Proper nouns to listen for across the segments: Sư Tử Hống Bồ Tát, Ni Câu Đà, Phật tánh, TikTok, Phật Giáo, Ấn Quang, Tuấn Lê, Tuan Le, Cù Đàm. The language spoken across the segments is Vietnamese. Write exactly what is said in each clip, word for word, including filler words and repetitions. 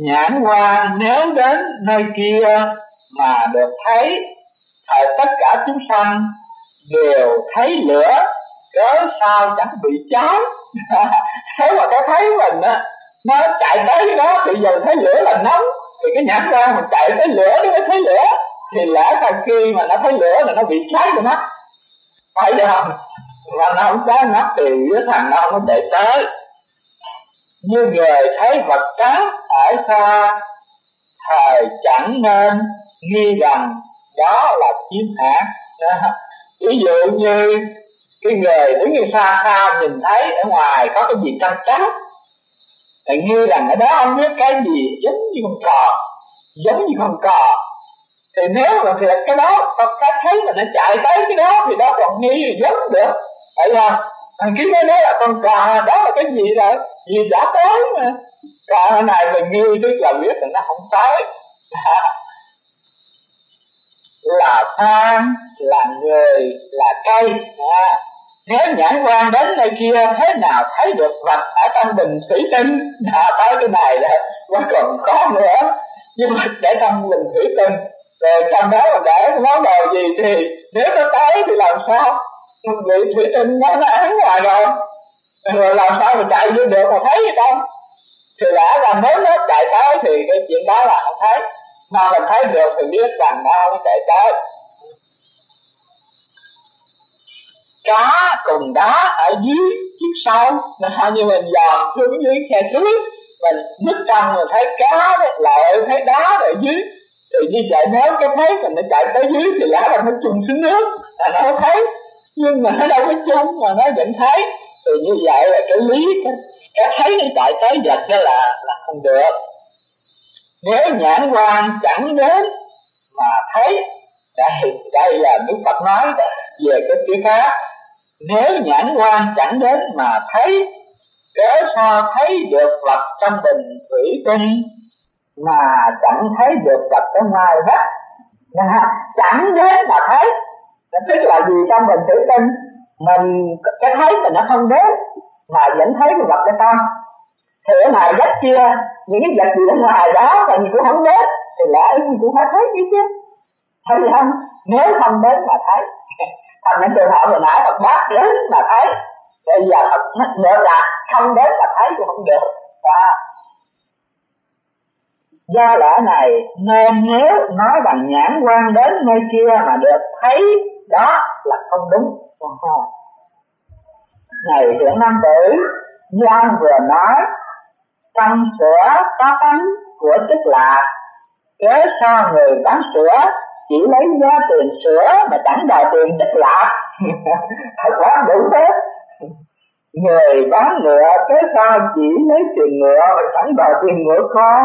Nhãn qua nếu đến nơi kia mà được thấy, thời tất cả chúng sanh đều thấy lửa, cớ sao chẳng bị cháy. Thế mà cái thấy mình á, nó chạy tới đó thì giờ thấy lửa là nóng, thì cái nhãn qua mà chạy tới lửa nó mới thấy lửa, thì lẽ sau khi mà nó thấy lửa là nó bị cháy rồi mắt, phải không? Và nó không cháy mắt thì thằng nó không để tới. Như người thấy vật cát ở xa, thời chẳng nên nghi rằng đó là chiếm hạt. Ví dụ như cái người đứng như xa xa nhìn thấy ở ngoài có cái gì trong cát, thì nghi rằng ở đó không biết cái gì giống như con cò, giống như con cò. Thì nếu mà thì là cái đó, con cát thấy mà nó chạy tới cái đó thì đó còn nghi thì giống được. Tại sao? Thằng kia mới nói là con cò đó là cái gì rồi, vì đã tới mà. Cò này mình nghi tức là biết là nó không tới. Là than, là người, là cây à. Nếu nhãn quan đến nơi kia thế nào thấy được vật ở trong bình thủy tinh, đã tới cái này rồi nó còn có nữa. Nhưng mà để trong bình thủy tinh rồi trong đó mà để món đồ gì thì nếu nó tới thì làm sao? Vị thủy tinh nó nó án ngoài rồi, rồi làm sao mà chạy vô được mà thấy gì đâu. Thì lẽ là nếu nó chạy tới thì cái chuyện đó là không thấy, mà mình thấy được thì biết rằng nó không chạy tới. Cá cùng đá ở dưới chiếc sâu, nó sao như mình dòm xuống dưới khe suối, mình nứt căng rồi thấy cá lại thấy đá ở dưới, thì như vậy nếu cái thấy mình nó chạy tới dưới thì lẽ là nó chùng xuống nước là nó không thấy, nhưng mà nó đâu có chung mà nó vẫn thấy. Thì như vậy là cái lý cái thấy nó chạy tới vật đó là, là không được. Nếu nhãn quan chẳng đến mà thấy, đây, đây là Đức Phật nói về cái chữ khác. Nếu nhãn quan chẳng đến mà thấy, cớ sao thấy được vật trong bình thủy tinh mà chẳng thấy được vật ở ngoài hết. Chẳng đến mà thấy, tức là vì trong mình tự tin mình cái thấy mình nó không đến mà vẫn thấy cái vật cho con. Thì ở ngoài đất kia những cái vật gì ở ngoài đó mà mình cũng không đến thì lẽ mình cũng phải thấy chứ chứ hay không? Nếu không đến mà thấy, thành những trường hợp hồi nãy Phật bác đến mà thấy, bây giờ Phật nữa là không đến mà thấy cũng không được. Và do lẽ này nên nếu nói bằng nhãn quan đến nơi kia mà được thấy đó là không đúng. Này Hiển Nam Tử, như ông vừa nói, trong sữa có bánh của Tức Lạc, cớ sao người bán sữa chỉ lấy giá tiền sữa mà chẳng đòi tiền Tức Lạc? Thật quá đủ hết. Người bán ngựa cớ sao chỉ lấy tiền ngựa mà chẳng đòi tiền ngựa con?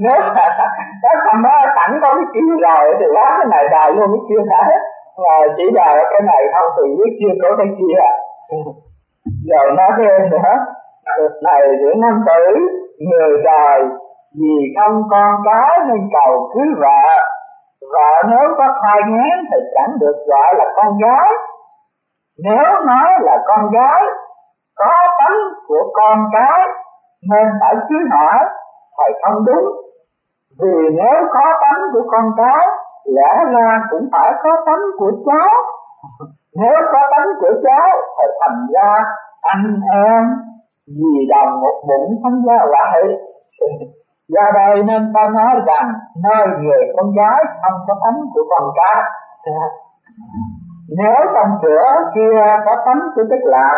Nếu mà đó thằng nó sẵn có cái kia rồi thì lá cái này đài luôn cái kia hết, mà chỉ đài cái này không từ cái kia có cái kia. Rồi nói thêm nữa, thực này Điển Nam Tử, người đời vì không con cái nên cầu cưới vợ, vợ nếu có thai nghén thì chẳng được gọi là con gái. Nếu nói là con gái có tánh của con cái nên phải cưới hỏi, thầy không đúng. Vì nếu có tánh của con cái lẽ ra cũng phải có tánh của cháu. Nếu có tánh của cháu thầy thành ra anh em vì đồng một bụng sanh ra lại. Do đây nên ta nói rằng nơi người con gái không có tánh của con cái. Nếu trong sữa kia có tánh của Tức Lạc,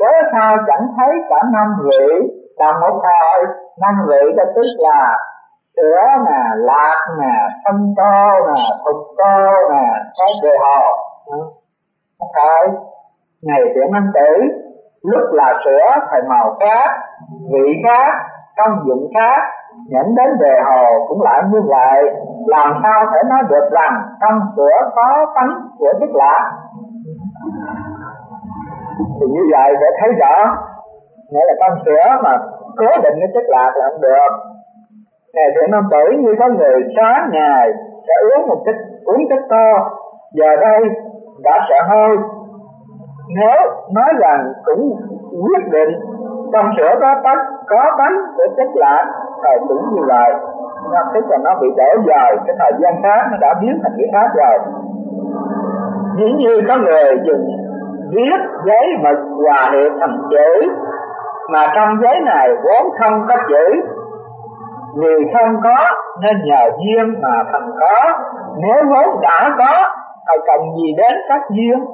cớ sao chẳng thấy cả năm vị đồng một thời? Năm vị đó tức là sữa nè, lạc nè, sâm tô nè, thục tô nè, trái bề hồ. Không phải. Này Điển Nam Tử, lúc là sữa thời màu khác, vị khác, công dụng khác, nhẫn đến bề hồ cũng lại như vậy. Làm sao thể nói được rằng trong sữa có tánh của Tức Lạc? Thì như vậy để thấy rõ, nghĩa là trong sữa mà cố định cái Tức Lạc là không được. Ngày Thiện Nam Tử, như có người sáng ngày sẽ uống một tích, uống tích to, giờ đây đã sợ hơi. Nếu nói rằng cũng quyết định trong sữa có tánh, có tánh của Tức Lạc thời cũng như vậy, nó tức là nó bị đổ dời cái thời gian khác, nó đã biến thành cái khác rồi. Dĩ như có người dùng viết giấy mà hòa hiệp thành chữ, mà trong giấy này vốn không có chữ, vì không có nên nhờ duyên mà thành có. Nếu vốn đã có thì cần gì đến các duyên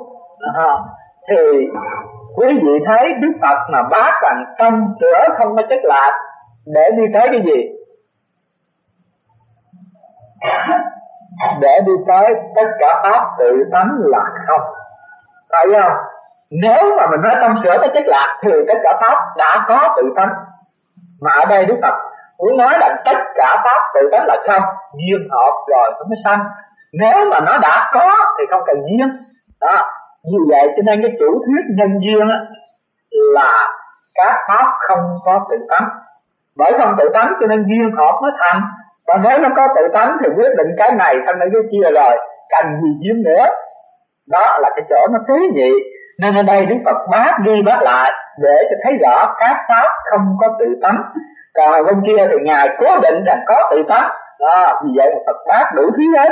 à, thì quý vị thấy Đức Phật mà bác rằng trong sữa không có chất lạc để đi tới cái gì? Để đi tới tất cả pháp tự tánh là không, phải không? Nếu mà mình nói tâm sửa có chất lạc thì tất cả pháp đã có tự tánh, mà ở đây Đức Phật muốn nói là tất cả pháp tự tánh là không, duyên hợp rồi nó mới sanh. Nếu mà nó đã có thì không cần duyên đó. Như vậy cho nên cái chủ thuyết nhân duyên là các pháp không có tự tánh, bởi không tự tánh cho nên duyên hợp mới thành. Và nếu nó có tự tánh thì quyết định cái này thành cái kia rồi, cần gì duyên nữa. Đó là cái chỗ nó tế nhị. Nên ở đây Đức Phật bác đi bác lại để cho thấy rõ các pháp không có tự tánh. Còn bên kia thì Ngài cố định rằng có tự tánh. Đó, vì vậy Phật bác đủ thứ hết.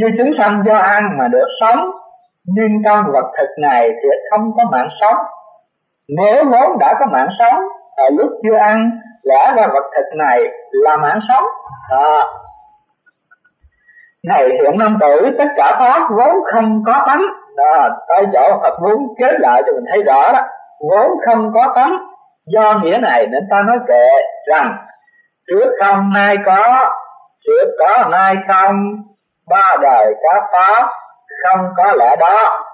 Như chúng sanh do ăn mà được sống, nhưng trong vật thực này thì không có mạng sống. Nếu vốn đã có mạng sống ở lúc chưa ăn, lẽ ra vật thực này là mạng sống à. Này hiện năm tử, tất cả pháp vốn không có tánh à, tới chỗ Phật muốn kết lại cho mình thấy rõ đó. Vốn không có tánh, do nghĩa này nên ta nói kệ rằng trước không nay có, trước có nay không, ba đời các pháp không có lẽ đó.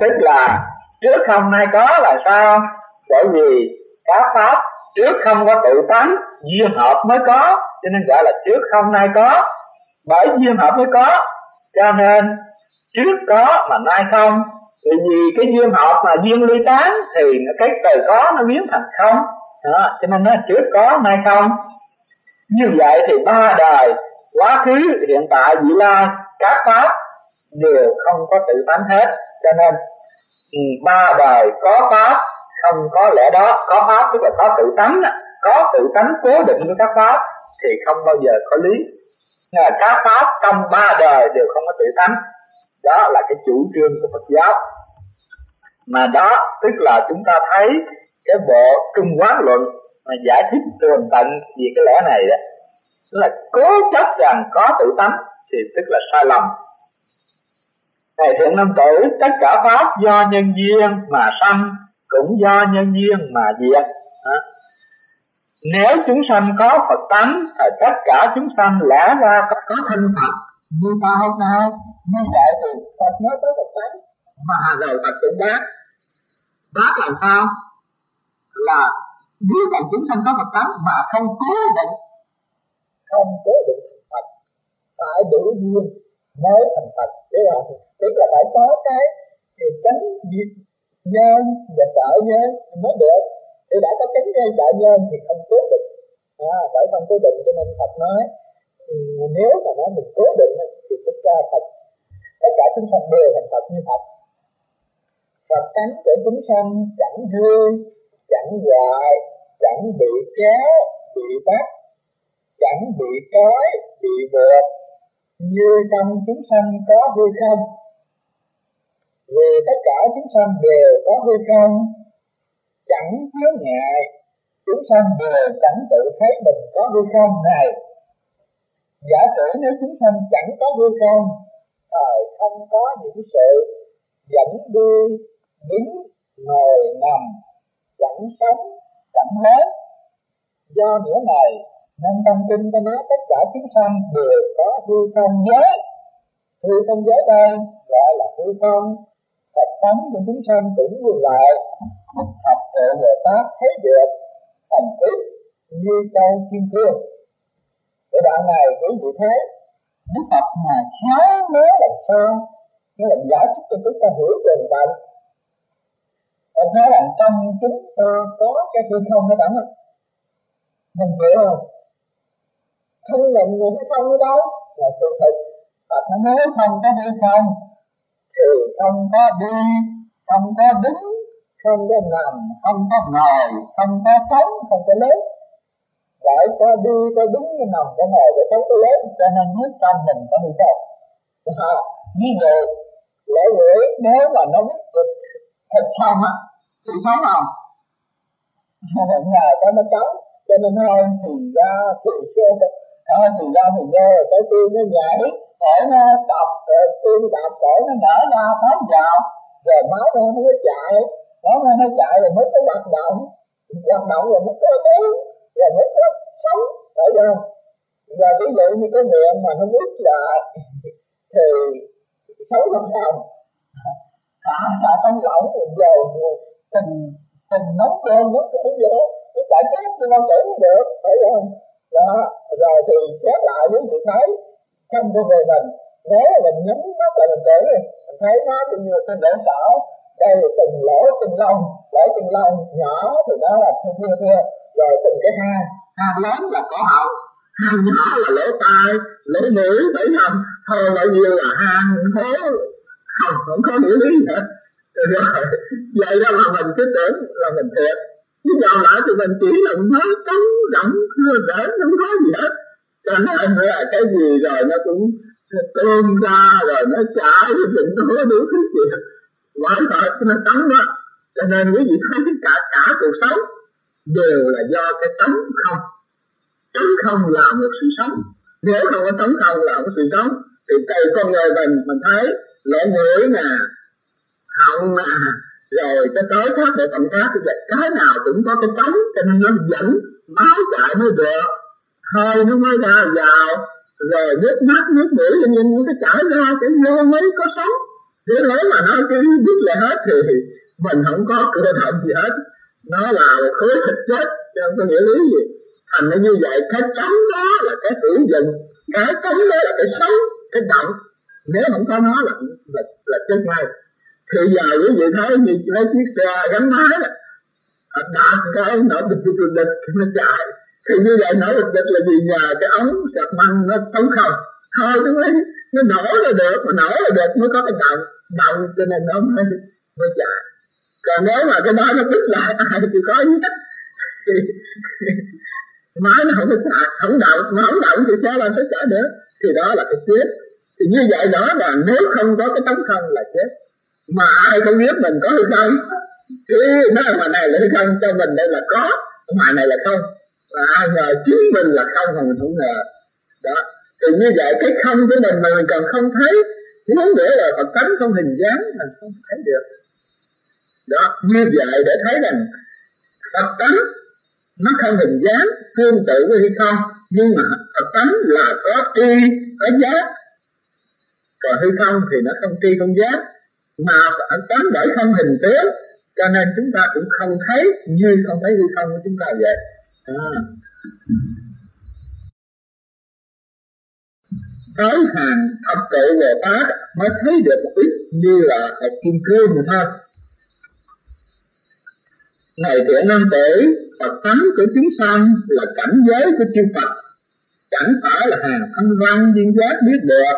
Tức là trước không nay có là sao? Bởi vì các pháp trước không có tự tánh, duyên hợp mới có, cho nên gọi là trước không nay có. Bởi duyên hợp mới có cho nên trước có mà nay không. Bởi vì cái duyên hợp mà duyên ly tán thì cái từ có nó biến thành không đó, cho nên nó trước có nay không. Như vậy thì ba đời, quá khứ, hiện tại, vị lai, các pháp đều không có tự tánh hết. Cho nên ba đời có pháp không có lẽ đó. Có pháp tức là có tự tánh, có tự tánh cố định của các pháp thì không bao giờ có lý. Các pháp trong ba đời đều không có tự tánh. Đó là cái chủ trương của Phật giáo. Mà đó tức là chúng ta thấy cái bộ Trung Quán Luận mà giải thích tường tận về cái lẽ này đó, là cố chấp rằng có tự tánh thì tức là sai lầm. Thầy thiện nam tử, tất cả pháp do nhân duyên mà sanh, cũng do nhân duyên mà diệt. Nếu chúng sanh có Phật tánh thì tất cả chúng sanh lẽ ra có, có thân Phật như ta hôm nay. Như vậy thì Phật nói tới Phật tánh, mà rồi Phật cũng bác bác làm sao là biết rằng chúng sanh có Phật tánh mà không cố định, không cố định Phật, phải đủ duyên mới thành Phật. Thế là tức là phải có cái thì tránh diệt nhân và trợ nhân mới được. Thì đã có tránh nhân trợ nhân thì không cố định à, bởi không cố định cho nên Phật nói thì nếu mà nói mình cố định thì tất cả Phật, tất cả chúng sanh đều thành Phật như Phật. Phật tánh của chúng sanh chẳng vui, chẳng hoại, chẳng bị kéo, bị bắt, chẳng bị trói, bị buộc. Như trong chúng sanh có vui không? Vì tất cả chúng sanh đều có vui không? Chẳng thiếu ngại, chúng sanh đều chẳng tự thấy mình có vui không này. Giả sử nếu chúng sanh chẳng có vui không, thời không có những sự dẫn đi, đứng, ngồi, nằm, chẳng sống, chẳng lớn. Do nghĩa này nên tâm kinh ta nói tất cả chúng sanh đều có hư không giới. Hư không giới đây gọi là hư không. Phật tánh của chúng sanh cũng như vậy. Phật tự Bồ Tát thấy được thành tích như câu kim cương. Ở đoạn này quý vị thấy Đức Phật mà khéo léo làm sao, nó làm giải thích cho chúng ta hiểu tường tận. Phật nói rằng trong chúng ta có cái hư không đó đẳng. Mình hiểu không? Thân mình người hư không ở đâu là sự thật. Phật nó nói không có hư không thì không có đi, không có đứng, không có nằm, không có ngồi, không có sống, không có lớn. để có đi có đúng như nồng cái này để sống tôi lớn, cho nên nước tâm mình có đi đâu. Họ như vậy lễ lưỡi nếu mà nó biết được thật không á thì thấy không? Nhà cái nó trống cho nên hơi thì ra thì xưa hơi thì ra thì vô rồi cái tiêu nó nhảy cổ nó tập tiêu đạp cổ nó nở ra thấm vào rồi máu nó nó chạy máu nó nó chạy rồi mới có hoạt động hoạt động rồi mới có tiếng rồi mới có sống phải không? Giờ ví dụ như cái miệng mà nó biết là thì xấu làm sao? Hả? Là trong lỏng mình dầu tình tình nóng cơm nước cũng dễ cái chạy chết thì con chữ được phải không? Đó rồi thì xét lại với chị thấy trong cơ về mình nếu mình nhấn nó là mình chữ mình thấy nó tự nhiên là lỗ tảo đây là từng lỗ từng lông lỗ từng lông nhỏ thì đó là thưa thưa thưa rồi từng cái ha ha lớn là cổ họng ha nhỏ là lỗ tai lỗ mũi phải không? Thôi bao nhiêu là hang thế không không có hiểu lý nữa. Rồi, vậy đó là mình cứ tưởng là mình thiệt. Chứ giờ lại thì mình chỉ là nói tống rỗng, hư rỡ, không có gì hết. Cho nên là cái gì rồi nó cũng tôm ra, rồi nó chảy, thì mình có đủ thứ chuyện. Mọi vật nó tống đó. Cho nên quý vị thấy cả cả cuộc sống đều là do cái tống không. Tống không là một sự sống. Nếu không có tống không là một sự sống, thì cây con người mình mình thấy lỗ mũi nè, họng nè, rồi cái tới khác để tận khác thì cái nào cũng có cái tống, cho nên nó dẫn máu chạy mới được, hơi nó mới ra vào, rồi nước mắt nước mũi cho nên nó chảy ra cái vô mới có sống. Nếu nói mà nó cứ biết là hết thì mình không có cử động gì hết, nó là khối thịt chết, chứ không có nghĩa lý gì. Thành nó như vậy, cái tống đó là cái sử dụng, cái tống đó là cái sống, cái động. Nếu không có nó là là, là chết ngay. Thì giờ quý vị thấy như lấy chiếc xe gắn máy đạp cái nổi bịch bịch bịch bịch nó chạy thì như vậy nổi bịch bịch là vì nhờ cái ống sạc măng nó tống không thôi chứ nó nổ là được, mà nổ là được mới có cái động động cho nên nó mới mới chạy. Còn nếu mà cái đó nó bích lại ai chịu có gì hết thì máy nó không có chạy, không động mà không động thì xe làm sao chạy nữa, thì đó là cái chết. Thì như vậy đó là nếu không có cái tống không là chết. Mà ai không biết mình có hư không? Chứ nó mà này là hư không, cho mình đây là có, mà này là không. Mà ai ngờ chính mình là không mà mình không ngờ. Đó, thì như vậy cái không của mình mà mình còn không thấy, muốn nữa là Phật tánh không hình dáng, mình không thấy được. Đó, như vậy để thấy rằng Phật tánh nó không hình dáng, tương tự với hư không. Nhưng mà Phật tánh là có tri, có giác. Còn hư không thì nó không tri, không giác. Mà phản tánh bởi không hình tướng, cho nên chúng ta cũng không thấy như không thấy hư không của chúng ta vậy. À. Tới hàng thập tự Bồ Tát mới thấy được một ít như là một kim cương mà thôi. Ngày thiện nam tử, Phật tánh của chúng sanh là cảnh giới của chư Phật, chẳng phải là hàng thanh văn duyên giác biết được.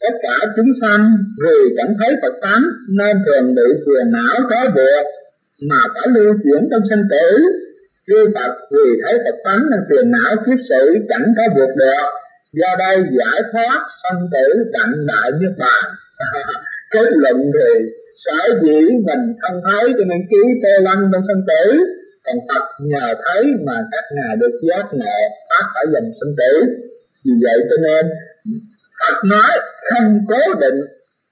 Tất cả chúng sanh vì chẳng thấy Phật tánh nên thường bị phiền não có buộc mà phải lưu chuyển trong sinh tử. Chư Phật vì thấy Phật tánh nên phiền não kiếp sự chẳng có buộc được, do đây giải thoát sanh tử tận đại niết bàn. Kết luận thì sở dĩ mình không thấy cho nên ký tê lăng trong sinh tử, còn Phật nhờ thấy mà các ngài được giác ngộ thoát khỏi dòng sinh tử. Vì vậy cho nên Phật nói không cố định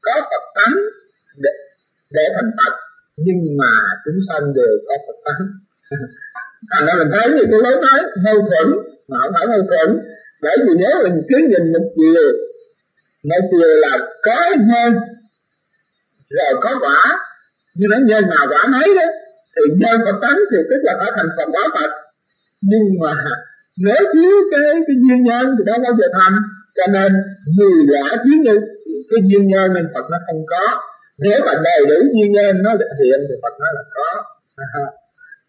có Phật tánh để, để thành Phật, nhưng mà chúng sanh đều có Phật tánh. Thành ra mình thấy như cái lối nói mâu thuẫn mà không phải mâu thuẫn, bởi vì nếu mình cứ nhìn một chiều, một chiều là có nhân rồi có quả, nhưng nó nhân nào quả nấy đó, thì nhân Phật tánh thì tức là phải thành Phật quả Phật, nhưng mà nếu thiếu cái cái duyên nhân thì đâu bao giờ thành. Cho nên vì giả thiếu như cái duyên nhân nên Phật nó không có. Nếu mà đầy đủ duyên nhân nó hiện thì Phật nó là có.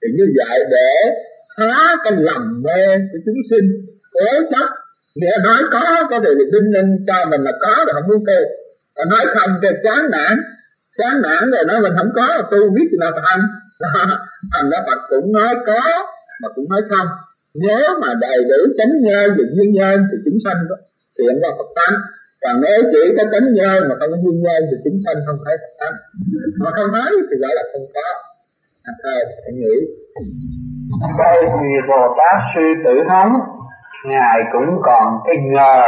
Thì như vậy để phá cái lầm mê của chúng sinh cố chấp, nghĩa nói có có thể bị đinh ninh cho mình là có rồi không muốn tu, và nói không cho chán nản, chán nản rồi nói mình không có tu biết thì nào thành. Thành ra Phật cũng nói có mà cũng nói không, Nếu mà đầy đủ tánh nhơ và duyên nhơ thì chúng sanh thiện là Phật tánh. Còn nếu chỉ có tánh nhơ mà không có duyên nhơ thì chúng sanh không phải Phật tánh. Mà không thấy thì gọi là không có. À, thôi, hãy nghĩ. Đây thì Bồ Tát Sư Tử Hống, Ngài cũng còn cái ngờ,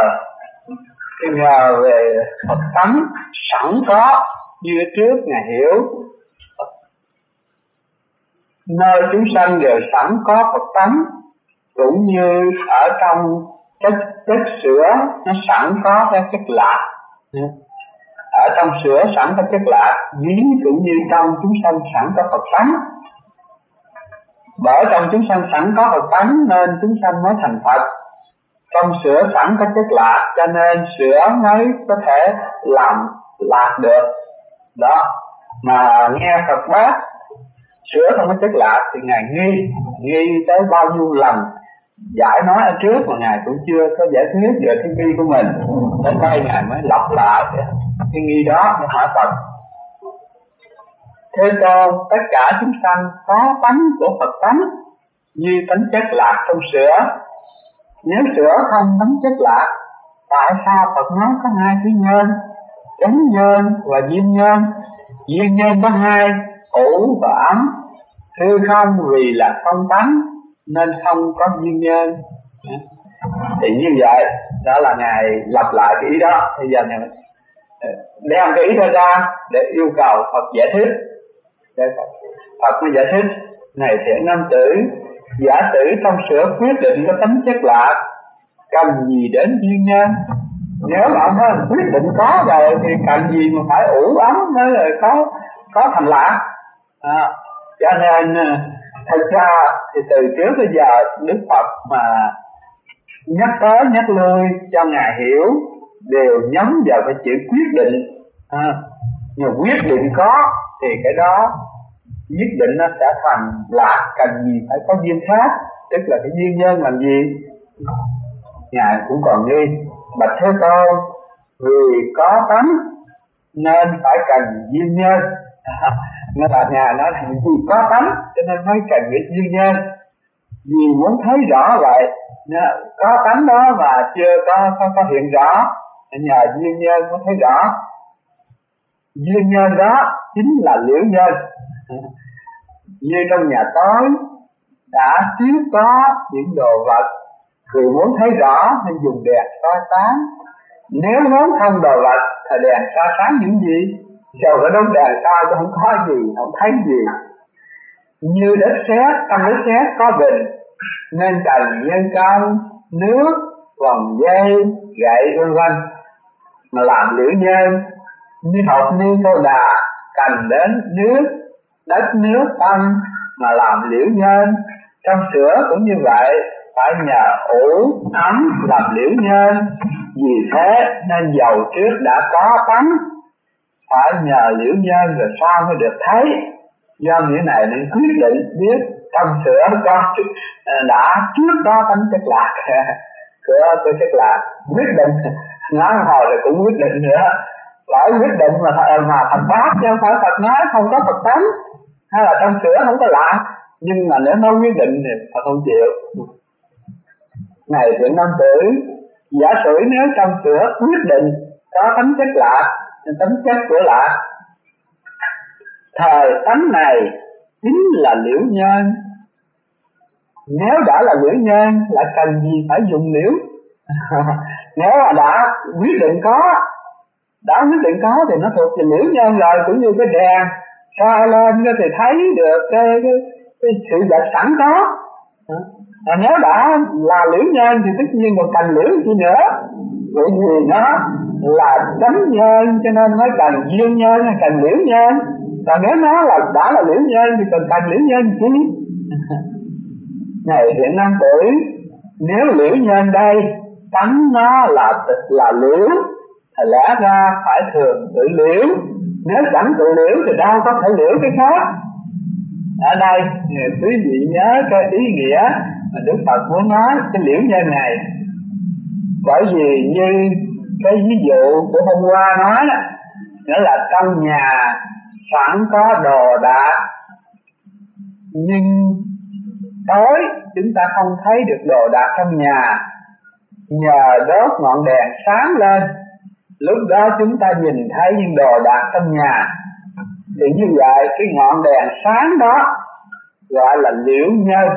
cái ngờ về Phật tánh sẵn có như trước. Ngài hiểu nơi chúng sanh đều sẵn có Phật tánh, cũng như ở trong chất chất sữa nó sẵn có cái chất lạc, ở trong sữa sẵn có chất lạc, giếng cũng như trong chúng sanh sẵn có Phật tánh. Bởi trong chúng sanh sẵn có Phật tánh nên chúng sanh mới thành Phật. Trong sữa sẵn có chất lạc cho nên sữa mới có thể làm lạc được. Đó, mà nghe Phật bác sữa không có chất lạc thì Ngài nghi, nghi tới bao nhiêu lần giải nói ở trước mà Ngài cũng chưa có giải quyết được cái nghi của mình. Đến đây Ngài mới lặp lại cái nghi đó để hỏi Phật. Thế Tôn, tất cả chúng sanh có tánh của Phật tánh như tánh chất lạc trong sữa. Nếu sữa không tánh chất lạc, tại sao Phật nói có hai cái nhân, tánh nhân và duyên nhân? Duyên nhân có hai, ủ và ấm. Hư không vì là không tánh nên không có duyên nhân. Thì như vậy, đó là Ngài lặp lại cái ý đó. Bây giờ Ngài đem cái ý đó ra để yêu cầu Phật giải thích. Để Phật mới giải thích. Này thiện nam tử, giả sử trong sữa quyết định có tánh chất lạc, cần gì đến duyên nhân? Nếu mà ông nói quyết định có rồi thì cần gì mà phải ủ ấm mới là có, có thành lạc. À, cho nên thật ra thì từ trước tới giờ Đức Phật mà nhắc tới nhắc lui cho Ngài hiểu đều nhắm vào cái chữ quyết định. À, mà quyết định có thì cái đó nhất định nó sẽ thành lạc, cần gì phải có duyên khác, tức là cái duyên nhân làm gì? Ngài cũng còn nghi. Bạch Thế Tôn, vì có tánh nên phải cần duyên nhân. À, nên là Ngài nói là vì có tánh cho nên mới cần cái duyên nhân. Vì muốn thấy rõ vậy, có tánh đó và chưa có, không có hiện rõ, nhờ duyên nhân mới thấy rõ. Duyên nhân đó chính là liễu nhân. Như trong nhà tối đã thiếu có những đồ vật, vì muốn thấy rõ nên dùng đèn soi sáng. Nếu muốn không đồ vật thì đèn soi sáng những gì? Dầu cái đống đèn soi không có gì, không thấy gì. Như đất sét, trong đất sét có bình nên cần nhân công, nước, vòng dây, gậy vân vân mà làm liễu nhân. Như hột ni cô đà cần đến nước, đất, nước, ăn mà làm liễu nhân. Trong sữa cũng như vậy, phải nhờ ủ ấm làm liễu nhân. Vì thế nên dầu trước đã có tánh, phải nhờ liễu nhân rồi sau mới được thấy. Do nghĩa này nên quyết định biết trong sữa có đã trước đó tánh chất lạc, cửa tôi chất lạc quyết định nói hồi rồi cũng quyết định nữa. Bởi quyết định mà mà Phật bác chứ không phải Phật nói không có Phật tánh hay là trong sữa không có lạc. Nhưng mà nếu nó quyết định thì Phật không chịu. Này thiện nam tử, giả sử nếu trong sữa quyết định có tánh chất lạc, tánh chất của lạc, thời tánh này chính là liễu nhân. Nếu đã là liễu nhân là cần gì phải dùng liễu? Nếu mà đã quyết định có, đã quyết định có thì nó thuộc về liễu nhân rồi. Cũng như cái đèn soi lên thì thấy được cái, cái, cái sự vật sẵn có. Và nếu đã là liễu nhân thì tất nhiên còn cần liễu chi nữa. Bởi vì nó là tánh nhân cho nên mới cần duyên nhân, cần liễu nhân. Còn nếu nó là đã là liễu nhân thì còn cần liễu nhân chứ. Này thiện nam tử, nếu liễu nhân đây tánh nó là tịch là liễu thì lẽ ra phải thường tự liễu. Nếu chẳng tự liễu thì đâu có thể liễu cái khác. Ở đây quý vị nhớ cái ý nghĩa mà Đức Phật muốn nói cái liễu nhân này. Bởi vì như cái ví dụ của hôm qua nói, nghĩa là trong nhà sẵn có đồ đạc nhưng đói, chúng ta không thấy được đồ đạc trong nhà, nhờ đốt ngọn đèn sáng lên, lúc đó chúng ta nhìn thấy những đồ đạc trong nhà. Thì như vậy cái ngọn đèn sáng đó gọi là liễu nhân,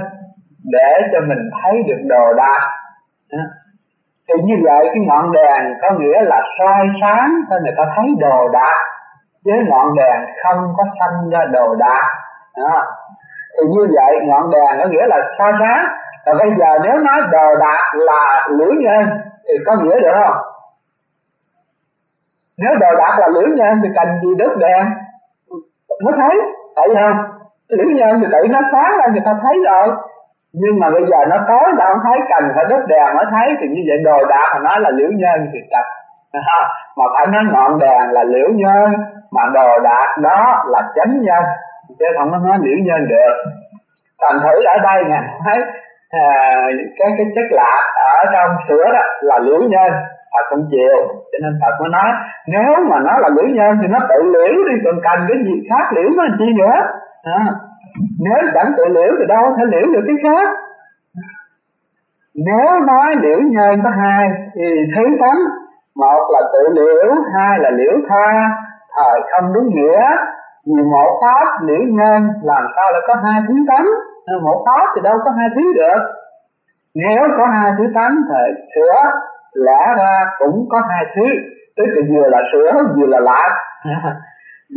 để cho mình thấy được đồ đạc. Thì như vậy cái ngọn đèn có nghĩa là soi sáng cho người ta thấy đồ đạc, chứ ngọn đèn không có sanh ra đồ đạc. Đó. Thì như vậy ngọn đèn có nghĩa là soi sáng. Và bây giờ nếu nói đồ đạc là lưỡi nhân thì có nghĩa được không? Nếu đồ đạc là lưỡi nhân thì cần gì đốt đèn mới thấy, tại không? Lưỡi nhân thì tự nó sáng lên người ta thấy rồi, nhưng mà bây giờ nó tối ta không thấy, cần phải đốt đèn mới thấy. Thì như vậy đồ đạc mà nói là liễu nhân thì cần, mà phải nói ngọn đèn là liễu nhân, mà đồ đạc đó là chánh nhân, chứ không có nói liễu nhân được. Thành thử ở đây nè, thấy à, cái cái chất lạc ở trong sữa đó là liễu nhân, Phật cũng chịu, cho nên Phật mới nói nếu mà nó là liễu nhân thì nó tự liễu đi, còn cần cái gì khác liễu nó làm chi nữa. À, nếu chẳng tự liễu thì đâu thể liễu được cái khác. Nếu nói liễu nhân có hai thì thứ tánh, một là tự liễu, hai là liễu tha, thời không đúng nghĩa. Vì một pháp liễu nhân làm sao lại có hai thứ tánh, một pháp thì đâu có hai thứ được. Nếu có hai thứ tánh thì sữa lẽ ra cũng có hai thứ, tức là vừa là sữa vừa là lạc.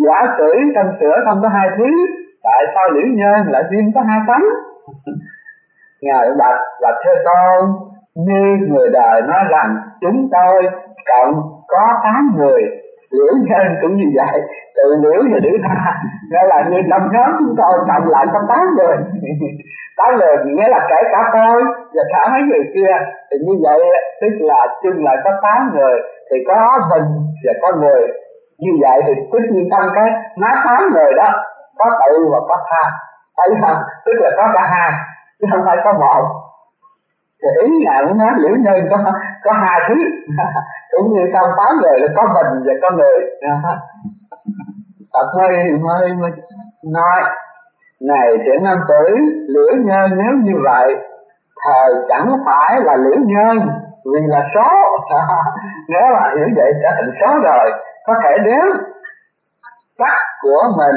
Giả sử trong sữa không có hai thứ, tại sao liễu nhân lại riêng có hai tánh? Ngài bạch là thưa con, như người đời nói rằng chúng tôi cộng có tám người, liễu nhân cũng như vậy, tự liễu và liễu tha, nghĩa là như trong nhóm chúng tôi cộng lại có tám người. Tám người nghĩa là kể cả tôi và cả mấy người kia, thì như vậy tức là chung lại có tám người, thì có mình và có người. Như vậy thì tất nhiên trong cái nói tám người đó có tự và có tha, thấy không? Tức là có cả hai chứ không phải có một. Thì ý ngài muốn nói liễu nhân có có hai thứ, cũng như trong tám người là có mình và có người. Phật mới mới mới nói này thiện nam tử, liễu nhân nếu như vậy thời chẳng phải là liễu nhân, vì là số. Nếu mà hiểu vậy trở thành số rồi, có thể đếm sắc của mình,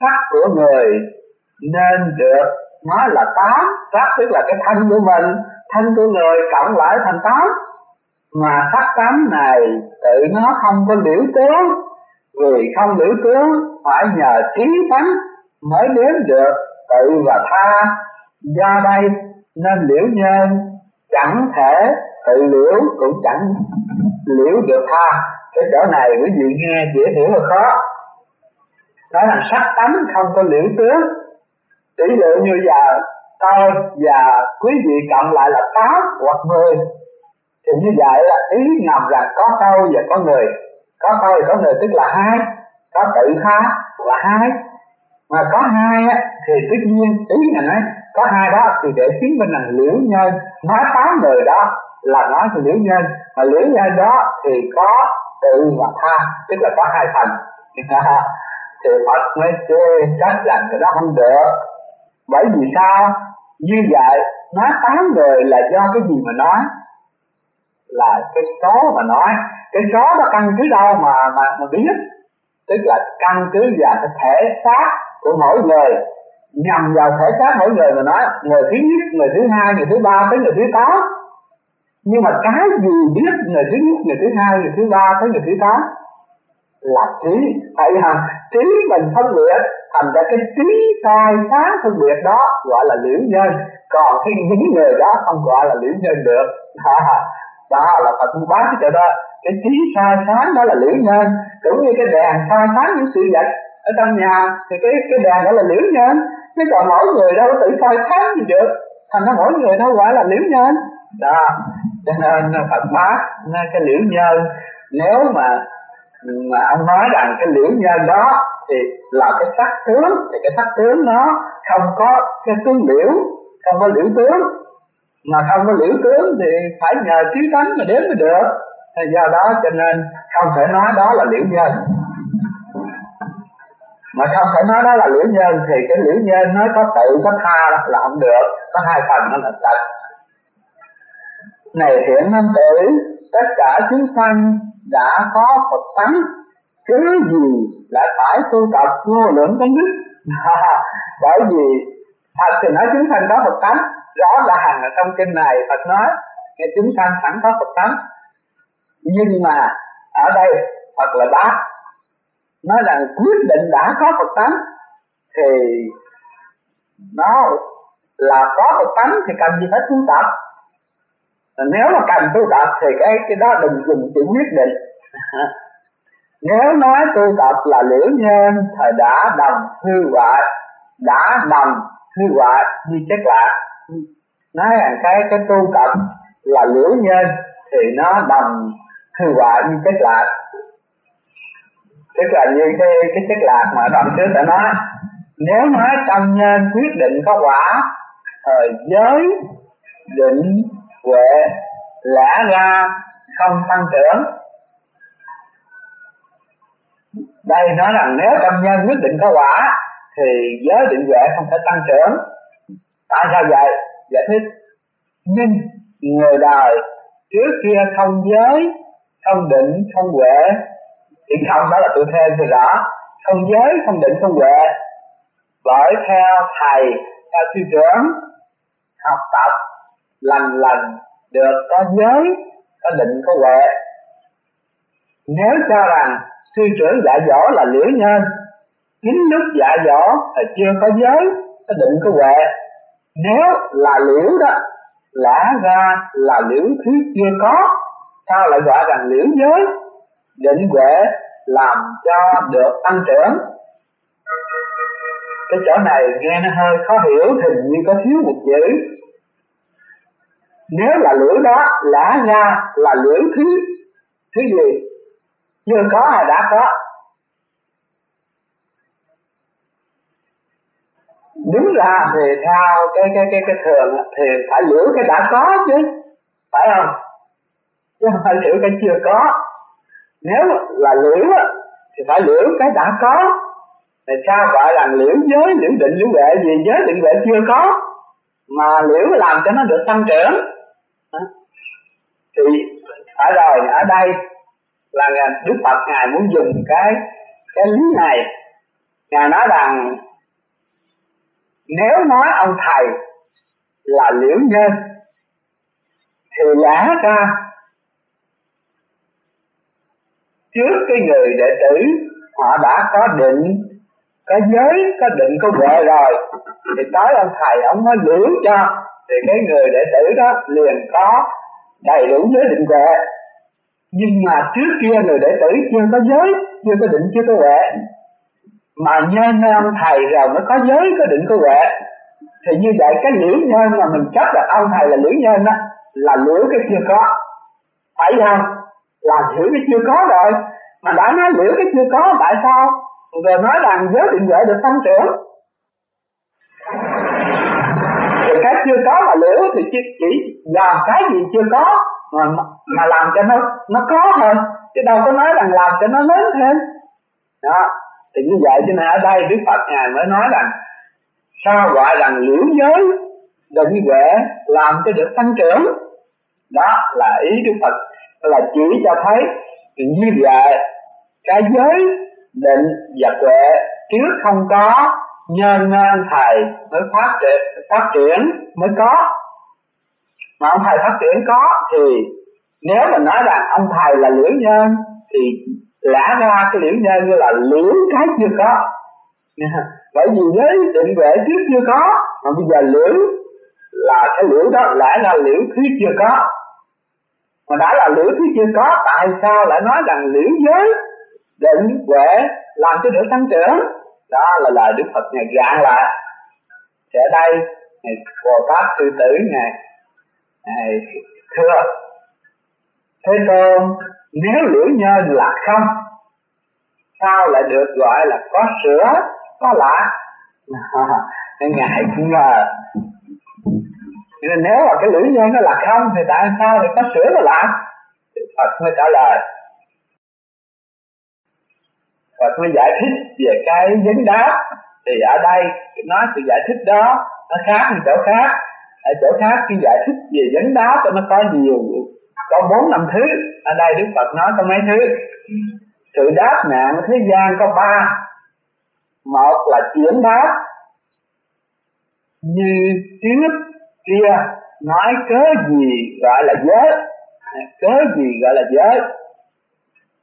sắc của người nên được nói là tám. Sắc tức là cái thân của mình, thân của người cộng lại thành tám. Mà sắc tám này tự nó không có liễu tướng, vì không liễu tướng phải nhờ trí tánh mới đếm được tự và tha. Do đây nên liễu nhân chẳng thể tự liễu, cũng chẳng liễu được tha. Cái chỗ này quý vị nghe dễ hiểu là khó. Nói là sắc tánh không có liễu tướng. Tỷ lệ như giờ tôi và quý vị cộng lại là tám hoặc mười, thì như vậy là ý ngầm là có tôi và có người. Có tôi có người tức là hai, có tự tha là hai. Mà có hai á thì tất nhiên ý là nói có hai đó thì để chứng minh là liễu nhân. Nói tám người đó là nói là liễu nhân, mà liễu nhân đó thì có tự và tha, tức là có hai thành. Thì Phật mới chê trách rằng cái đó không được. Bởi vì sao? Như vậy nói tám người là do cái gì mà nói? Là cái số mà nói. Cái số nó căn cứ đâu mà, mà, mà biết? Tức là căn cứ vào cái thể xác của mỗi người, nhằm vào thể xác mỗi người mà nói. Người thứ nhất, người thứ hai, người thứ ba tới người thứ tám. Nhưng mà cái gì biết người thứ nhất, người thứ hai, người thứ ba tới người thứ tám? Là trí, phải không? Trí mình phân biệt, thành ra cái trí sai sáng phân biệt đó gọi là liễu nhân. Còn cái những người đó không gọi là liễu nhân được. Đó là Phật cũng bác cái chỗ đó. Cái trí sai sáng đó là liễu nhân. Cũng như cái đèn sai sáng những sự vật ở trong nhà, thì cái cái đèn đó là liễu nhân. Chứ còn mỗi người đâu có tự sai sáng gì được, thành ra mỗi người đâu gọi là liễu nhân. Đó, cho nên Phật bác cái liễu nhân. Nếu mà mà ông nói rằng cái liễu nhân đó thì là cái sắc tướng, thì cái sắc tướng nó không có cái tướng liễu, không có liễu tướng. Mà không có liễu tướng thì phải nhờ trí tánh mà đến mới được. Do đó cho nên không thể nói đó là liễu nhân. mà không thể nói đó là liễu nhân. Thì cái liễu nhân nó có tự có tha là không được, có hai phần nó là thật. Này thiện nam tử, tất cả chúng sanh đã có Phật tánh, cứ gì lại phải tu tập vô lượng công đức? Bởi vì Phật thì nói chúng sanh có Phật tánh, rõ ràng là trong kinh này Phật nói nghe chúng sanh sẵn có Phật tánh, nhưng mà ở đây Phật là bác nói rằng quyết định đã có Phật tánh thì nó là có Phật tánh thì cần gì phải tu tập. Nếu mà cần tu tập thì cái cái đó đừng dùng chữ quyết định. Nếu nói tu tập là liễu nhân thời đã đồng hư hoại, đã đồng hư hoại như chất lạ. Nói rằng cái cái tu tập là liễu nhân thì nó đồng hư hoại như chất lạ, tức là như cái cái chất lạc mà đoạn trước đã nói. Nếu nói trong nhân quyết định có quả, thời giới định huệ lẽ ra không tăng trưởng. Đây nói rằng nếu trong nhân quyết định có quả thì giới định huệ không thể tăng trưởng. Tại sao vậy? Giải thích: nhưng người đời trước kia không giới, không định, không huệ. Định không đó là tôi thêm thì rõ, không giới, không định, không huệ. Bởi theo thầy, theo sư trưởng, học tập lần lần được có giới, có định, có huệ. Nếu cho rằng sư trưởng dạy dỗ là liễu nhân, chính lúc dạy dỗ thì chưa có giới, có định, có huệ. Nếu là liễu đó, lẽ ra là liễu thứ chưa có, sao lại gọi rằng liễu giới? Định huệ làm cho được tăng trưởng. Cái chỗ này nghe nó hơi khó hiểu, hình như có thiếu một chữ. Nếu là liễu đó, lẽ ra là liễu thứ thứ gì chưa có hay đã có? Đúng ra thì theo cái cái cái cái thường thì phải liễu cái đã có chứ, phải không? Chứ không phải liễu cái chưa có. Nếu là liễu thì phải liễu cái đã có. Tại sao gọi là liễu giới, liễu định, liễu huệ? Vì giới định huệ chưa có mà liễu làm cho nó được tăng trưởng. Thì phải rồi, ở đây là Đức Phật ngài muốn dùng cái cái lý này. Ngài nói rằng nếu nói ông thầy là liễu nhân thì lẽ ra trước cái người đệ tử họ đã có định, có giới, có định, có huệ rồi, thì tới ông thầy ông nói liễu cho, thì cái người đệ tử đó liền có đầy đủ giới định huệ. Nhưng mà trước kia người đệ tử chưa có giới, chưa có định, chưa có huệ, mà nhân ông thầy rồi mới có giới, có định, có huệ. Thì như vậy cái liễu nhân mà mình chấp là ông thầy là liễu nhân đó là liễu cái chưa có, phải không? Là hiểu cái chưa có rồi, mà đã nói hiểu cái chưa có, tại sao rồi nói rằng giới định huệ được tăng trưởng? Thì cái chưa có mà liễu thì chỉ làm cái gì chưa có mà, mà làm cho nó nó có thôi, chứ đâu có nói rằng làm cho nó lớn thêm đó. Thì như vậy cho nên ở đây Đức Phật ngài mới nói rằng sao gọi rằng liễu giới định huệ làm cho được tăng trưởng. Đó là ý Đức Phật, là chỉ cho thấy như vậy cái giới định và huệ trước không có, nhân thầy mới phát triển, phát triển mới có, mà ông thầy phát triển có. Thì nếu mình nói rằng ông thầy là liễu nhân thì lẽ ra cái liễu nhân là liễu cái chưa có, bởi vì giới định huệ trước chưa có, mà bây giờ liễu là cái liễu đó lẽ ra liễu thứ chưa có. Mà đã là liễu thứ chưa có, tại sao lại nói rằng liễu giới định huệ làm cho được tăng trưởng? Đó là lời Đức Phật ngài gạn lại. Thì ở đây ngài Bồ Tát Sư Tử ngài ngài thưa: Thế Tôn, nếu liễu nhân là không, sao lại được gọi là có sữa, có lạc? Nên ngài cũng ngờ, nên nếu mà cái liễu nhân nó là không thì tại sao lại có sữa và lạc? Phật mới trả lời: và tôi giải thích về cái vấn đáp. Thì ở đây nói cái giải thích đó nó khác như chỗ khác. Ở chỗ khác cái giải thích về vấn đáp nó có nhiều, có bốn năm thứ. Ở đây Đức Phật nói có mấy thứ. Sự đáp nạn thế gian có ba. Một là chuyển đáp, như trước kia nói cớ gì gọi là giới, cớ gì gọi là giới,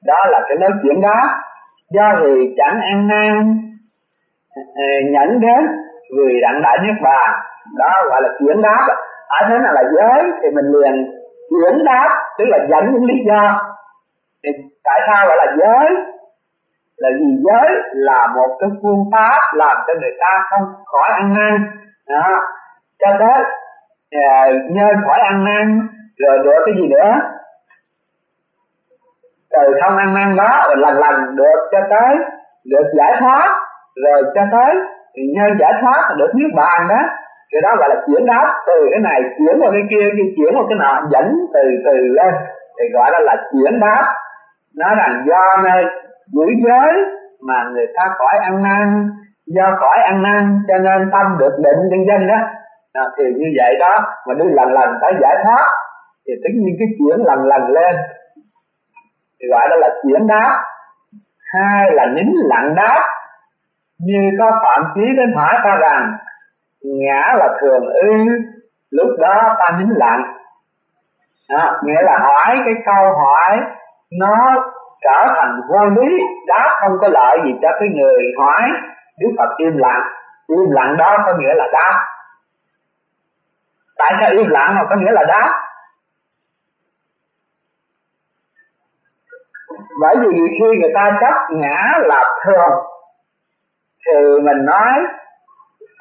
đó là cái nói chuyển đáp. Do vì chẳng ăn năn nhẫn đến vì đặng đại niết bàn, đó gọi là chuyển đáp. Ở thế nào là giới thì mình liền chuyển đáp, tức là dẫn những lý do. Thì tại sao gọi là giới? Là vì giới là một cái phương pháp làm cho người ta không khỏi ăn năn, đó. Cho tới nhờ khỏi ăn năn rồi được cái gì nữa? Từ không ăn năn đó rồi lần lần được cho tới được giải thoát, rồi cho tới nhờ giải thoát được niết bàn đó. Rồi đó gọi là chuyển đáp, từ cái này chuyển vào cái kia, cái chuyển vào cái nọ, dẫn từ từ lên thì gọi đó là chuyển đáp. Nói rằng do nơi giữ giới mà người ta khỏi ăn năn, do khỏi ăn năn cho nên tâm được định nhân dân đó. À, thì như vậy đó mà đi lần lần tới giải thoát thì tất nhiên cái chuyển lần lần lên thì gọi đó là chuyển đáp. Hai là nín lặng đáp, như có phạm chí đến hỏi ta rằng ngã là thường ư, lúc đó ta nín lặng. À, nghĩa là hỏi cái câu hỏi nó trở thành vô lý, đáp không có lợi gì cho cái người hỏi. Đức Phật im lặng, im lặng đó có nghĩa là đáp. Tại sao im lặng mà có nghĩa là đáp? Bởi vì khi người ta chấp ngã là thường thì mình nói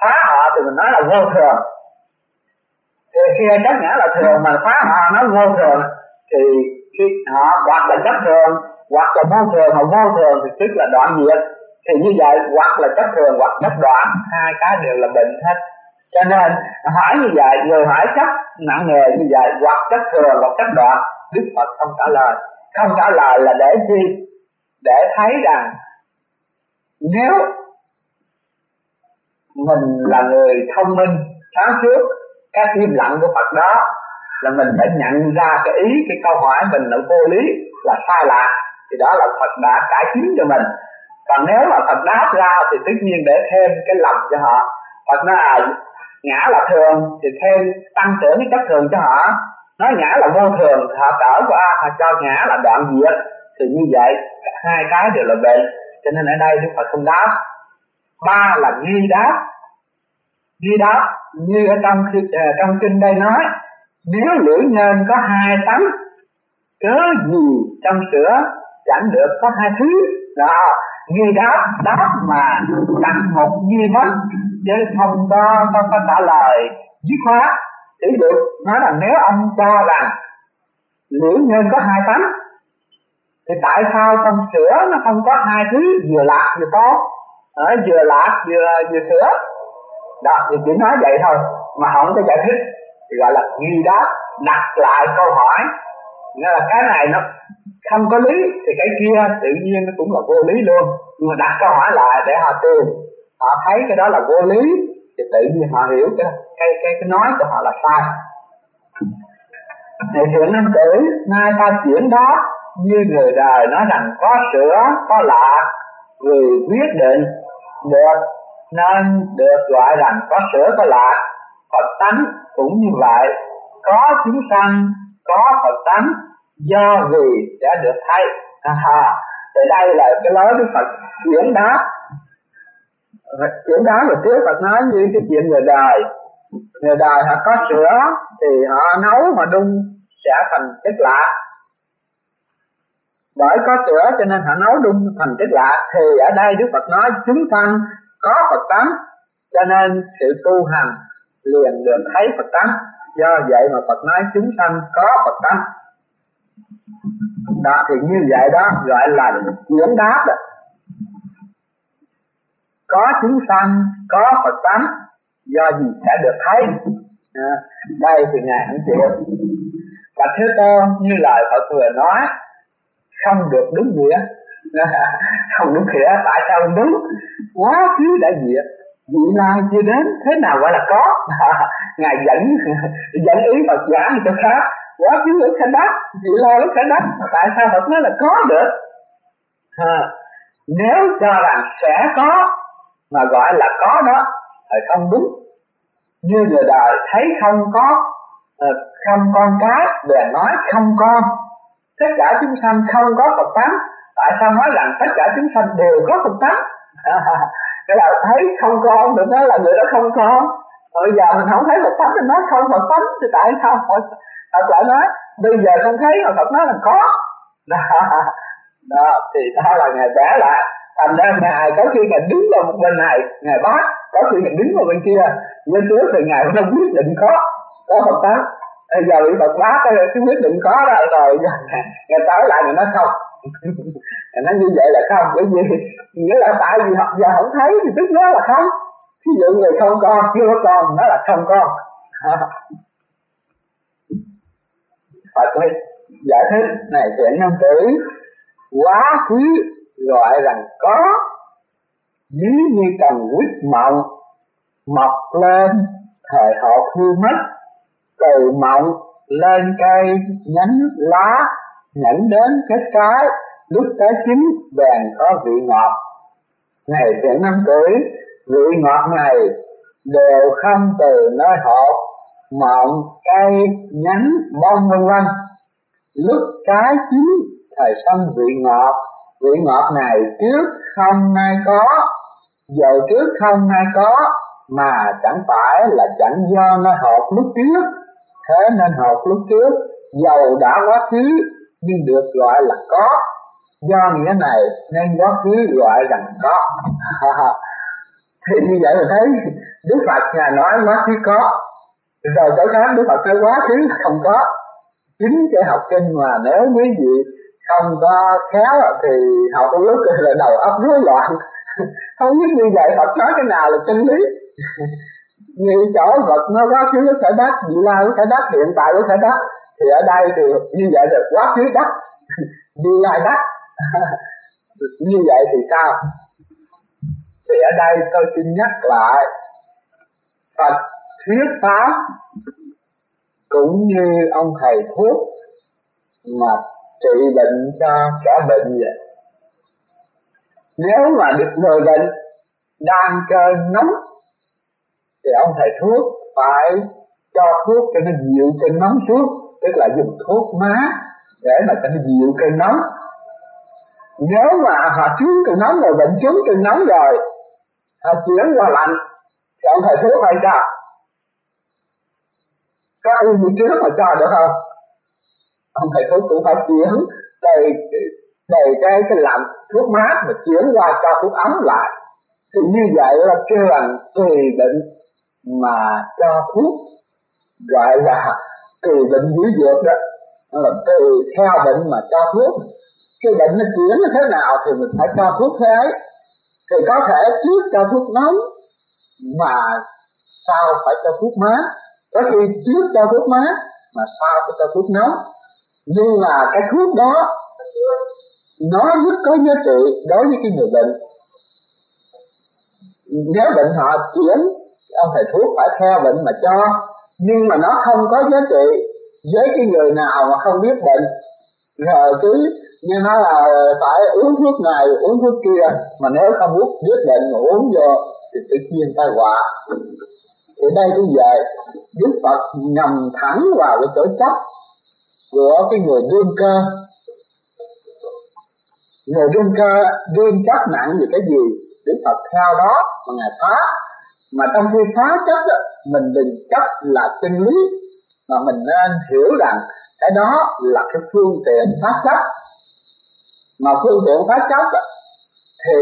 phá họ, thì mình nói là vô thường. Thì khi chấp ngã là thường mà phá họ nói vô thường, thì khi họ hoặc là chấp thường hoặc là vô thường, hoặc vô thường thì tức là đoạn diệt. Thì như vậy hoặc là chấp thường hoặc chấp đoạn, hai cái đều là bệnh hết. Cho nên hỏi như vậy, người hỏi chấp nặng nề như vậy, hoặc chấp thường hoặc chấp đoạn, Đức Phật không trả lời. Không trả lời là để chi? Để thấy rằng nếu mình là người thông minh sáng suốt, cái im lặng của Phật đó là mình phải nhận ra cái ý cái câu hỏi mình là vô lý, là sai lạc, thì đó là Phật đã cải chính cho mình. Còn nếu mà Phật đáp ra thì tất nhiên để thêm cái lòng cho họ. Phật nói à, ngã là thường thì thêm tăng trưởng cái chất thường cho họ. Nói ngã là vô thường họ cỡ qua, họ cho ngã là đoạn diệt. Thì như vậy hai cái đều là bệnh, cho nên ở đây Đức Phật không đáp. Ba là nghi đáp. Nghi đáp như ở trong, trong kinh đây nói, nếu lưỡi nhân có hai tấm, cớ gì trong sữa chẳng được có hai thứ. Đó, nghi đáp, đáp mà đặt một nghi vấn chứ không có, không có trả lời dứt khoát. Ví dụ nói rằng nếu ông cho rằng lưỡi nhân có hai tấm thì tại sao trong sữa nó không có hai thứ vừa lạc vừa tốt, ở vừa lạc vừa vừa sữa đó, thì chỉ nói vậy thôi mà không có giải thích thì gọi là nghi đáp, đặt lại câu hỏi. Nghĩa là cái này nó không có lý thì cái kia tự nhiên nó cũng là vô lý luôn, nhưng mà đặt câu hỏi lại để họ tìm, họ thấy cái đó là vô lý thì tự nhiên họ hiểu cái cái cái, cái nói của họ là sai. Thì thiện nam tử, nay ta chuyển đó như người đời nói rằng có sữa có lạc vì quyết định được nên được gọi rằng có sữa có lạc. Phật tánh cũng như vậy, có chúng sanh có Phật tánh do vì sẽ được thấy. À, thì đây là cái lối Đức Phật chuyển đáp. Chuyển đáp là trước Phật nói như cái chuyện người đời. Người đời họ có sữa thì họ nấu mà đun sẽ thành chất lạc, bởi có sữa cho nên họ nấu đun thành chất lạc. Thì ở đây Đức Phật nói chúng sanh có Phật tánh cho nên sự tu hành liền được thấy Phật tánh. Do vậy mà Phật nói chúng sanh có Phật tánh. Đó, thì như vậy đó gọi là chuyển đáp đó. Có chúng sanh có Phật tánh do gì sẽ được thấy. À, đây thì ngài không chịu. Và Thế Tôn như lời Phật vừa nói không được đúng nghĩa, Không đúng khỉa, tại sao không đúng? Quá khứ đã diệt, vị lai chưa đến, thế nào gọi là có? Ngài dẫn dẫn ý Phật giả cho khác. Quá khứ lúc khánh đắc, vị lai lúc khánh đắc, tại sao Phật nói là có được? À, nếu cho rằng sẽ có mà gọi là có đó thì không đúng. Như người đời thấy không có, không con cái bèn nói không con. Tất cả chúng sanh không có Phật tánh, tại sao nói rằng tất cả chúng sanh đều có Phật tánh? Cái là thấy không con, đừng nói là người đó không con. Bây giờ mình không thấy Phật tánh thì nói không Phật tánh, thì tại sao Phật lại nói bây giờ không thấy mà Phật nói là có? Đó, đó thì đó là Ngài vẽ lại. Thành ra Ngài có khi Ngài đứng vào một bên này, Ngài bác, có khi Ngài đứng vào bên kia. Như trước thì Ngài không quyết định có có Phật tánh, bây giờ bị Phật bác cái quyết định có ra rồi, Ngài tới lại Ngài nói không. Nó như vậy là không, bởi vì nghĩa là tại vì học giờ không thấy thì tức nó là không. Ví dụ người không con, chưa có con, nó là không con. Phật mới giải thích này chuyện năm tử, quá khứ gọi rằng có, ví như cần quyết mộng, mọc lên thời họ hư mất, từ mộng lên cây nhánh lá, nhẫn đến cái cái lúc cái chín vàng có vị ngọt. Ngày thiện năm tuổi, vị ngọt này đều không từ nơi hột, mọng, cây, nhánh, bông vân vân. Lúc cái chín thời sanh vị ngọt, vị ngọt này trước không nay có, giờ trước không nay có, mà chẳng phải là chẳng do nơi hột lúc trước. Thế nên hột lúc trước dầu đã quá khứ nhưng được gọi là có, do nghĩa này nên quá khứ gọi rằng có. Thì như vậy là thấy Đức Phật Ngài nói quá khứ có, rồi tới đó Đức Phật nói quá khứ không có. Chính cái học kinh mà nếu quý vị không có khéo thì học một lúc là đầu óc rối loạn, không biết như vậy Phật nói cái nào là chân lý. Như chỗ Phật nó quá khứ có thể đắc, vị lai có thể đắc, hiện tại có thể đắc, thì ở đây thì như vậy được quá khứ đắc, vị lai đắc. Như vậy thì sao? Thì ở đây tôi xin nhắc lại, Phật thuyết pháp cũng như ông thầy thuốc mà trị bệnh cho kẻ bệnh vậy. Nếu mà được người bệnh đang cơn nóng thì ông thầy thuốc phải cho thuốc cho nó dịu cơn nóng suốt, tức là dùng thuốc mát để mà cho nó dịu cơn nóng. Nếu mà họ xuống cơn nóng rồi, bệnh xuống cơn nóng rồi, họ chuyển qua lạnh thì ông thầy thuốc phải cho có y như trước mà cho được không? Ông thầy thuốc cũng phải chuyển đầy đầy cái cái lạnh thuốc mát mà chuyển qua cho thuốc ấm lại. Thì như vậy là kêu rằng tùy bệnh mà cho thuốc, gọi là tùy bệnh dưới dược đó, là tùy theo bệnh mà cho thuốc. Cái bệnh nó chuyển như thế nào thì mình phải cho thuốc thế ấy. Thì có thể trước cho thuốc nóng mà sau phải cho thuốc mát, có khi trước cho thuốc mát mà sau phải cho thuốc nóng. Nhưng mà cái thuốc đó nó rất có giá trị đối với cái người bệnh. Nếu bệnh họ chuyển, ông thầy thuốc phải theo bệnh mà cho, nhưng mà nó không có giá trị với cái người nào mà không biết bệnh, rồi cứ như nó là phải uống thuốc này uống thuốc kia, mà nếu không uống biết bệnh mà uống vô thì tự nhiên tai họa. Thì đây cũng vậy, Đức Phật nhằm thẳng vào cái chỗ chấp của cái người đương cơ. Người đương cơ đương chấp nặng về cái gì Đức Phật theo đó mà Ngài phá. Mà trong khi phá chấp đó, mình đừng chấp là chân lý, mà mình nên hiểu rằng cái đó là cái phương tiện phá chấp. Mà phương tiện phá chấp đó, thì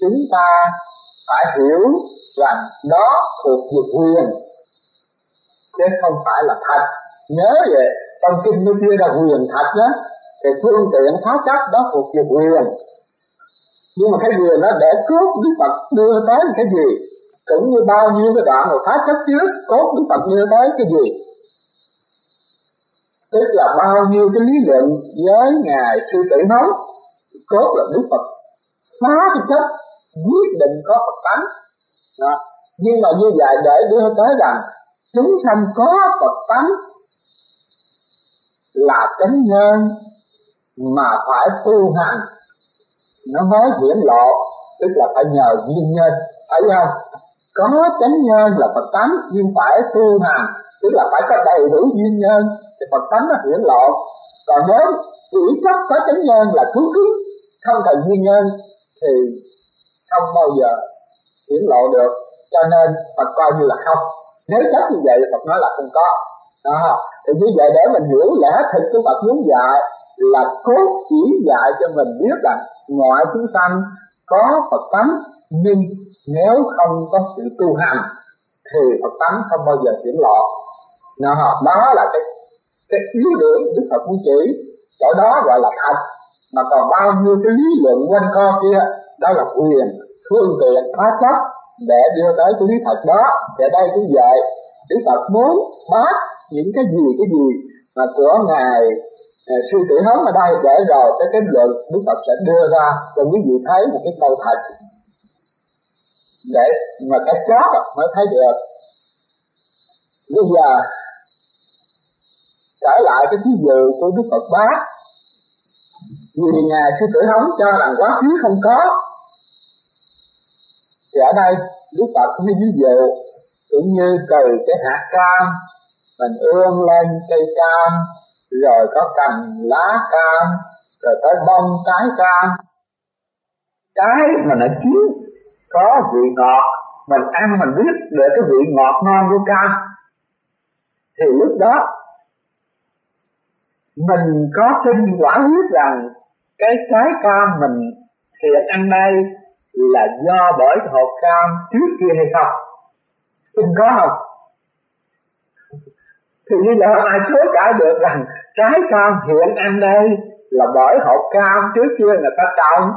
chúng ta phải hiểu rằng đó thuộc về quyền chứ không phải là thật. Nhớ vậy, trong kinh nó kia là quyền thật đó, thì phương tiện phá chấp đó thuộc về quyền. Nhưng mà cái quyền đó để cốt Đức Phật đưa tới cái gì, cũng như bao nhiêu cái đoạn mà phá chấp trước cốt Đức Phật đưa tới cái gì, tức là bao nhiêu cái lý luận với Ngài Sư Tử Hống cốt là đức Phật, phá cái chết quyết định có Phật tánh. Nhưng mà như vậy để đưa tới rằng chúng sanh có Phật tánh là chánh nhân mà phải tu hành nó mới hiển lộ, tức là phải nhờ duyên nhân, phải không? Có chánh nhân là Phật tánh nhưng phải tu hành, tức là phải có đầy đủ duyên nhân thì Phật tánh nó hiển lộ. Còn nếu chỉ chấp có chánh nhân là cứu cứu không cần duyên nhân thì không bao giờ hiển lộ được, cho nên Phật coi như là không. Nếu chấp như vậy Phật nói là không có. Đó. Thì như vậy để mình hiểu lẽ thịt của Phật muốn dạy là cốt chỉ dạy cho mình biết rằng mọi chúng sanh có Phật tánh, nhưng nếu không có sự tu hành thì Phật tánh không bao giờ hiển lộ. Đó. Đó là cái, cái yếu điểm Đức Phật muốn chỉ, chỗ đó gọi là thật. Mà còn bao nhiêu cái lý luận quanh co kia đó là quyền, phương tiện, hóa chất để đưa tới cái lý thật đó. Thì đây cũng vậy, Đức Phật muốn bác những cái gì cái gì mà của Ngài Sư Tử Hống ở đây, để rồi cái kết luận Đức Phật sẽ đưa ra cho quý vị thấy một cái câu thật, để mà cái chót mới thấy được. Bây giờ trở lại cái thí dụ của Đức Phật bác, vì Ngài Sư Tử Hống cho rằng quá khứ không có, thì ở đây Đức Phật cũng như ví dụ, cũng như từ cái hạt cam mình ươm lên cây cam, rồi có cành lá cam, rồi tới bông trái cam. Cái mà nó chín có vị ngọt, mình ăn mình biết được cái vị ngọt ngon của cam, thì lúc đó mình có tin quả quyết rằng cái trái cam mình hiện ăn đây là do bởi hột cam trước kia hay không? Tin có không? Thì như là không ai chối cãi được rằng trái cam hiện ăn đây là bởi hột cam trước kia người ta trồng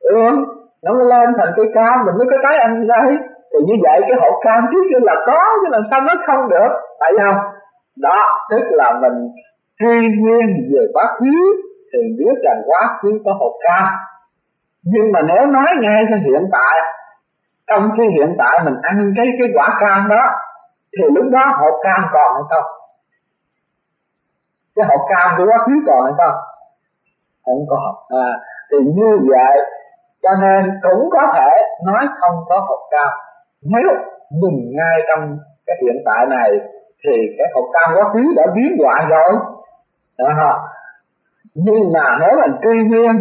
ươm, nó mới lên thành cây cam mình mới có trái ăn đây. Thì như vậy cái hột cam trước kia là có, chứ làm sao nó không được, tại không? Đó, tức là mình truy nguyên về quá khứ thì biết rằng quá khứ có hột cam. Nhưng mà nếu nói ngay cho hiện tại, trong khi hiện tại mình ăn cái cái quả cam đó, thì lúc đó hột cam còn hay không? Cái hột cam của quá khứ còn hay không? Không còn. À, thì như vậy cho nên cũng có thể nói không có hột cam. Nếu mình ngay trong cái hiện tại này thì cái hột cam quá khứ đã biến loại rồi. À, nhưng mà nếu mình truy nguyên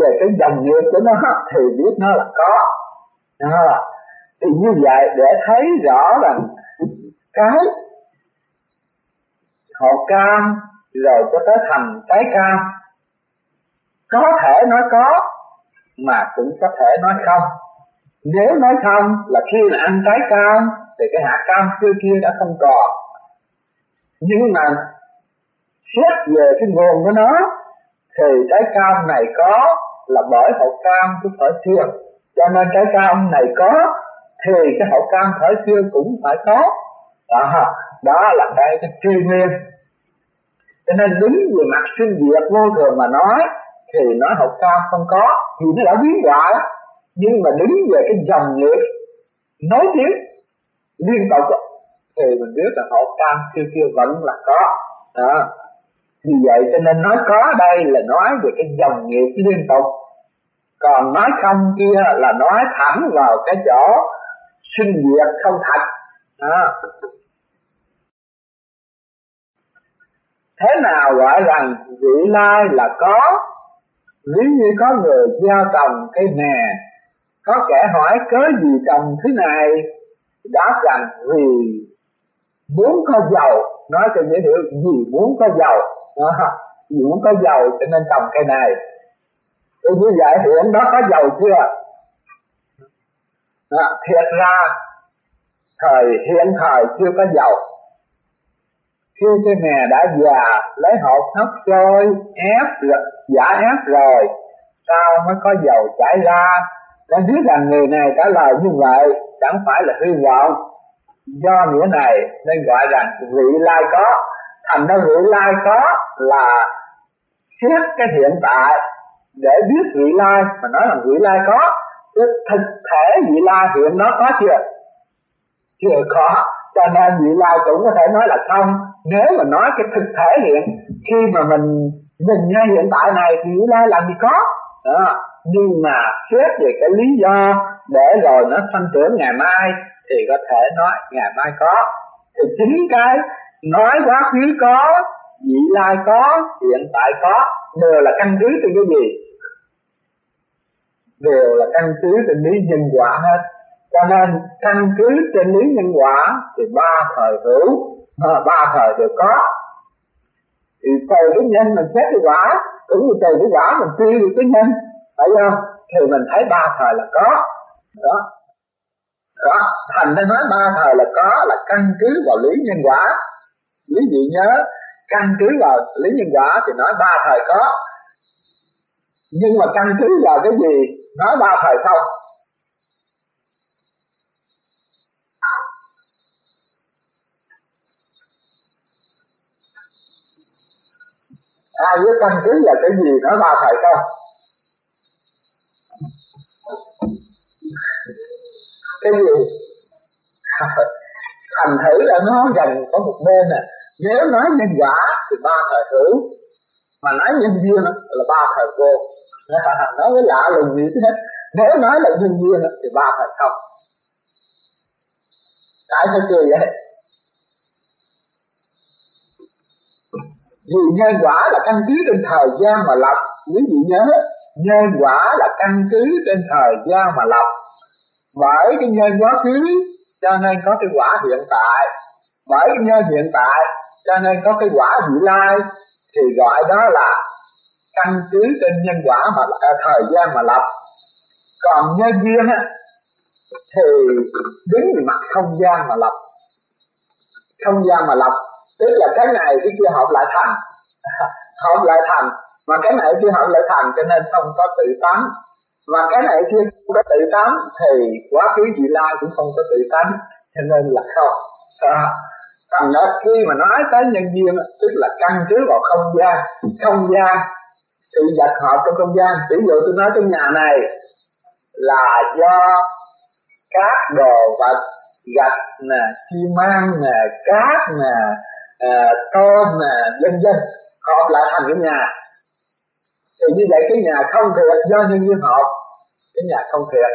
về cái dòng nghiệp của nó thì biết nó là có. À, thì như vậy để thấy rõ rằng cái hột cam rồi cho tới thành trái cam có thể nói có mà cũng có thể nói không. Nếu nói không là khi mà ăn trái cam thì cái hạt cam kia kia đã không còn. Nhưng mà xét về cái nguồn của nó thì trái cam này có là bởi hột cam của thời xưa, cho nên trái cam này có thì cái hột cam thời xưa cũng phải có. Đó, đó là cái, cái truy nguyên. Cho nên đứng về mặt sinh diệt vô thường mà nói thì nói hột cam không có thì nó đã biến loại. Nhưng mà đứng về cái dòng nghiệp nối tiếp liên tục thì mình biết là hột cam kia kia vẫn là có. Đó. Vì vậy cho nên nói có đây là nói về cái dòng nghiệp liên tục, còn nói không kia là nói thẳng vào cái chỗ sinh diệt không thật. Đó. Thế nào gọi rằng vị lai là có? Ví như có người gieo trồng cây mè, có kẻ hỏi cớ gì trồng thế này, đáp rằng vì muốn có giàu. Nói cho nghĩa hiểu vì muốn có giàu. Đó. Vì muốn có giàu cho nên trồng cây này. Thì như vậy hiện đó có giàu chưa? Đó. Thiệt ra thời hiện thời chưa có giàu. Khi cái mè đã già, lấy hột hấp trôi ép giả ép rồi sao mới có giàu chảy ra. Nó biết rằng người này trả lời như vậy chẳng phải là hy vọng, do nghĩa này nên gọi rằng vị lai có. Thành ra vị lai có là xét cái hiện tại để biết vị lai, mà nói là vị lai có, chứ thực thể vị lai hiện nó có chưa? Chưa có, cho nên vị lai cũng có thể nói là không. Nếu mà nói cái thực thể hiện, khi mà mình mình ngay hiện tại này thì vị lai làm gì có. Đó. Nhưng mà xét về cái lý do để rồi nó sanh tưởng ngày mai thì có thể nói ngày mai có. Thì chính cái nói quá khứ có, vị lai có, hiện tại có đều là căn cứ trên cái gì? Đều là căn cứ trên lý nhân quả hết. Cho nên căn cứ trên lý nhân quả thì ba thời hữu, ba thời đều có. Thì từ cái nhân mình xét cái quả, cũng như từ cái quả mình suy được cái nhân, phải không? Thì mình thấy ba thời là có. Đó. Đó. Thành ra nói ba thời là có là căn cứ vào lý nhân quả. Quý vị nhớ, căn cứ vào lý nhân quả thì nói ba thời có, nhưng mà căn cứ vào cái gì nói ba thời không? Ai biết căn cứ vào cái gì nói ba thời không? Cái gì? Thành thử là nó gần có một bên nè. Nếu nói nhân quả thì ba thời hữu, mà nói nhân duyên là ba thời vô. Nói với lạ lùng gì hết. Nếu nói là nhân duyên thì ba thời không. Tại sao cười vậy? Vì nhân quả là căn cứ trên thời gian mà lập. Quý vị nhớ, nhân quả là căn cứ trên thời gian mà lập. Bởi cái nhân quá khứ cho nên có cái quả hiện tại, bởi cái nhân hiện tại cho nên có cái quả vị lai, thì gọi đó là căn cứ trên nhân quả mà à, thời gian mà lập. Còn nhân duyên á thì đứng về mặt không gian mà lập. Không gian mà lập tức là cái này cái kia hợp lại thành, hợp lại thành, mà cái này kia hợp lại thành cho nên không có tự tánh, và cái này kia không có tự tánh thì quá khứ vị lai cũng không có tự tánh, cho nên là không. À, còn đó, khi mà nói tới nhân duyên tức là căn cứ vào không gian. Không gian, sự vật hợp trong không gian. Ví dụ tôi nói cái nhà này là do các đồ vật, gạch nè, xi măng nè, cát nè, uh, tôm nè, vân vân hợp lại thành cái nhà. Thì như vậy cái nhà không thiệt do nhân duyên hợp, cái nhà không thiệt.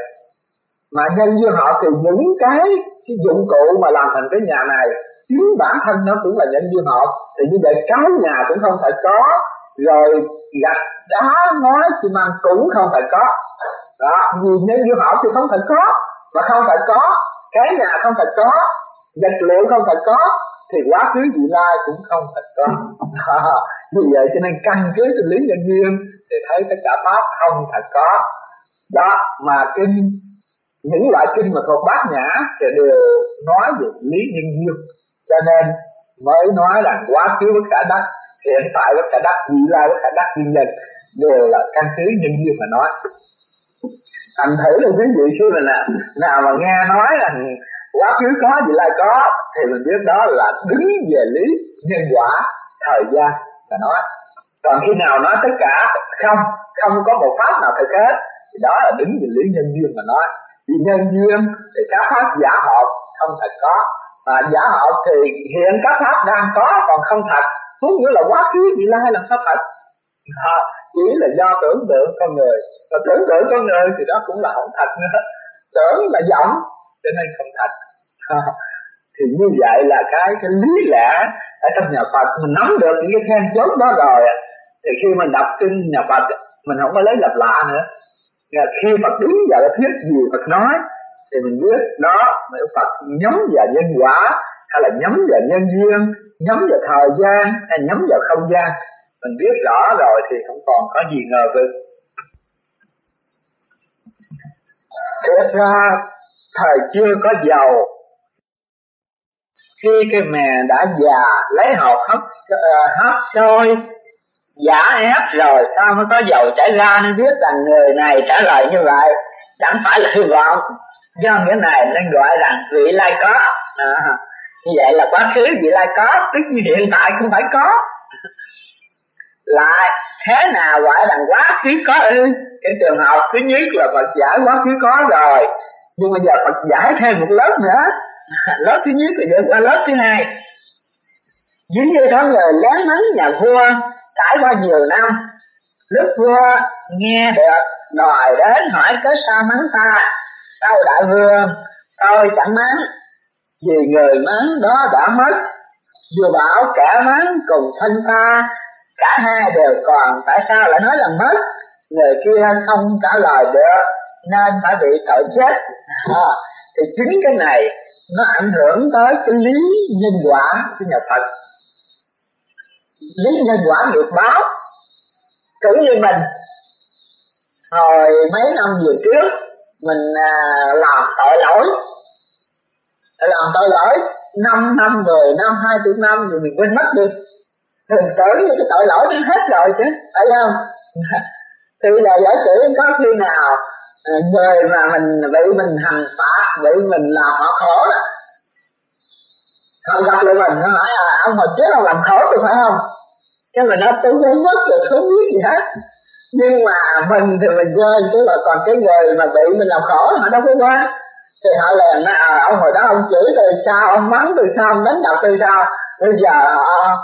Mà nhân duyên hợp thì những cái cái dụng cụ mà làm thành cái nhà này chính bản thân nó cũng là nhân duyên hợp, thì như vậy cái nhà cũng không thể có, rồi gạch đá ngói xi măng cũng không thể có. Đó, vì nhân duyên hợp thì không thể có, mà không thể có cái nhà, không thể có vật liệu, không thể có thì quá khứ vị lai cũng không thể có. À, vì vậy cho nên căn cứ trên lý nhân duyên thì thấy tất cả pháp không thể có. Đó, mà kinh, những loại kinh mà thuộc Bát Nhã thì đều nói về lý nhân duyên, cho nên mới nói rằng quá khứ bất khả đắc, hiện tại bất khả đắc, vị lai bất khả đắc, duyên nhân đều là căn cứ nhân duyên mà nói. Thành thử là quý vị khi mà nào, nào mà nghe nói rằng quá khứ có, vị lai có thì mình biết đó là đứng về lý nhân quả thời gian mà nói. Còn khi nào nói tất cả không, không có một pháp nào thực hết thì đó là đứng về lý nhân duyên mà nói. Vì nhân duyên thì các pháp giả hợp không thật có, mà giả hợp thì hiện các pháp đang có còn không thật, cũng nghĩa là quá khứ vị lai làm sao thật. À, chỉ là do tưởng tượng con người, mà tưởng tượng con người thì đó cũng là không thật nữa, tưởng là vọng cho nên không thật. À, thì như vậy là cái cái lý lẽ ở trong nhà Phật mình nắm được những cái then chốt đó rồi, thì khi mình đọc kinh nhà Phật mình không có lấy lặp lạ nữa. Khi Phật đứng vào cái thuyết gì Phật nói thì mình biết đó, nếu Phật nhắm vào nhân quả hay là nhắm vào nhân duyên, nhắm vào thời gian hay nhắm vào không gian, mình biết rõ rồi thì không còn có gì ngờ vực. Thật ra thời chưa có giàu, khi cái mè đã già lấy hột hấp hấp sôi giả ép rồi sao mới có dầu chảy ra, nên biết rằng người này trả lời như vậy chẳng phải là hy vọng, do nghĩa này nên gọi rằng vị lai có. À, như vậy là quá khứ vị lai có, tức như hiện tại cũng phải có. lại thế nào gọi là quá khứ có ư? Cái trường học thứ nhất là Phật giải quá khứ có rồi, nhưng bây giờ Phật giải thêm một lớp nữa, lớp thứ nhất là vượt qua lớp thứ hai. Dưới như đó người lén mắng nhà vua trải qua nhiều năm, lúc vua nghe được đòi đến hỏi cớ sao mắng ta. Tâu đại vương, tôi chẳng mắng, vì người mắng đó đã mất. Vua bảo kẻ mắng cùng thân ta, cả hai đều còn, tại sao lại nói là mất? Người kia không trả lời được nên phải bị tội chết. À, thì chính cái này nó ảnh hưởng tới cái lý nhân quả của nhà Phật, lý nhân quả nghiệp báo. Cũng như mình hồi mấy năm vừa trước mình làm tội lỗi, làm tội lỗi năm năm, mười năm, hai mươi năm thì mình quên mất đi. Thường tưởng như cái tội lỗi nó hết rồi chứ, phải không? Thì là giả sử có khi nào người mà mình bị mình hành phạt, bị mình làm họ khổ đó, họ gặp lại mình, nó hỏi à, ông hồi trước ông làm khổ tôi phải không? Cái mình nói tôi quên mất rồi, không biết gì hết. Nhưng mà mình thì mình quên, chứ là còn cái người mà bị mình làm khổ họ đâu có quên. Thì họ liền nói à, ông hồi đó ông chửi tôi sao, ông mắng tôi sao, ông đánh đập tôi sao, bây giờ họ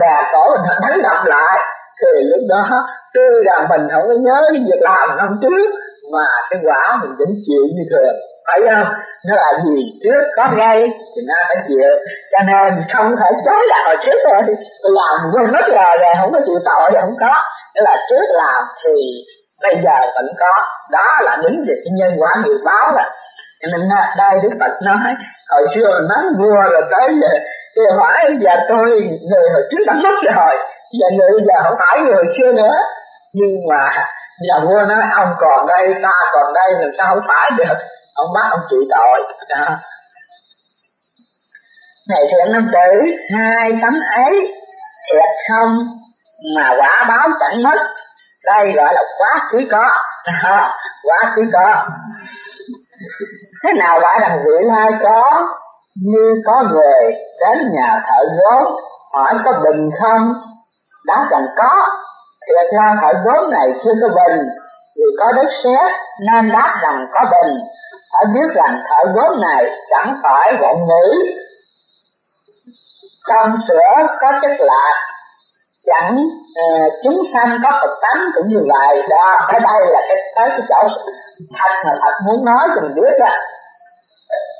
đè cổ mình, họ đánh đập lại. Thì lúc đó tuy là mình không có nhớ cái việc làm năm trước mà cái quả mình vẫn chịu như thường, phải không? Nó là gì trước có gây thì nó phải chịu, cho nên không thể chối lại hồi trước thôi. Tôi làm quên mất rồi rồi không có chịu tội rồi, không có. Tức là trước làm thì bây giờ vẫn có, đó là đúng về cái nhân quả nghiệp báo đó. Cho nên đây Đức Phật nói hồi xưa mình mắng vua rồi tới giờ thì hỏi giờ tôi người hồi trước đã mất rồi, giờ người giờ không phải người hồi xưa nữa. Nhưng mà giờ vua nói ông còn đây, ta còn đây, làm sao không phải được? Ông bắt ông chịu tội đó. Này thiện nam tử, hai tấm ấy thiệt không mà quả báo chẳng mất, đây gọi là quá khứ có. À, quá khứ có thế nào gọi là vị lai có? Như có người đến nhà thợ gốm hỏi có bình không, đáp rằng có. Thiệt ra thợ gốm này chưa có bình, vì có đất sét nên đáp rằng có bình. Phải biết rằng thợ gốm này chẳng phải vọng ngữ, trong sữa có chất lạc, chẳng uh, chúng sanh có Phật tánh cũng như vậy đó. Tới đây là cái tới cái chỗ thật mà thật muốn nói cho mình biết đó.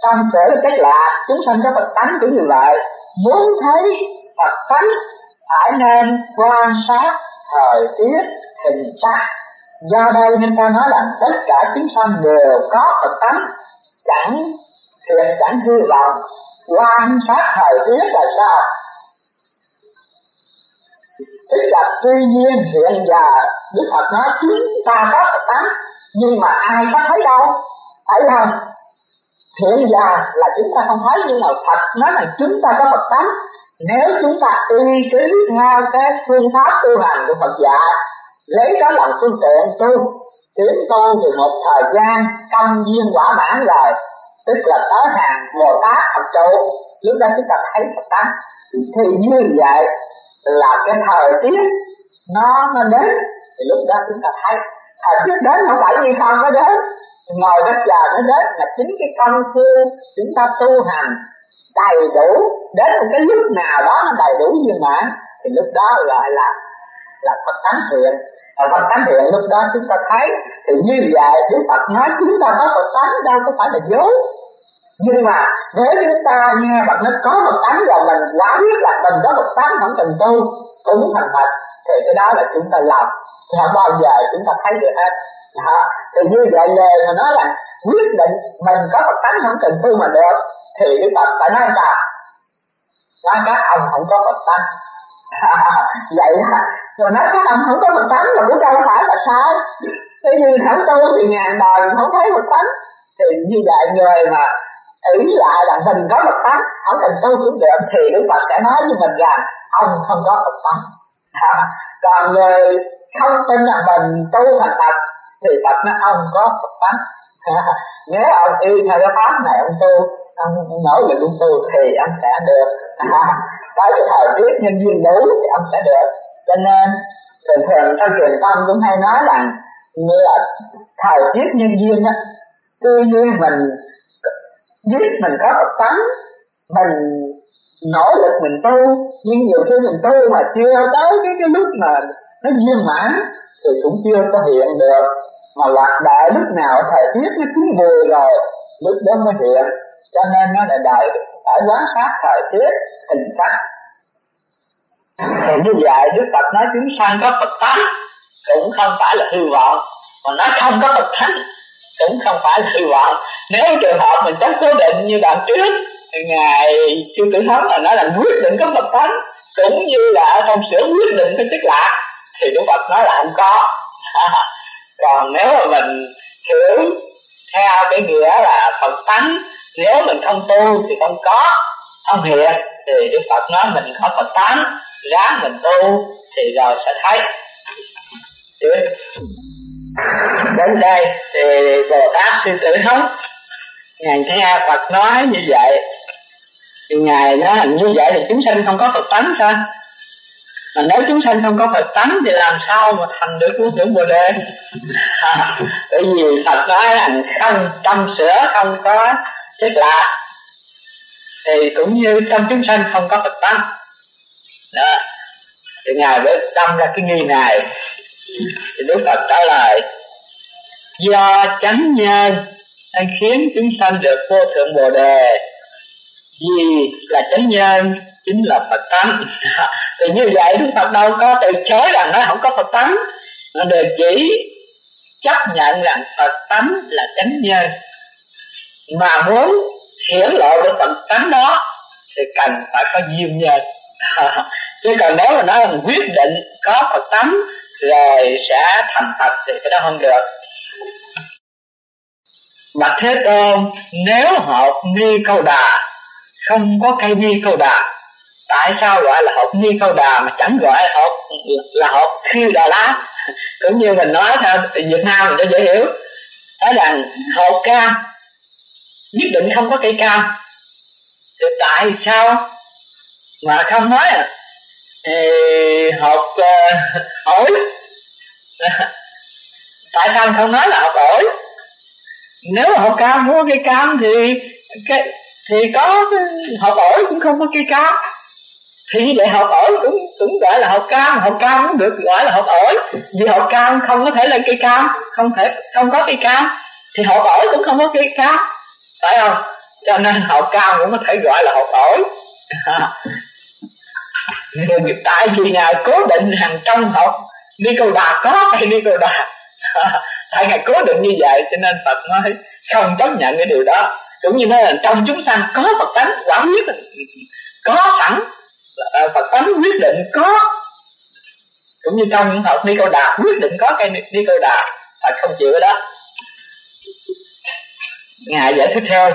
Trong sửa là chất lạc, chúng sanh có Phật tánh cũng như vậy. Muốn thấy Phật tánh phải nên quan sát thời tiết hình sắc. Do đây nên ta nói là tất cả chúng sanh đều có Phật tánh, chẳng thiện chẳng hư vọng. Quan sát thời tiết là sao? Tức là tuy nhiên hiện giờ Đức Phật nói chúng ta có Phật tánh, nhưng mà ai có thấy đâu, phải không? Hiện giờ là chúng ta không thấy, nhưng mà Phật nói là chúng ta có Phật tánh. Nếu chúng ta y cứ theo cái phương pháp tu hành của Phật dạy, lấy đó làm phương tiện tu tiến tu, thì một thời gian công duyên quả mãn rồi, tức là tới hàng Bồ Tát Phật trụ, lúc đó chúng ta thấy Phật tánh. Thì như vậy là cái thời tiết nó nó đến thì lúc đó chúng ta thấy. Thời tiết đến không phải như không nó đến, ngồi đất giờ nó đến, là chính cái công phu chúng ta tu hành đầy đủ, đến một cái lúc nào đó nó đầy đủ viên mãn thì lúc đó gọi là là Phật tánh thiện. Và Phật tánh thiện lúc đó chúng ta thấy. Thì như vậy Đức Phật nói chúng ta có Phật tánh đâu có phải là dối. Nhưng mà nếu chúng ta nghe Phật nó có Phật tánh là mình quá biết là mình có Phật tánh, không cần tu cũng thành Phật, thì cái đó là chúng ta làm thì không bao giờ chúng ta thấy được hết. Đó. Thì như vậy lời mà nói là quyết định mình có Phật tánh không cần tu mà được, thì Đức Phật phải nói sao? Nói các ông không có Phật tánh. Vậy đó. Rồi nói các ông không có Phật tánh là cũng đâu phải là sai. Thế nhưng không tu thì ngàn đời không thấy Phật tánh. Thì như vậy người mà ý lại là mình có Phật tánh không cần tu cũng được, thì Đức Phật sẽ nói với mình rằng ông không có Phật tánh. Còn người không tin là mình tu thành Phật thì Phật nói ông có Phật tánh. Nếu ông y theo cái pháp này ông tu, ông nỗ lực ông tu thì ông sẽ được. Tới cái thời tiết nhân duyên đủ thì ông sẽ được. Cho nên thường thường trong truyền tâm cũng hay nói rằng như là thời tiết nhân duyên á, tuy nhiên mình biết mình có tập tánh, mình nỗ lực mình tu, nhưng nhiều khi mình tu mà chưa tới cái, cái lúc mà nó viên mãn thì cũng chưa có hiện được, mà lạc đại lúc nào thời tiết nó chín mùi rồi lúc đó mới hiện. Cho nên nó lại đợi phải quan sát thời tiết hình sắc. Thì như vậy Đức Phật nói chúng sanh có Phật tánh cũng không phải là hư vọng, mà nó không có Phật tánh cũng không phải là hư vọng. Nếu trường hợp mình có cố định như đoạn trước, ngài Sư Tử Hống là nói là quyết định có Phật tánh cũng như là trong sửa quyết định có chức lạc, thì Đức Phật nói là không có. Còn nếu mà mình hiểu theo cái nghĩa là Phật tánh, nếu mình không tu thì không có, không hiện, thì Đức Phật nói mình không Phật tánh, ráng mình tu thì rồi sẽ thấy. Đến đây thì Bồ Tát Sư Tử Hống ngài nghe Phật nói như vậy, ngài nói như vậy thì chúng sanh không có Phật tánh sao? Mà nếu chúng sanh không có Phật tánh thì làm sao mà thành được cứu tưởng Bồ Đề? À, bởi vì Phật nói là không trong sữa không có chức lạc, thì cũng như trong chúng sanh không có Phật tánh. Đó, thì ngài mới đâm ra cái nghi này. Thì Đức Phật trả lời do chánh nhân anh khiến chúng sanh được vô thượng Bồ Đề, vì là chánh nhân chính là Phật tánh. Thì như vậy Đức Phật đâu có từ chối rằng nó không có Phật tánh, nó đều chỉ chấp nhận rằng Phật tánh là chánh nhân. Mà muốn hiển lộ được Phật tánh đó thì cần phải có duyên nhân. Chứ còn nếu mà nói rằng quyết định có Phật tánh rồi sẽ thành Phật thì cái đó không được. Bạch Thế Tôn, nếu hột Ni Câu Đà không có cây Ni Câu Đà, tại sao gọi là hột Ni Câu Đà mà chẳng gọi là hột, là hột Khiêu Đà Lá? Cũng như mình nói theo Việt Nam mình cho dễ hiểu, nói rằng hột cam nhất định không có cây cam, thì tại sao mà không nói à? Hột ổi, tại sao không nói là hột ổi? Nếu hột cam có cây cam thì cái, thì có hột ổi cũng không có cây cam, thì lại hột ổi cũng cũng gọi là hột cam. Hột cam cũng được gọi là hột ổi, vì hột cam không có thể là cây cam, không thể không có cây cam, thì hột ổi cũng không có cây cam, phải không? Cho nên hột cam cũng có thể gọi là hột ổi. Tại vì ngài cố định rằng trong hột Ni Câu Đà có cây Ni Câu Đà, tại ngài cố định như vậy cho nên Phật mới không chấp nhận cái điều đó. Cũng như nói là trong chúng sanh có Phật tánh, quả quyết có sẵn Phật tánh, quyết định có. Cũng như trong những hột Ni Câu Đà quyết định có cây Ni Câu Đà, Phật không chịu cái đó. Ngài giải thích theo,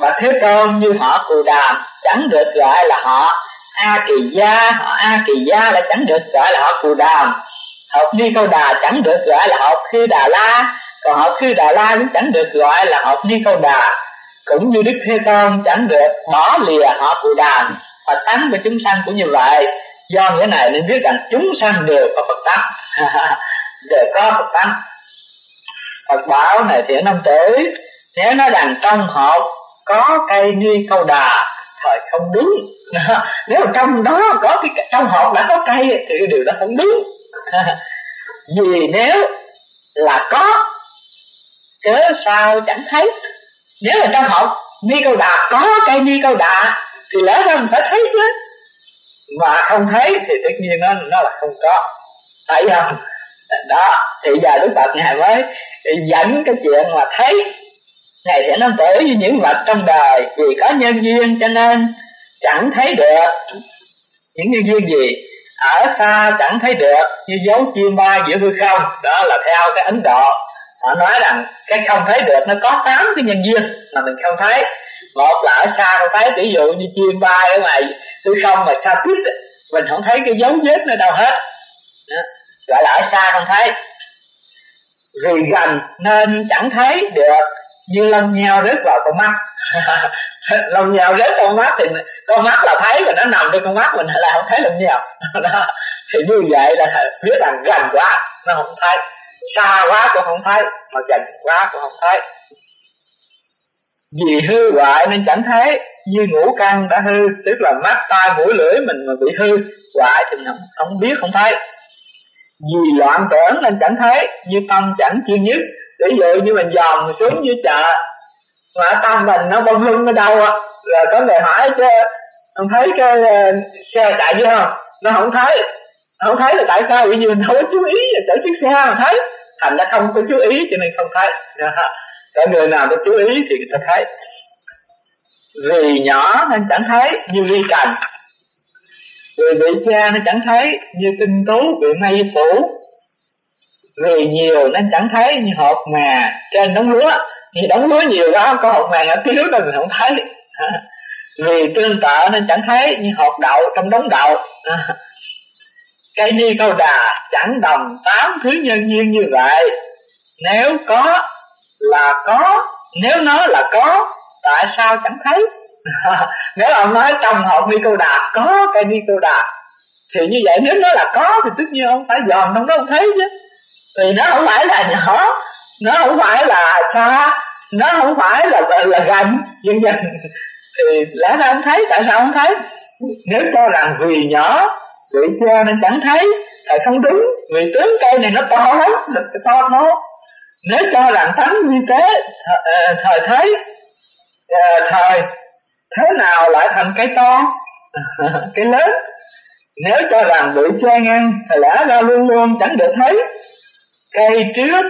Bạch Thế Tôn, như họ Cù Đàm chẳng được gọi là họ A Kỳ Gia, họ A Kỳ Gia là chẳng được gọi là họ Cù Đàm, họ Ni Câu Đà chẳng được gọi là họ Khư Đà La, còn họ Khư Đà La cũng chẳng được gọi là họ Ni Câu Đà. Cũng như Đức Thế Tôn chẳng được bỏ lìa họ Cù Đàm, Phật tánh của chúng sanh cũng như vậy. Do nghĩa này nên biết rằng chúng sanh đều có Phật tánh, đều có Phật tánh. Phật bảo này thì năm tới, nếu nói rằng trong hột có cây Ni Câu Đà thời không đúng. Nếu trong đó có cái, trong hột đã có cây thì điều đó không đúng. Vì nếu là có cớ sao chẳng thấy? Nếu là trong hột Ni Câu Đà có cây Ni Câu Đà thì lẽ ra mình phải thấy chứ, mà không thấy thì tất nhiên nó nó là không có, thấy không? Đó, thì giờ Đức Phật ngài mới dẫn cái chuyện mà thấy này sẽ nắm tử như những vật trong đời, vì có nhân duyên cho nên chẳng thấy được. Những nhân duyên gì? Ở xa chẳng thấy được, như dấu chim bay giữa hư không. Đó là theo cái Ấn Độ, họ nói rằng cái không thấy được nó có tám cái nhân duyên mà mình không thấy. Một là ở xa không thấy, ví dụ như chim bay ở ngoài hư không mà xa tít, mình không thấy cái dấu vết nó đâu hết. Đó, gọi là ở xa không thấy. Vì gần nên chẳng thấy được, như lông nheo rớt vào con mắt. Lông nheo rớt con mắt thì con mắt là thấy, và nó nằm trong con mắt mình là không thấy lông nheo. Thì như vậy là biết rằng gần quá nó không thấy, xa quá cũng không thấy, mà gần quá cũng không thấy. Vì hư hoại nên chẳng thấy. Như ngũ căn đã hư, tức là mắt, tai, mũi, lưỡi mình mà bị hư hoại thì không, không biết, không thấy. Vì loạn tưởng nên chẳng thấy. Như tâm chẳng chuyên nhất. Ví dụ như mình dòm xuống dưới chợ mà tâm mình nó bông lung ở đâu á, là có người hỏi chứ không thấy cái xe chạy dưới không, nó không thấy. Không thấy là tại sao? Bởi vì mình không có chú ý chở chiếc xe mà thấy, thành ra không có chú ý cho nên không thấy. Cái người nào có chú ý thì người ta thấy. Vì nhỏ nên chẳng thấy. Như ly cành, vì bị cha nên chẳng thấy. Như tinh tú bị mây phủ. Vì nhiều nên chẳng thấy. Như hột mè trên đống lúa, như đống lúa nhiều quá có hột mè nó thiếu nên mình không thấy. Vì tương tự nên chẳng thấy. Như hột đậu trong đống đậu. Cây ni câu đà chẳng đồng tám thứ nhân duyên như vậy. Nếu có là có, nếu nói là có, tại sao chẳng thấy? Nếu ông nói trong hộp ni câu đà có cây ni câu đà thì như vậy nếu nói là có thì tất nhiên ông phải dòm trong đó ông thấy chứ. Thì nó không phải là nhỏ, nó không phải là xa, nó không phải là là, là gần dần dần thì lẽ ra ông thấy. Tại sao ông thấy? Nếu cho rằng vì nhỏ bị che nên chẳng thấy thì không đúng, vì tướng cây này nó to lắm, nó to nó. Nếu cho rằng thánh như thế, thời thấy, thời thế nào lại thành cái to, cái lớn. Nếu cho rằng bị che ngang thì lẽ ra luôn luôn chẳng được thấy. Cây trước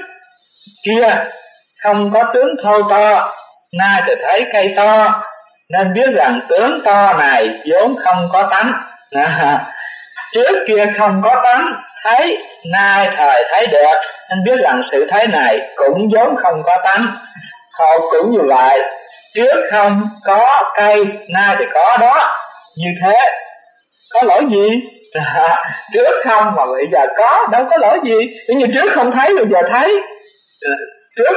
kia không có tướng thô to, nay thì thấy cây to, nên biết rằng tướng to này vốn không có tánh. Trước kia không có tánh, thấy, nay thời thấy được, nên biết rằng sự thấy này cũng vốn không có tánh. Hột cũng như vậy, trước không có cây, nay thì có đó. Như thế có lỗi gì? À, trước không mà bây giờ có, đâu có lỗi gì. Nếu như trước không thấy bây giờ thấy. Trước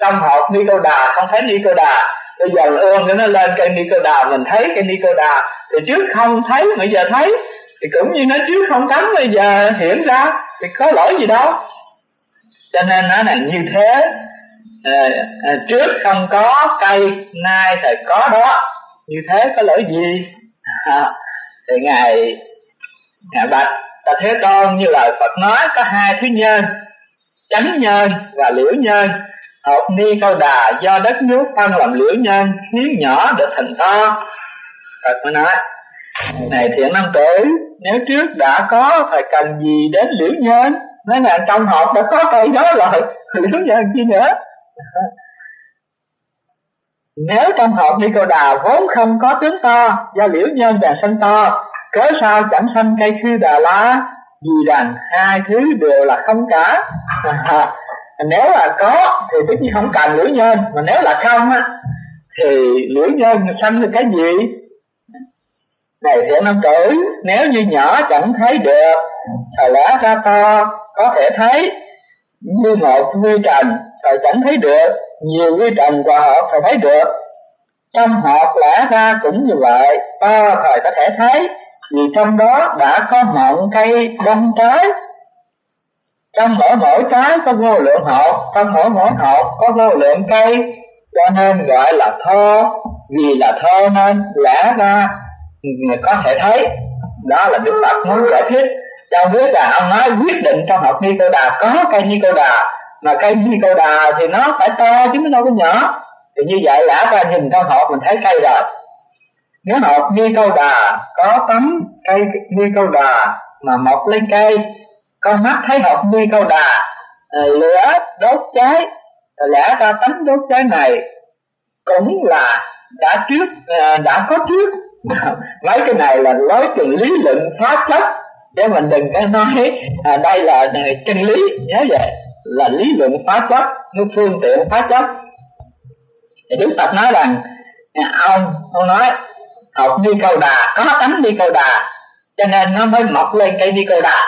trong hột ni câu đà không thấy ni câu đà, bây giờ ương nó lên cây ni câu đà mình thấy cây ni câu đà. Thì trước không thấy bây giờ thấy, thì cũng như nó trước không tánh bây giờ hiển ra, thì có lỗi gì đâu. Cho nên nó là như thế. à, à, Trước không có cây, nay thì có đó. Như thế có lỗi gì? à, Thì Ngài Ngài bạch Ta Thế Tôn, như lời Phật nói có hai thứ nhân: chánh nhân và liễu nhân. Hột ni câu đà do đất nước phân làm liễu nhân, khiến nhỏ được thành to. Phật mới nói: này thiện nam tử, nếu trước đã có thì cần gì đến liễu nhân? Nói là trong hộp đã có cây đó rồi, liễu nhân chi nữa. Nếu trong hộp ni câu đà vốn không có tướng to, do liễu nhân và sanh to, cớ sao chẳng sanh cây khư đà la? Vì rằng hai thứ đều là không cả. à, Nếu là có thì tất nhiên không cần liễu nhân, mà nếu là không á thì liễu nhân sanh được cái gì? Này thiện nam tử, nếu như nhỏ chẳng thấy được thời lẽ ra to có thể thấy. Như một quy trần thời chẳng thấy được, nhiều quy trần hòa hợp thời thấy được. Trong hộp lẽ ra cũng như vậy, to thời có thể thấy, vì trong đó đã có mộng cây đông trái. Trong mỗi mỗi trái có vô lượng hộp, trong mỗi mỗi hộp có vô lượng cây, cho nên gọi là thô. Vì là thô nên lẽ ra có thể thấy. Đó là Đức Phật muốn giải thích. Trong biết là ông nói quyết định trong hộp ni câu đà có cây ni câu đà, mà cây ni câu đà thì nó phải to chứ nó đâu có nhỏ. Thì như vậy lẽ ra nhìn trong hộp mình thấy cây rồi. Nếu hộp ni câu đà có tấm cây ni câu đà mà mọc lên cây, con mắt thấy hộp ni câu đà lửa đốt cháy, thì lẽ ra tấm đốt cháy này cũng là đã trước đã có trước. Mấy cái này là lối trình lý luận pháp chấp, để mình đừng có nói à, đây là chân lý. Nhớ vậy là lý luận pháp chấp, nó phương tiện pháp chấp. Thì Đức Phật nói rằng ông ông nói học ni câu đà có tánh ni câu đà, cho nên nó mới mọc lên cây ni câu đà.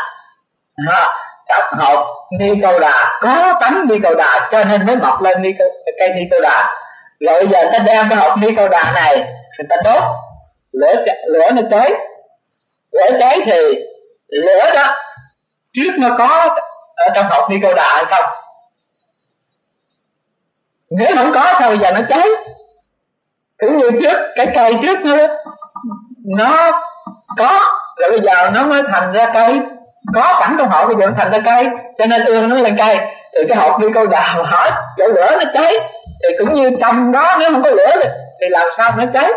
à, Tập học ni câu đà có tánh ni câu đà, cho nên mới mọc lên ni câu, cây ni câu đà. Rồi giờ ta đem cái học ni câu đà này người ta đốt, lửa lửa nó cháy, lửa cháy thì lửa đó trước nó có ở trong học Ni Cô Đà hay không? Nếu không có sao giờ nó cháy. Cũng như trước cái cây trước nó nó có rồi bây giờ nó mới thành ra cây, có sẵn trong họ bây giờ nó thành ra cây, cho nên ương nó lên cây. Thì cái hột Ni Cô Đà hỏi chỗ lửa nó cháy, thì cũng như trong đó nếu không có lửa thì làm sao nó cháy?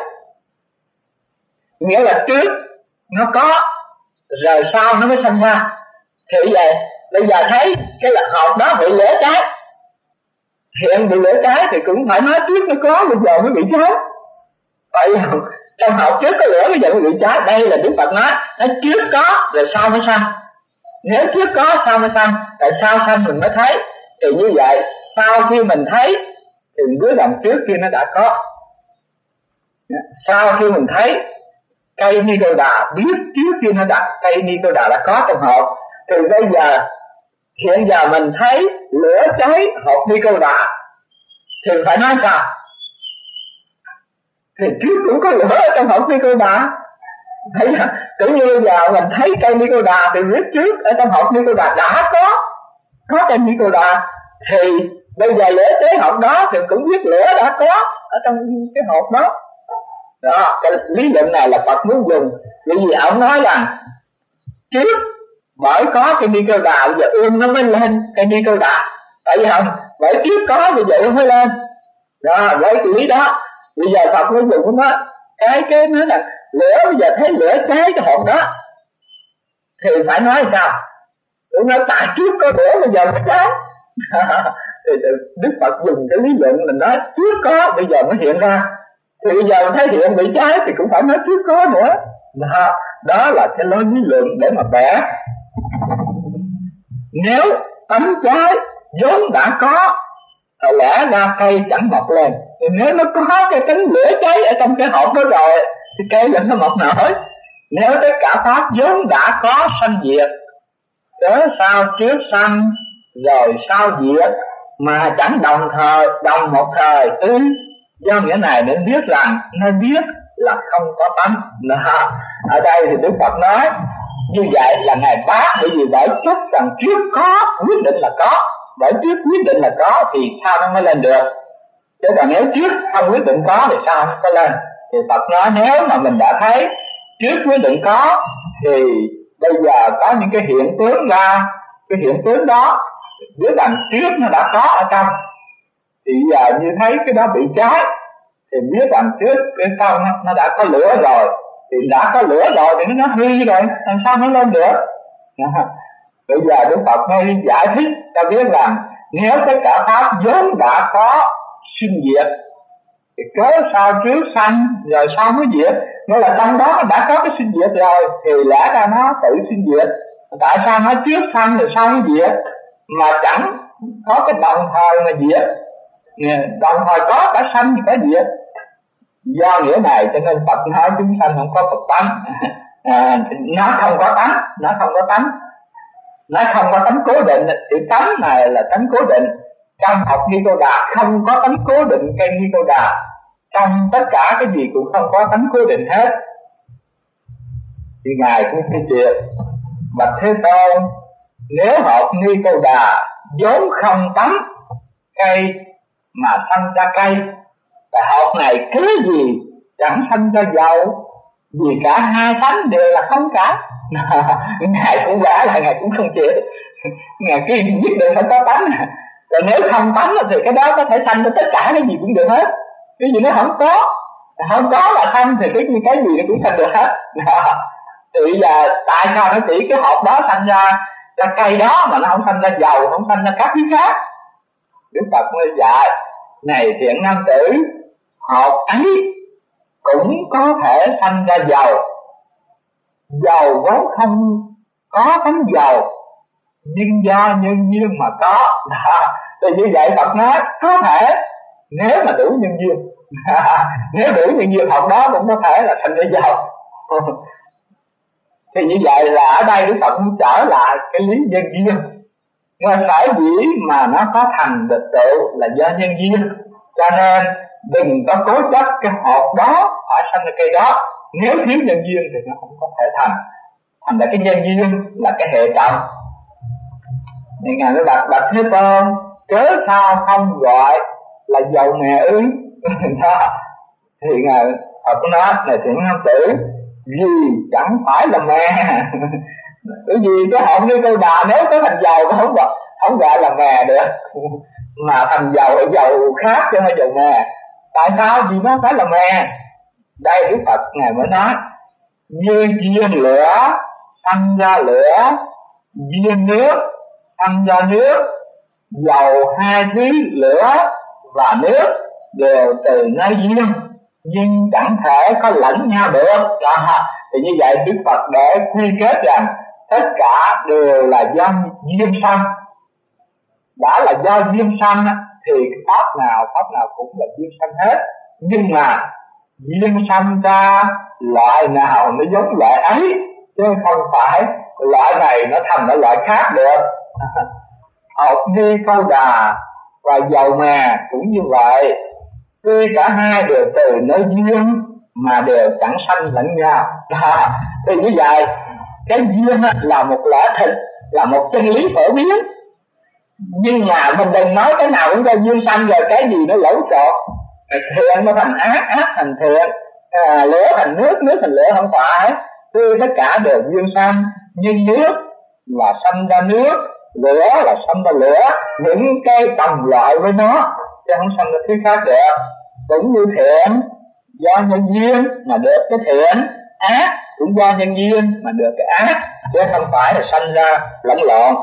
Nghĩa là trước nó có rồi sau nó mới sanh ra. Thì vậy bây giờ thấy cái hột đó bị lửa cháy, hiện bị lửa cháy thì cũng phải nói trước nó có bây giờ mới bị cháy. Vậy trong hột trước có lửa bây giờ mới bị cháy, đây là Đức Phật nói nó trước có rồi sau mới sanh. Nếu trước có sao mới sanh, tại sao sanh mình mới thấy? Thì như vậy sau khi mình thấy thì với đồng trước kia nó đã có. Sau khi mình thấy cây Ni Cô Đà, biết trước kia nó đặt cây Ni Cô Đà đã có trong hộp, thì bây giờ hiện giờ mình thấy lửa cháy hộp Ni Cô Đà thì phải nói sao? Thì trước cũng có lửa trong hộp Ni Cô Đà. Thấy là cũng như bây giờ mình thấy cây Ni Cô Đà thì biết trước ở trong hộp Ni Cô Đà đã có có cây Ni Cô Đà, thì bây giờ lửa cháy hộp đó thì cũng biết lửa đã có ở trong cái hộp đó. Đó, cái lý luận này là Phật muốn dùng, bởi vì ông nói là trước bởi có cái Ni Cô Đà bây giờ ương nó mới lên cái Ni Cô Đà. Tại vì không, bởi trước có bây giờ ương mới lên. Đó, với cái lý đó bây giờ Phật muốn dùng nó cái cái nó là lửa bây giờ thấy lửa cháy cái hộp đó thì phải nói sao? Cũng nói tại trước có lửa bây giờ mới cháy. Thì Đức Phật dùng cái lý luận là nói trước có bây giờ mới hiện ra. Thì bây giờ mình thấy hiện bị cháy thì cũng phải nói trước có nữa. Đó, đó là cái lối lý luận để mà vẽ. Nếu tấm trái vốn đã có thì lẽ ra cây chẳng mọc lên. Thì nếu nó có cái cánh lửa cháy ở trong cái hộp đó rồi thì cây vẫn nó mọc nổi. Nếu tất cả pháp vốn đã có sanh diệt, cớ sao trước sanh rồi sao diệt mà chẳng đồng thời đồng một thời ư? Do nghĩa này để biết rằng nên biết là không có tánh. Ở đây thì Đức Phật nói như vậy là Ngài bác, bởi vì bởi chấp rằng trước có quyết định là có, bởi trước quyết định là có thì sao nó mới lên được? Chứ còn nếu trước không quyết định có thì sao nó mới lên? Thì Phật nói nếu mà mình đã thấy trước quyết định có thì bây giờ có những cái hiện tướng ra, cái hiện tướng đó biết rằng trước nó đã có ở trong. Thì giờ như thấy cái đó bị cháy thì biết rằng trước cái sau nó, nó đã có lửa rồi. Thì đã có lửa rồi thì nó hư rồi, làm sao nó lên được? Bây giờ Đức Phật mới giải thích cho biết rằng nếu tất cả pháp vốn đã có sinh diệt thì cớ sao trước sanh rồi sau mới diệt? Nó là trong đó đã có cái sinh diệt rồi thì lẽ ra nó tự sinh diệt. Tại sao nó trước sanh rồi sau mới diệt mà chẳng có cái đồng thời mà diệt? Đồng thời có cả sanh cả diệt. Do nghĩa này cho nên Phật nói chúng sanh không có Phật tánh. à, Nó không có tánh Nó không có tánh Nó không có tánh cố định. Thì tánh này là tánh cố định. Trong học Ni Cô Đà không có tánh cố định cây Ni Cô Đà. Trong tất cả cái gì cũng không có tánh cố định hết. Thì Ngài cũng phê duyệt bạch Thế Tôn, nếu học Ni Cô Đà vốn không tánh cây mà sanh ra cây, và hột này cứ gì chẳng sanh ra dầu, vì cả hai thánh đều là không cả. Ngài cũng vẽ là Ngài cũng không chịu. Ngài kia nhất định phải có tánh. Rồi nếu không tánh thì cái đó có thể sanh ra tất cả cái gì cũng được hết. Cái gì nó không có, không có là sanh thì cái, cái gì nó cũng sanh được hết. Thì là tại sao nó chỉ cái hột đó sanh ra ra cây đó mà nó không sanh ra dầu, không sanh ra các thứ khác? Đức Phật mới dạy này thiện nam tử, hột ấy cũng có thể sanh ra dầu. Dầu vốn không có tánh dầu, nhưng do nhân duyên mà có. Đó, thì như vậy Phật nói có thể nếu mà đủ nhân duyên. Nếu đủ nhân duyên hột đó cũng có thể là sanh ra dầu. Thì như vậy là ở đây Đức Phật cũng trở lại cái lý nhân duyên. Ngoài phải dĩ mà nó có thành được tựu là do nhân duyên. Cho nên đừng có cố chấp cái hộp đó phải sanh ra cây đó. Nếu thiếu nhân duyên thì nó không có thể thành. Thành là cái nhân duyên, là cái hệ trọng. Nên Ngài mới đặt đặt thế tôn, cớ sao không gọi là dầu mè ứ. Đó. Thì Ngài Phật nói này thì nó tử, vì chẳng phải là mè. Bởi vì cái hộn như câu đà nếu có thành dầu không gọi, không gọi là mè được. Mà thành dầu ở dầu khác chứ không phải dầu mè. Tại sao? Vì nó phải là mè. Đây Đức Phật Ngài mới nói như duyên lửa sanh ra lửa, duyên nước sanh ra nước, dầu hai thứ lửa và nước đều từ nơi duyên, nhưng chẳng thể có lẫn nhau được. Đó. Thì như vậy Đức Phật để quy kết rằng tất cả đều là do duyên sanh. Đã là do duyên sanh thì pháp nào pháp nào cũng là duyên sanh hết, nhưng mà duyên sanh ra loại nào nó giống loại ấy, chứ không phải loại này nó thành cái loại khác được. Học ni câu đà và dầu mè cũng như vậy, tuy cả hai đều từ nơi duyên mà đều chẳng sanh lẫn nhau. Đó. Thì như vậy cái duyên là một lẽ thịt, là một chân lý phổ biến, nhưng mà mình đừng nói cái nào cũng do duyên sanh rồi cái gì nó lẫn trộn, thiện nó thành ác, ác thành thiện, à, lửa thành nước, nước thành lửa, không phải. Tuy tất cả đều duyên sanh, nhưng nước là sanh ra nước, lửa là sanh ra lửa, những cái đồng loại với nó chứ không sanh ra thứ khác được. Cũng như thiện do nhân duyên mà được cái thiện, ác cũng do nhân duyên mà được cái ác, chứ không phải là sanh ra lẫn lộn.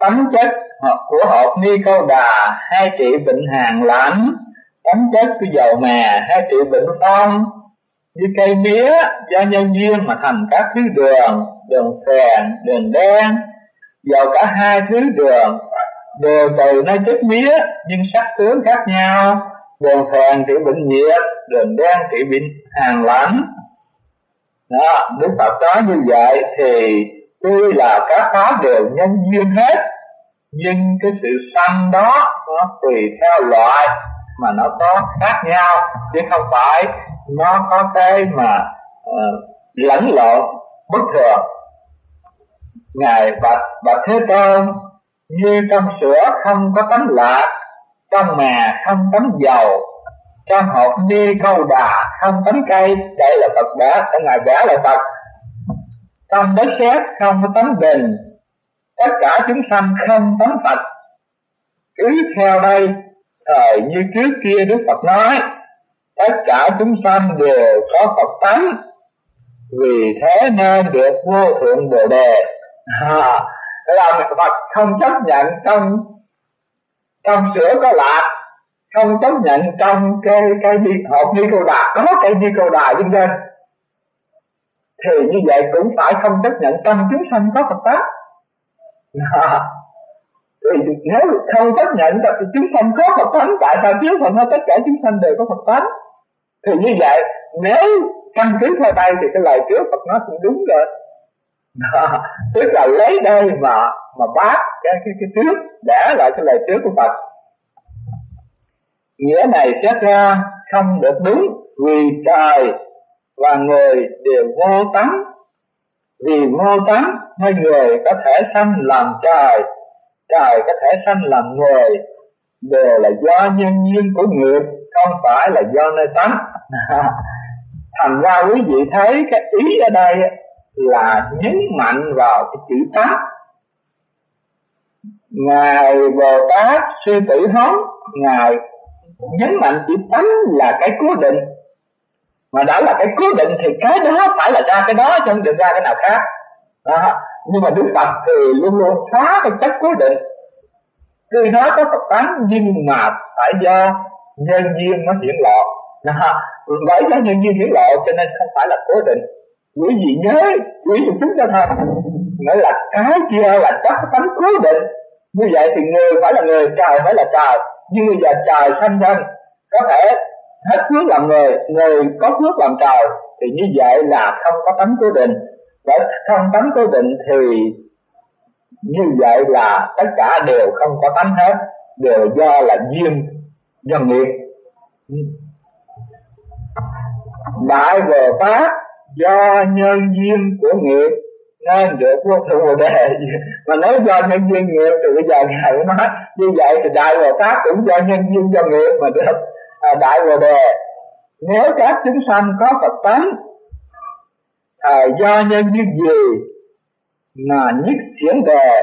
Tánh chất của hột ni câu đà hai trị bệnh hàn lãnh, tánh chất của dầu mè hai trị bệnh phong. Như cây mía do nhân duyên mà thành các thứ đường, đường phèn, đường đen, dầu cả hai thứ đường đều từ nơi chất mía, nhưng sắc tướng khác nhau. Đường phèn trị bệnh nhiệt, đường đen trị bệnh hàn lãnh. Đó, Đức Phật nói như vậy thì tuy là các pháp đều nhân duyên hết, nhưng cái sự sanh đó nó tùy theo loại mà nó có khác nhau, chứ không phải nó có cái mà uh, lẫn lộn bất thường. Ngài bạch bạch Thế Tôn, như trong sữa không có tánh lạc, trong mè không tánh dầu, trong hột ni câu đà không tánh cây. Đây là Phật vẽ, Ngài vẽ lại Phật. Trong đất sét không có tánh bình, tất cả chúng sanh không tánh Phật. Cứ theo đây, thời như trước kia Đức Phật nói, tất cả chúng sanh đều có Phật tánh, vì thế nên được vô thượng bồ đề. À, là Phật không chấp nhận trong trong sữa có lạc, không chấp nhận trong cái cái hột ni câu đà có cây ni câu đà vân vân. Thì như vậy cũng phải không chấp nhận trong chúng sanh có Phật tánh. À, thì nếu không chấp nhận chúng sanh có Phật tánh, tại sao chứ không nói tất cả chúng sanh đều có Phật tánh? Thì như vậy nếu căn cứ theo đây thì cái lời trước Phật nói cũng đúng rồi. À, tức là lấy đây mà mà bác cái cái, cái trước, để lại cái lời trước của Phật. Nghĩa này xét ra không được đúng, vì trời và người đều vô tánh. Vì vô tánh nên người có thể sanh làm trời, trời có thể sanh làm người, đều là do nhân duyên của nghiệp, không phải là do nơi tánh. Thành ra quý vị thấy cái ý ở đây là nhấn mạnh vào cái chữ tánh. Ngài Bồ Tát Sư Tử Hống, Ngài nhấn mạnh chữ tánh là cái cố định, mà đã là cái cố định thì cái đó phải là ra cái đó, chứ không được ra cái nào khác. Đó. Nhưng mà Đức Phật thì luôn luôn phá cái chất cố định. Tuy nó có Phật tánh nhưng mà phải do nhân duyên nó hiển lộ. Đó. Bởi do nhân duyên hiển lộ cho nên không phải là cố định. Quý vị nhớ, quý vị chúng ta thôi, nghĩa là cái kia là chất tánh cố định. Như vậy thì người phải là người, trời phải là trời. Nhưng bây giờ trời sanh ra có thể hết phước làm người, người có phước làm trời, thì như vậy là không có tánh cố định. Để không tánh cố định thì như vậy là tất cả đều không có tánh hết, đều do là duyên, do nghiệp. Đại Bồ Tát do nhân duyên của nghiệp nên được vô thù đề. Mà nói do nhân duyên nghiệp thì bây giờ Ngài cũng nói như vậy thì Đại Bồ Tát cũng do nhân duyên do nghiệp mà được à, Đại Bồ Đề. Nếu các chúng sanh có Phật tánh à, do nhân duyên gì mà nhất chuyển về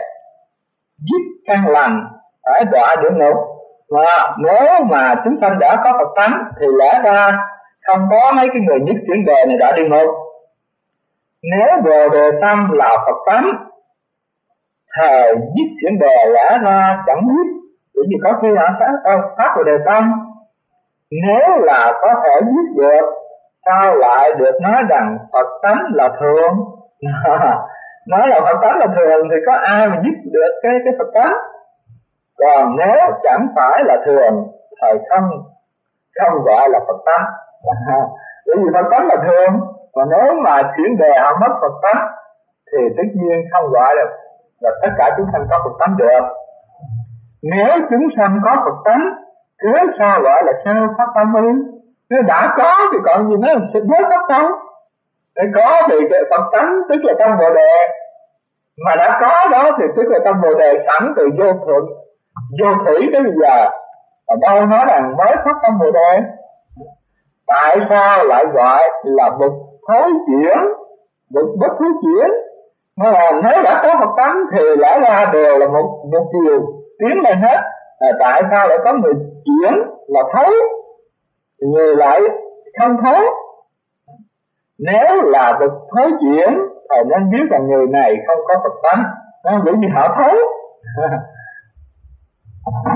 giúp căn lành phải đọa địa ngục. Mà nếu mà chúng sanh đã có Phật tánh thì lẽ ra không có mấy cái người nhất chuyển đề này đã đi ngục. Nếu Bồ Đề Tâm là Phật tánh thời nhất chuyển đề lẽ ra chẳng biết, bởi vì có khi là Pháp Bồ Đề Tâm nếu là có thể biết được sao lại được nói rằng Phật tánh là thường. Nói là Phật tánh là thường thì có ai mà giúp được cái, cái Phật tánh. Còn nếu chẳng phải là thường thời không không gọi là Phật tánh. Bởi vì Phật tánh là thường, mà nếu mà chuyển đề họ mất Phật tánh thì tất nhiên không gọi là, là tất cả chúng sanh có Phật tánh được. Nếu chúng sanh có Phật tánh cứ sao gọi là sao Pháp Tâm Ư? Nếu đã có thì còn gì nữa là sự giới Pháp Tâm. Để có thì Phật tánh tức là tâm Bồ Đề, mà đã có đó thì tức là tâm Bồ Đề sẵn từ vô thượng vô thủy tới bây giờ. Mà đâu nói rằng mới Pháp Tâm Bồ Đề, tại sao lại gọi là bực thối chuyển, bực bất thối chuyển? Nó là nếu đã có Phật tánh thì lẽ ra đều là một một chiều tiến lên hết. À, tại sao lại có người chuyển là thối, người lại không thối? Nếu là bực thối chuyển thì nên biết rằng người này không có Phật tánh, nên bởi vì họ thối.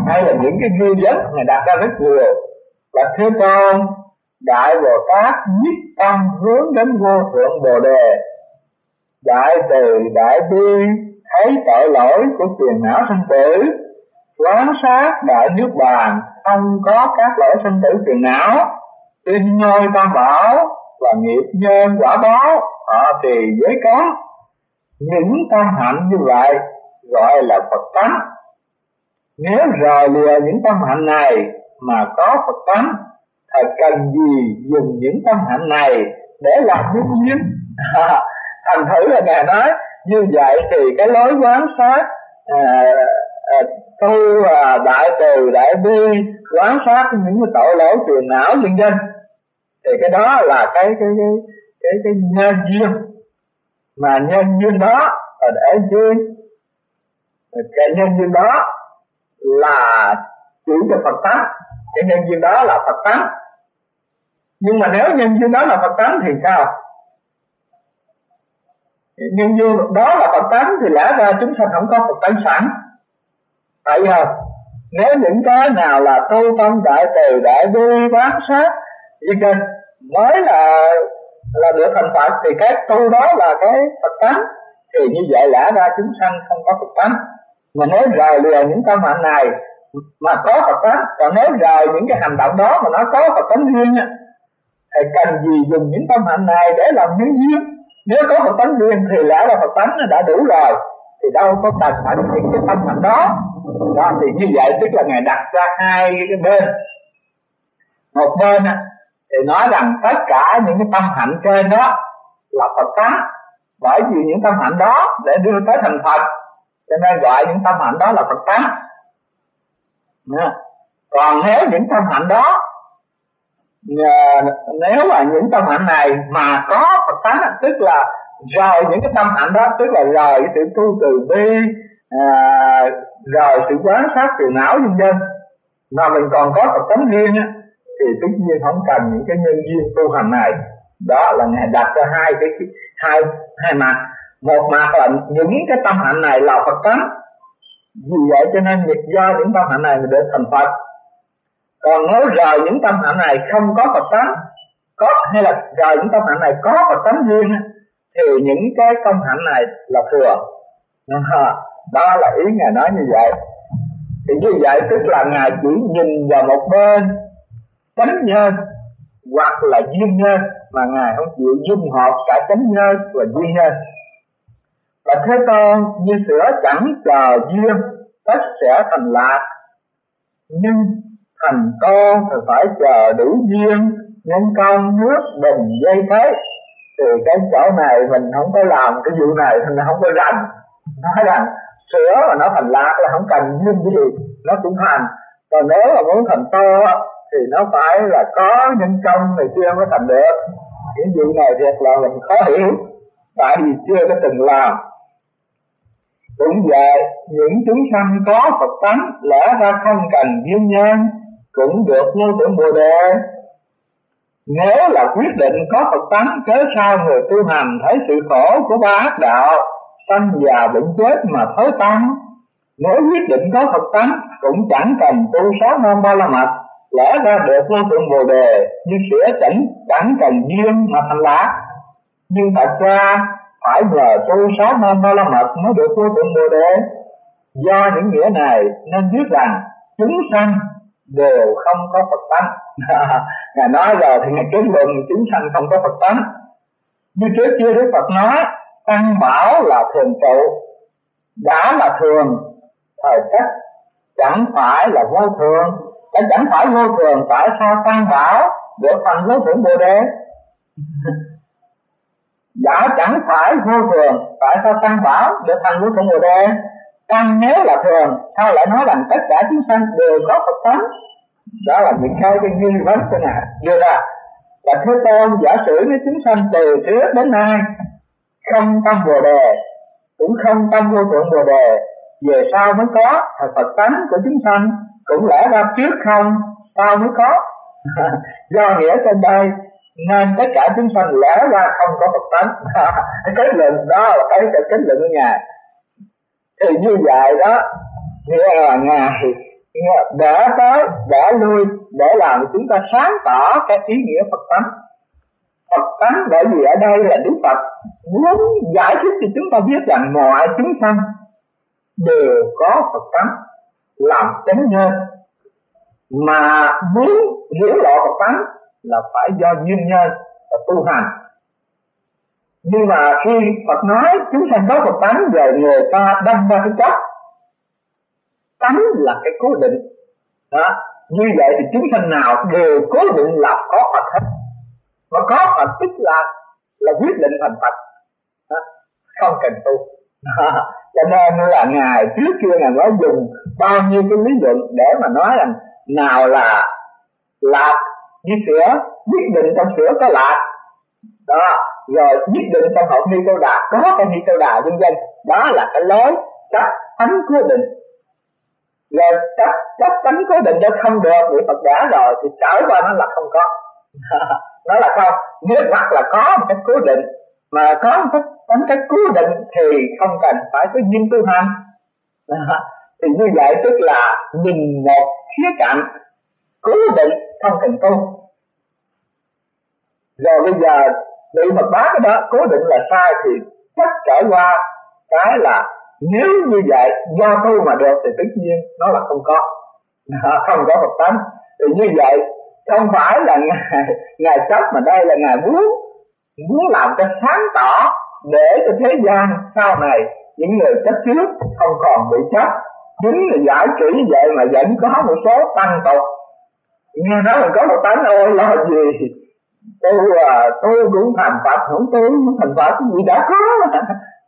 Đây là những cái nghi vấn này đặt ra rất nhiều. Là thế con Đại Bồ Tát nhất tâm hướng đến vô thượng Bồ Đề, đại từ đại bi, thấy tội lỗi của phiền não sinh tử, quán sát đại niết bàn, không có các lỗi sinh tử phiền não, tin nhoi tam bảo và nghiệp nhân quả báo, họ trì giới cấm. Những tâm hạnh như vậy gọi là Phật tánh. Nếu rời lìa những tâm hạnh này mà có Phật tánh, thật cần gì dùng những tâm hạnh này để làm những nhiễm à, thành thử là Ngài nói như vậy thì cái lối quán sát à, à, tu à, đại từ đại bi, quán sát những cái tội lỗi phiền não nhân dân, thì cái đó là cái cái cái cái, cái, cái nhân duyên. Mà nhân duyên đó là để duyên, cái nhân duyên đó là chỉ cho Phật tánh. Cái nhân duyên đó là Phật tánh. Nhưng mà nếu nhân duyên đó là Phật tánh thì sao? Nhân duyên đó là Phật tánh thì lẽ ra chúng sanh không có Phật tánh sẵn. Tại không? Nếu những cái nào là tu tâm đại từ đại bi quán sát duyên dân mới là là được thành Phật thì cái tu đó là cái Phật tánh. Thì như vậy lẽ ra chúng sanh không có Phật tánh. Mà nếu rời lìa những tâm hạnh này mà có Phật tánh, còn nếu rời những cái hành động đó mà nó có Phật tánh riêng thì cần gì dùng những tâm hạnh này để làm những duyên. Nếu có Phật tánh riêng thì lẽ là Phật tánh đã đủ rồi, thì đâu có cần phải những cái tâm hạnh đó. Đó thì như vậy tức là Ngài đặt ra hai cái bên. Một bên thì nói rằng tất cả những cái tâm hạnh trên đó là Phật tánh, bởi vì những tâm hạnh đó để đưa tới thành Phật cho nên gọi những tâm hạnh đó là Phật tánh. Còn nếu những tâm hạnh đó, nếu mà những tâm hạnh này mà có Phật tánh, tức là rời những cái tâm hạnh đó, tức là rời cái sự tu từ bi, à, rời sự quán sát phiền não nhân dân, mà mình còn có Phật tánh riêng á, thì tất nhiên không cần những cái nhân duyên tu hành này. Đó là Ngài đặt cho hai cái hai hai mặt. Một mặt là những cái tâm hạnh này là Phật tánh, vì vậy cho nên việc do những tâm hạnh này mình được thành Phật. Còn nếu rời những tâm hạnh này không có Phật tánh, có hay là rời những tâm hạnh này có Phật tánh riêng, thì những cái tâm hạnh này là thừa. Đó là ý Ngài nói như vậy. Thì như vậy tức là Ngài chỉ nhìn vào một bên chánh nhân hoặc là duyên nhân, mà Ngài không chịu dung hợp cả chánh nhân và duyên nhân. Và thế con như sữa chẳng chờ duyên tất sẽ thành lạc, nhưng thành con thì phải chờ đủ duyên, nhân công nước đồng dây thế. thì cái chỗ này mình không có làm cái vụ này thì mình không có rành. Nói rằng sữa mà nó thành lạc là không cần duyên cái gì, nó cũng thành. Còn nếu mà muốn thành tơ thì nó phải là có nhân công này kia mới thành được. Cái vụ này thiệt là mình khó hiểu, tại vì chưa có từng làm. Cũng vậy, những chúng sanh có Phật tánh lẽ ra không cần duyên nhân cũng được như tưởng Bồ Đề. Nếu là quyết định có Phật tánh, cớ sao người tu hành thấy sự khổ của ba ác đạo, sanh già bệnh chết mà thối tăng? Nếu quyết định có Phật tánh cũng chẳng cần tu sáu môn Ba La Mật, lẽ ra được vô thượng Bồ Đề như sữa chỉnh, chẳng cần duyên mà thành lạc. Nhưng thật ra phải nhờ tu sáu môn Ba La Mật mới được vô thượng Bồ Đề. Do những nghĩa này nên biết rằng chúng sanh đều không có Phật tánh. Ngài nói rồi thì Ngài kết luận chúng sanh không có Phật tánh. Như trước kia Đức Phật nói, tăng bảo là thường trụ, đã là thường thời cách chẳng phải là vô thường. Cái chẳng phải vô thường, tại sao tăng bảo được thành vô thượng Bồ Đề? Đã chẳng phải vô thường, tại sao tăng bảo được thành vô thượng Bồ Đề? Tăng nếu là thường, sao lại nói rằng tất cả chúng sanh đều có Phật tánh? Đó là những cái nghi vấn của Ngài đưa ra. Là Thế Tôn giả sử với chúng sanh từ trước đến nay không tâm Bồ Đề, cũng không tâm vô thượng Bồ Đề, về sau mới có. Thật Phật tánh của chúng sanh cũng lẽ ra trước không, sau mới có. Do nghĩa trên đây nên tất cả chúng sanh lẽ ra không có Phật tánh. Cái kết luận đó là cái kết luận của Ngài. Thì như vậy đó, nghĩa là Ngài để tới, để lui, để làm chúng ta sáng tỏ cái ý nghĩa Phật tánh. Phật tánh bởi vì ở đây là Đức Phật muốn giải thích cho chúng ta biết rằng mọi chúng sanh đều có Phật tánh làm chánh nhân, mà muốn hiểu rõ Phật tánh là phải do duyên nhân và tu hành. Nhưng mà khi Phật nói chúng sanh có Phật tánh, rồi người ta đâm ra cái chấp. Tánh là cái cố định đó. Như vậy thì chúng sanh nào đều cố định là có Phật hết, mà có Phật tức là là quyết định thành Phật đó. Không cần tu đó. Cho nên là Ngài trước kia Ngài nói dùng bao nhiêu cái lý luận để mà nói rằng nào là lạc như sữa, quyết định trong sữa có lạc đó, rồi quyết định trong hộp Ni Câu Đà có cái Ni Câu Đà vân vân. Đó là cái lối chấp tánh cố định. Rồi chấp chấp tánh cố định đó không được, bị Phật đã rồi thì trở qua nó là không có. Nó là không, nếu hoặc là có một cách cố định, mà có một cách tánh cách cố định thì không cần phải có duyên tu hành. Thì như vậy tức là nhìn một khía cạnh cố định không cần tu. Rồi bây giờ bị Phật bác cái đó cố định là sai thì chắc trải qua cái là nếu như vậy do tu mà được thì tất nhiên nó là không có, không có Phật tánh. Thì như vậy không phải là Ngài Ngài chấp mà đây là Ngài muốn muốn làm cho sáng tỏ để cho thế gian sau này những người chấp trước không còn bị chấp. Chính là giải kỹ vậy mà vẫn có một số tăng tục nghe nói mình có Phật tánh, ôi lo gì tôi à, tôi cũng thành Phật, không tôi cũng thành Phật gì đã có.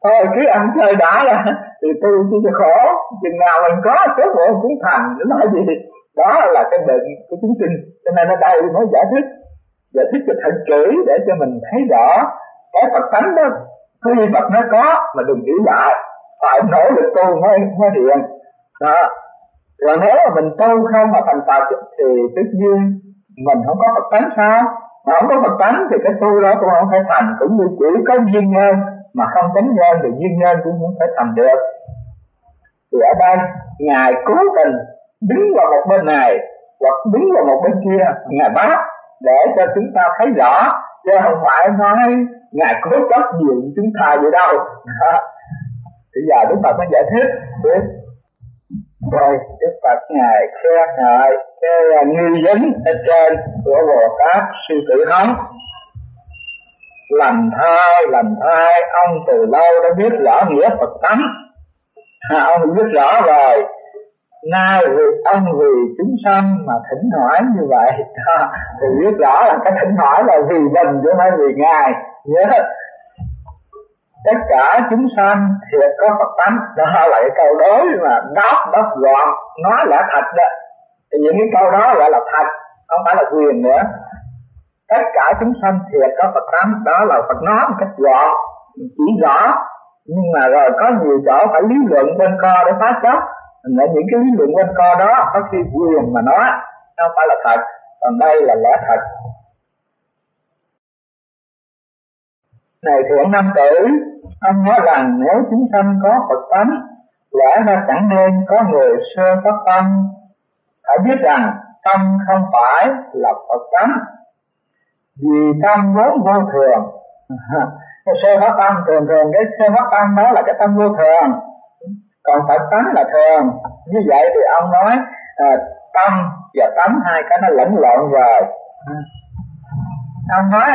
Thôi cứ ăn chơi đã là thì tôi chỉ cho khổ, chừng nào mình có kết quả cũng thành, nó nói gì. Đó là cái bệnh của chúng sinh. Cho nên ở đây nó giải thích, giải thích cho thật kỹ để cho mình thấy rõ cái Phật tánh đó. Khi Phật nó có mà đừng nghĩ lại, phải nỗ lực tu mới mới hiện. Đó. Rồi nếu mà mình tu không mà thành Phật thì tất nhiên mình không có Phật tánh sao? Mà không có Phật tánh thì cái tu đó cũng không phải thành, cũng như chỉ có duyên nhân mà không chánh nhân thì duyên nhân cũng không phải thành được. Thì ở đây Ngài cố tình đứng vào một bên này hoặc đứng vào một bên kia Ngài bác để cho chúng ta thấy rõ, chứ không phải nói Ngài cố chấp nhiều chúng ta vậy đâu. Thì giờ Đức Phật mới giải thích để rồi Đức Phật Ngài khen ngợi cái nghi vấn ở trên của Bồ Tát Sư Tử Hống. Lành thai, lành thai, ông từ lâu đã biết rõ nghĩa Phật tánh, à, ông biết rõ rồi. Nay vì ông vì chúng sanh mà thỉnh hỏi như vậy, à, thì biết rõ là cái thỉnh hỏi là vì mình chứ không phải vì Ngài. yeah. Tất cả chúng sanh thiệt có Phật tánh, đó là cái câu đối mà đáp đáp gọn, nói là thật đó. Thì những cái câu đó gọi là thật, không phải là quyền nữa. Tất cả chúng sanh thiệt có Phật tánh, đó là Phật nói một cách gọn, chỉ rõ. Nhưng mà rồi có nhiều chỗ phải lý luận bên co để phá chấp. Nên những cái lý luận bên co đó có khi quyền mà nói, không phải là thật. Còn đây là lẽ thật. Này thượng nam tử, ông nói rằng nếu chúng sanh có Phật tánh, lẽ ra chẳng nên có người sơ pháp tâm. Phải biết rằng tâm không phải là Phật tánh, vì tâm vốn vô thường. Sơ pháp tâm thường thường cái sơ pháp tâm đó là cái tâm vô thường, còn Phật tánh là thường. Như vậy thì ông nói à, tâm và tánh hai cái nó lẫn lộn rồi. Ông nói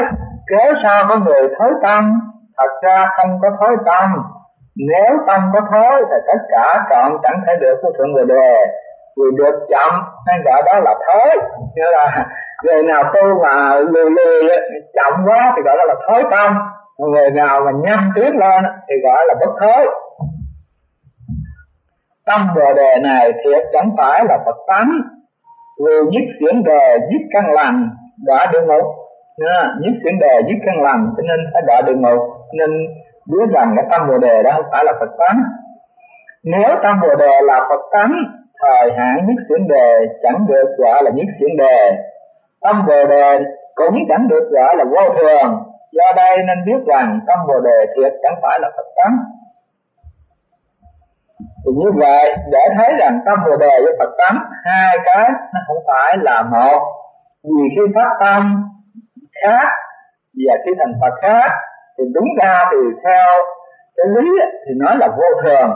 kéo sao có người thối tâm? Thật ra không có thối tâm. Nếu tâm có thối thì tất cả trọn chẳng thể được của thượng Bồ Đề. Vì được chậm nên gọi đó là thối. Nghĩa là người nào tu mà lười lười chậm quá thì gọi đó là thối tâm. Người nào mà nhanh tuyết lên thì gọi là bất thối. Tâm Bồ Đề này thiệt chẳng phải là Phật tánh. Vì giết chuyển đề, giết căn lành, đọa địa ngục. Yeah, giết chuyển đề, giết căn lành, cho nên phải đọa địa ngục. Nên biết rằng cái tâm Bồ Đề đó không phải là Phật tánh. Nếu tâm Bồ Đề là Phật tánh, thời hạn giết chuyển đề chẳng được gọi là giết chuyển đề. Tâm Bồ Đề cũng chẳng được gọi là vô thường. Do đây nên biết rằng tâm Bồ Đề thiệt chẳng phải là Phật tánh. Thì như vậy để thấy rằng tâm Bồ Đề với Phật tánh hai cái nó không phải là một. Vì khi phát tâm khác và khi thành Phật khác, thì đúng ra thì theo cái lý thì nói là vô thường.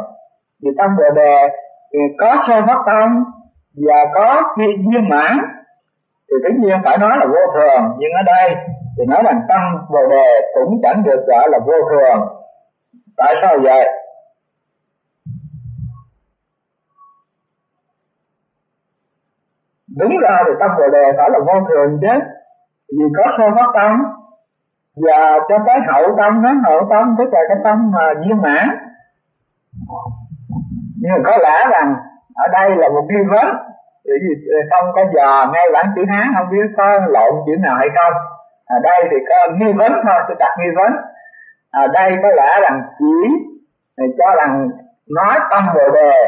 Vì tâm Bồ Đề thì có sơ phát tâm và có viên mãn thì tất nhiên phải nói là vô thường. Nhưng ở đây thì nói rằng tâm Bồ Đề cũng chẳng được gọi là vô thường. Tại sao vậy? Đúng ra thì tâm Bồ Đề phải là vô thường chứ. Vì có sơ phát tâm và cho tới hậu tâm, nói hậu tâm tức là cái tâm mà viên mãn. Nhưng mà có lẽ rằng ở đây là một nghi vấn, vì không có giờ ngay bản chữ Hán không biết có lộn chữ nào hay không. Ở đây thì có nghi vấn thôi, tôi đặt nghi vấn. Ở đây có lẽ rằng chỉ cho rằng nói tâm Bồ Đề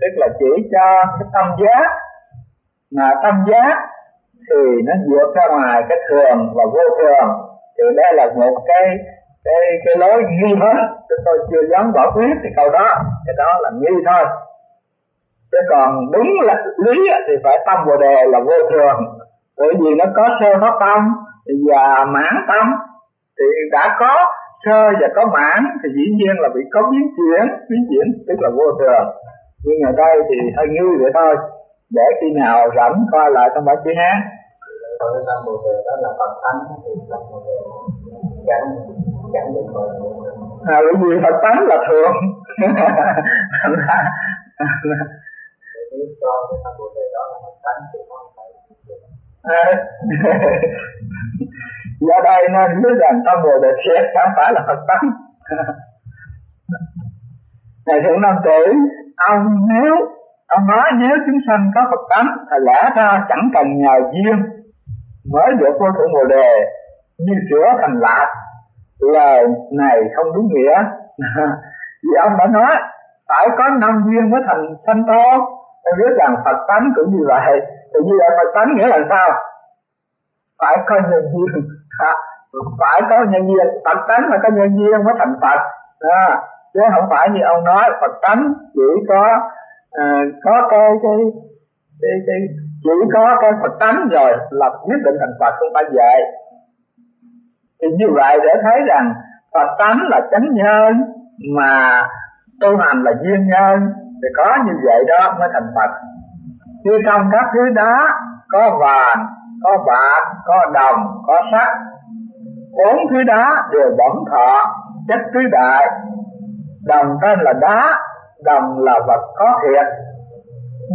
tức là chỉ cho cái tâm giác, mà tâm giác thì nó vượt ra ngoài cái thường và vô thường. Thì đây là một cái cái cái lối nghi vấn. Tôi chưa dám bỏ quyết thì câu đó, cái đó là nghi thôi. Chứ còn đúng là lý thì phải tâm Bồ Đề là vô thường. Bởi vì nó có sơ pháp tâm và mãn tâm. Thì đã có sơ và có mãn thì dĩ nhiên là bị có biến chuyển, biến chuyển tức là vô thường. Nhưng ở đây thì hơi nghi vậy thôi. Để khi nào rảnh coi lại trong bản chữ Hán. Tâm Bồ Đề đó là Phật tánh thì tâm Bồ Đề chẳng chẳng được gọi là. À, bởi vì Phật tánh là thường. Do đây nên biết rằng tâm Bồ Đề thiệt chẳng phải là Phật tánh. Này thượng nam tử, ông nếu ông nói nếu chúng sanh có Phật tánh thì lẽ ra chẳng cần nhờ duyên mới được vô thượng Bồ Đề như sữa thành lạc. Lời này không đúng nghĩa. Vì ông đã nói phải có năm duyên mới thành sanh tốt. Ông biết rằng Phật tánh cũng như vậy. Thì như vậy Phật tánh nghĩa là sao? Phải có nhân duyên. Phải có nhân duyên. Phật tánh phải có nhân duyên mới thành Phật à, chứ không phải như ông nói Phật tánh chỉ có À, có cái, cái, cái, cái chỉ có cái Phật tánh rồi là quyết định thành Phật, không phải vậy. Thì như vậy để thấy rằng Phật tánh là chánh nhân mà tu hành là duyên nhân, thì có như vậy đó mới thành Phật. Chứ trong các thứ đó có vàng, có bạc, có đồng, có sắt, bốn thứ đó đều bổn thọ chất tứ đại. Đồng tên là đá, đồng là vật có thiệt,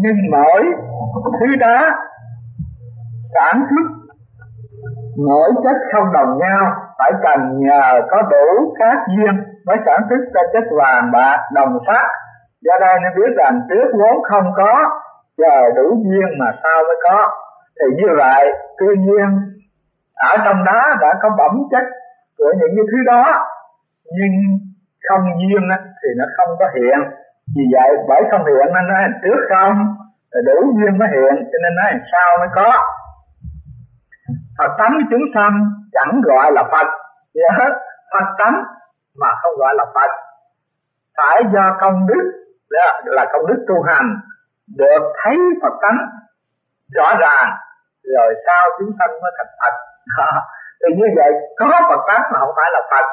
nhưng mỗi thứ đá sản xuất Mỗi chất không đồng nhau, phải cần nhờ có đủ các duyên mới sản xuất ra chất vàng bạc đồng sắt. Do đây nên biết rằng trước vốn không có, chờ đủ duyên mà sau mới có. Thì như vậy, tuy nhiên ở trong đó đã có bẩm chất của những cái thứ đó, nhưng không duyên thì nó không có hiện. Vì vậy bởi không hiện nên nói trước không, đủ duyên mới hiện, cho nên nói sau mới có. Phật tánh chúng sanh chẳng gọi là Phật, yeah. Phật tánh mà không gọi là Phật, phải do công đức là công đức tu hành được thấy Phật tánh rõ ràng rồi sau chúng sanh mới thành Phật. Thì như vậy có Phật tánh mà không phải là Phật,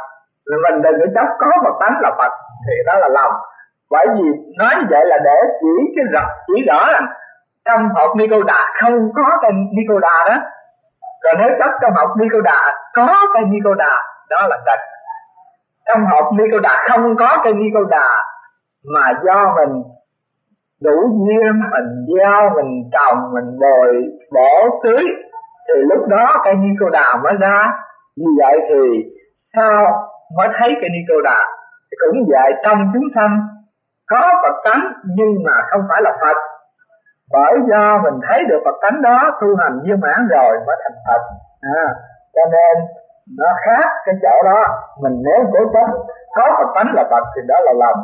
mình đừng có chấp có Phật tánh là Phật thì đó là lòng. Bởi vì nói như vậy là để chỉ cái rõ chỉ rõ rằng trong hộp Nicoda không có tên Nicoda đó. Rồi nếu chấp trong hộp Nicoda có tên Nicoda, đó là trật. Trong hộp Nicoda không có tên Nicoda, mà do mình đủ duyên, mình gieo, mình trồng, mình bồi bổ tưới thì lúc đó cây Nicoda mới ra. Như vậy thì sao mới thấy cây Nicoda? Thì cũng vậy, trong chúng sanh có Phật tánh nhưng mà không phải là Phật, bởi do mình thấy được Phật tánh đó, tu hành viên mãn rồi mới thành Phật à. Cho nên nó khác cái chỗ đó. Mình nếu cố chấp có Phật tánh là Phật thì đó là lòng.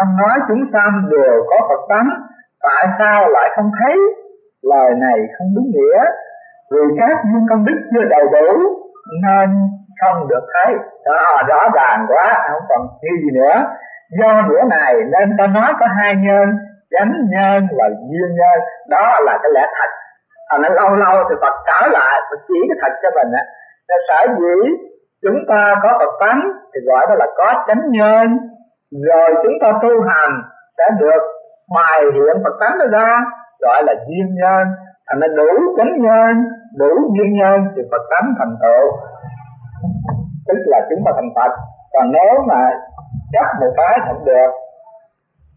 Ông nói chúng sanh đều có Phật tánh, tại sao lại không thấy? Lời này không đúng nghĩa. Vì các duyên công đức chưa đầy đủ nên không được thấy. Đó, rõ ràng quá, không còn nghi gì nữa. Do nghĩa này nên ta nói có hai nhân, chánh nhân và duyên nhân. Đó là cái lẽ thật. À, nó lâu lâu thì Phật trở lại Phật chỉ cái thật cho mình á. Nên sở dĩ chúng ta có Phật tánh thì gọi đó là có chánh nhân. Rồi chúng ta tu hành sẽ được bài hiện Phật tánh ra, gọi là duyên nhân. Thành là đủ chánh nhân, đủ duyên nhân thì Phật tánh thành tựu, tức là chúng ta thành Phật. Còn nếu mà chấp một cái không được,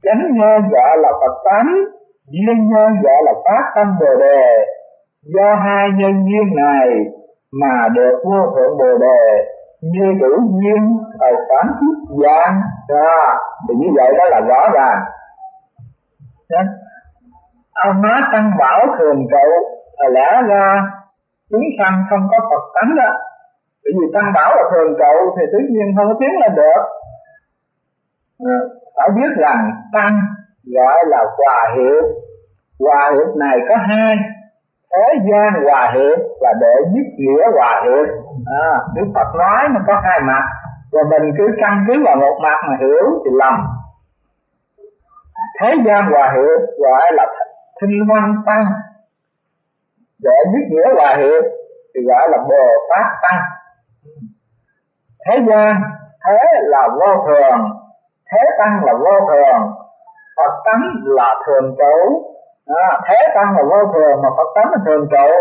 chánh nhân gọi là Phật tánh, duyên nhân gọi là phát tâm Bồ Đề. Do hai nhân duyên này mà được vô thượng Bồ Đề như đủ duyên tài sản thiết gian đó. Thì như vậy đó là rõ ràng. Ông nói tăng bảo thường trụ, lẽ ra chúng sanh không có Phật tánh đó. Bởi vì tăng bảo là thường trụ thì tự nhiên không có tiến lên được. Phải biết rằng tăng gọi là hòa hiệp. Hòa hiệp này có hai: thế gian hòa hiệp và đệ nhất nghĩa hòa hiệp. À, Đức Phật nói nó có hai mặt, và mình cứ căn cứ vào một mặt mà hiểu thì lầm. Thế gian hòa hiệp gọi là thinh văn tăng, đệ nhất nghĩa hòa hiệp thì gọi là Bồ Tát tăng. Thế gian, thế là vô thường, thế tăng là vô thường, Phật tánh là thường trụ. À, thế tăng là vô thường mà Phật tánh là thường trụ.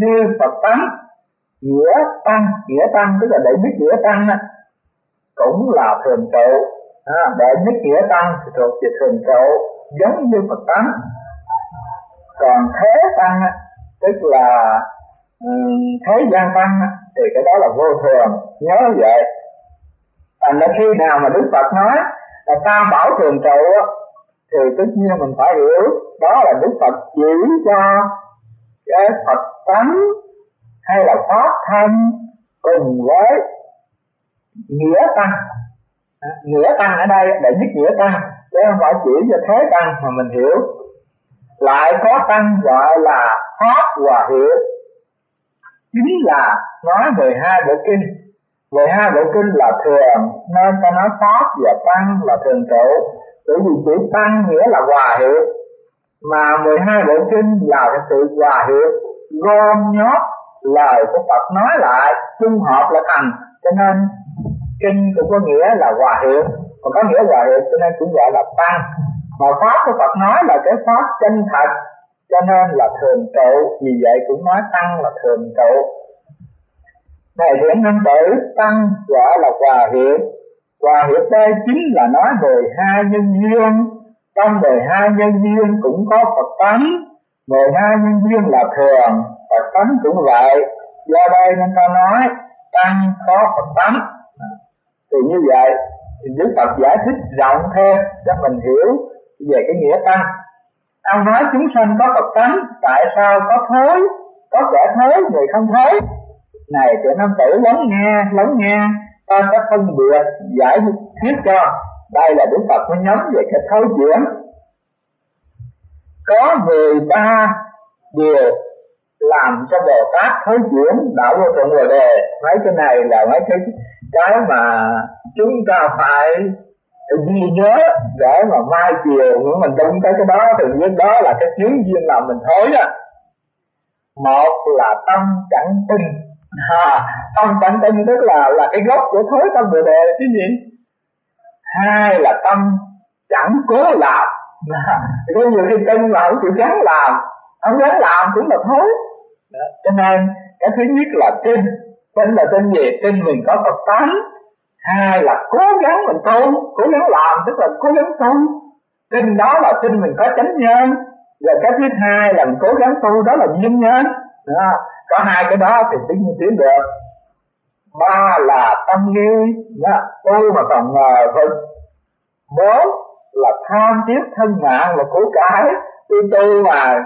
Như Phật tánh, nghĩa tăng, nghĩa tăng tức là đệ nhất nghĩa tăng đó, cũng là thường trụ. À, đệ nhất nghĩa tăng thì thuộc về thường trụ, giống như Phật tánh. Còn thế tăng tức là um, thế gian tăng thì cái đó là vô thường, nhớ vậy. Thành ra khi nào mà Đức Phật nói là tam bảo thường trụ thì tất nhiên mình phải hiểu đó là Đức Phật chỉ cho cái Phật tánh hay là pháp thân cùng với nghĩa tăng. Nghĩa tăng ở đây để nhất nghĩa tăng, chứ không phải chỉ cho thế tăng mà mình hiểu. Lại có tăng gọi là pháp hòa hiệp, chính là nói mười hai bộ kinh. Mười hai bộ kinh là thường nên ta nói pháp và tăng là thường trụ. Bởi vì chữ tăng nghĩa là hòa hiệp, mà mười hai bộ kinh là cái sự hòa hiệp gom nhót lời của Phật nói lại, chung hợp lại thành. Cho nên kinh cũng có nghĩa là hòa hiệp, còn có nghĩa hòa hiệp cho nên cũng gọi là tăng. Mà pháp của Phật nói là cái pháp chân thật, cho nên là thường trụ. Vì vậy cũng nói tăng là thường trụ. Này điểm năm tử, tăng gọi là hòa hiệp. Hòa hiệp đây chính là nói mười hai nhân duyên. Trong mười hai nhân duyên cũng có Phật tánh. mười hai nhân duyên là thường, Phật tánh cũng vậy. Do đây nên ta nói tăng có Phật tánh. Thì như vậy thì Đức Phật giải thích rộng thêm cho mình hiểu về cái nghĩa tăng. Ông nói chúng sanh có Phật tánh, tại sao có thối, có kẻ thối người không thối? Này tụi nam tử lắng nghe, lắng nghe, ta có phân biệt giải thích cho. Đây là Đức Phật mới nhắm về cái thối chuyển. Có người ta điều làm cho Bồ Tát thối chuyển đạo vô thượng Bồ Đề. Mấy cái này là mấy cái cái mà chúng ta phải ghi nhớ để mà mai chiều của mình đụng tới cái đó thì biết đó là cái chuyến duyên làm mình thối đó. Một là tâm chẳng tin. À, tâm chẳng tin tức là là cái gốc của thối tâm Bồ Đề là cái gì? Hai là tâm chẳng cố làm. Có nhiều khi tin mà không chịu gắng làm, không dám làm cũng là thối. Cho nên cái thứ nhất là tin. Tin là tin gì? Tin mình có Phật tánh. Hai là cố gắng mình tu, cố gắng làm tức là cố gắng tu. Tin đó là tin mình có chánh nhân. Và cái thứ hai là mình cố gắng tu, đó là nhân nhân. Có hai cái đó thì tự nhiên tiến được. Ba là tâm nghi, tu mà còn ngờ vực. Bốn là tham tiếc thân mạng là của cái. Tu mà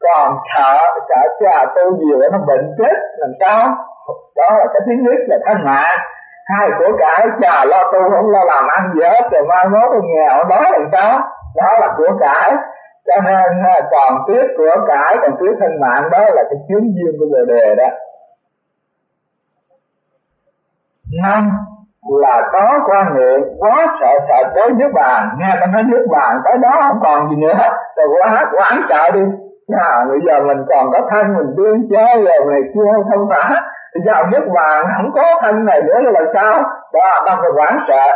còn sợ, sợ cha tu nhiều nó bệnh chết làm sao? Đó là cái thứ nhất là thân mạng. Hai của cải, chà lo tu không lo làm ăn gì hết rồi mai mốt tôi nghèo đói làm sao? Đó là của cải. Cho nên còn tiếc của cải, còn tiếc thân mạng, đó là cái chuyến duyên của Bồ Đề đó. Năm là có quan niệm quá sợ sợ tới nước bàn. Nghe ta nói nước bàn tới đó không còn gì nữa, rồi quá quán sợ đi. À, bây giờ mình còn có thân mình đi chơi rồi này kia không phá. Thì sao nước bàn không có thân này nữa là sao? Đó, ta phải quán sợ.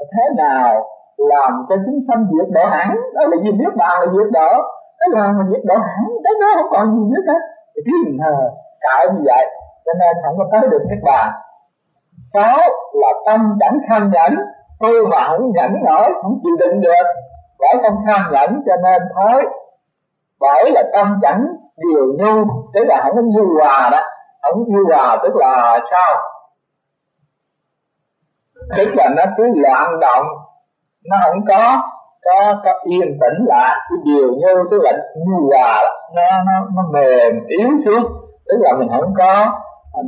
Thế nào làm cho chúng sanh diệt độ hẳn? Đó là gì? Nước bàn là diệt độ. Cái là mình diệt độ hẳn, cái đó không còn gì nữa hết. Thì cái hờ cãi như vậy, cho nên không có tới được nước bàn. Sáu là tâm chẳng tham nhẫn. Tôi mà không nhẫn nổi, không chịu đựng được, bởi tâm tham nhẫn cho nên thối. Bởi là tâm chẳng điều nhu, tức là không có nhu hòa đó. Không nhu hòa tức là sao? Tức là nó cứ loạn động, nó không có có, có yên tĩnh lại. Cái điều nhu tức là nhu hòa đó. Nó, nó, nó mềm yếu xuống, tức là mình không có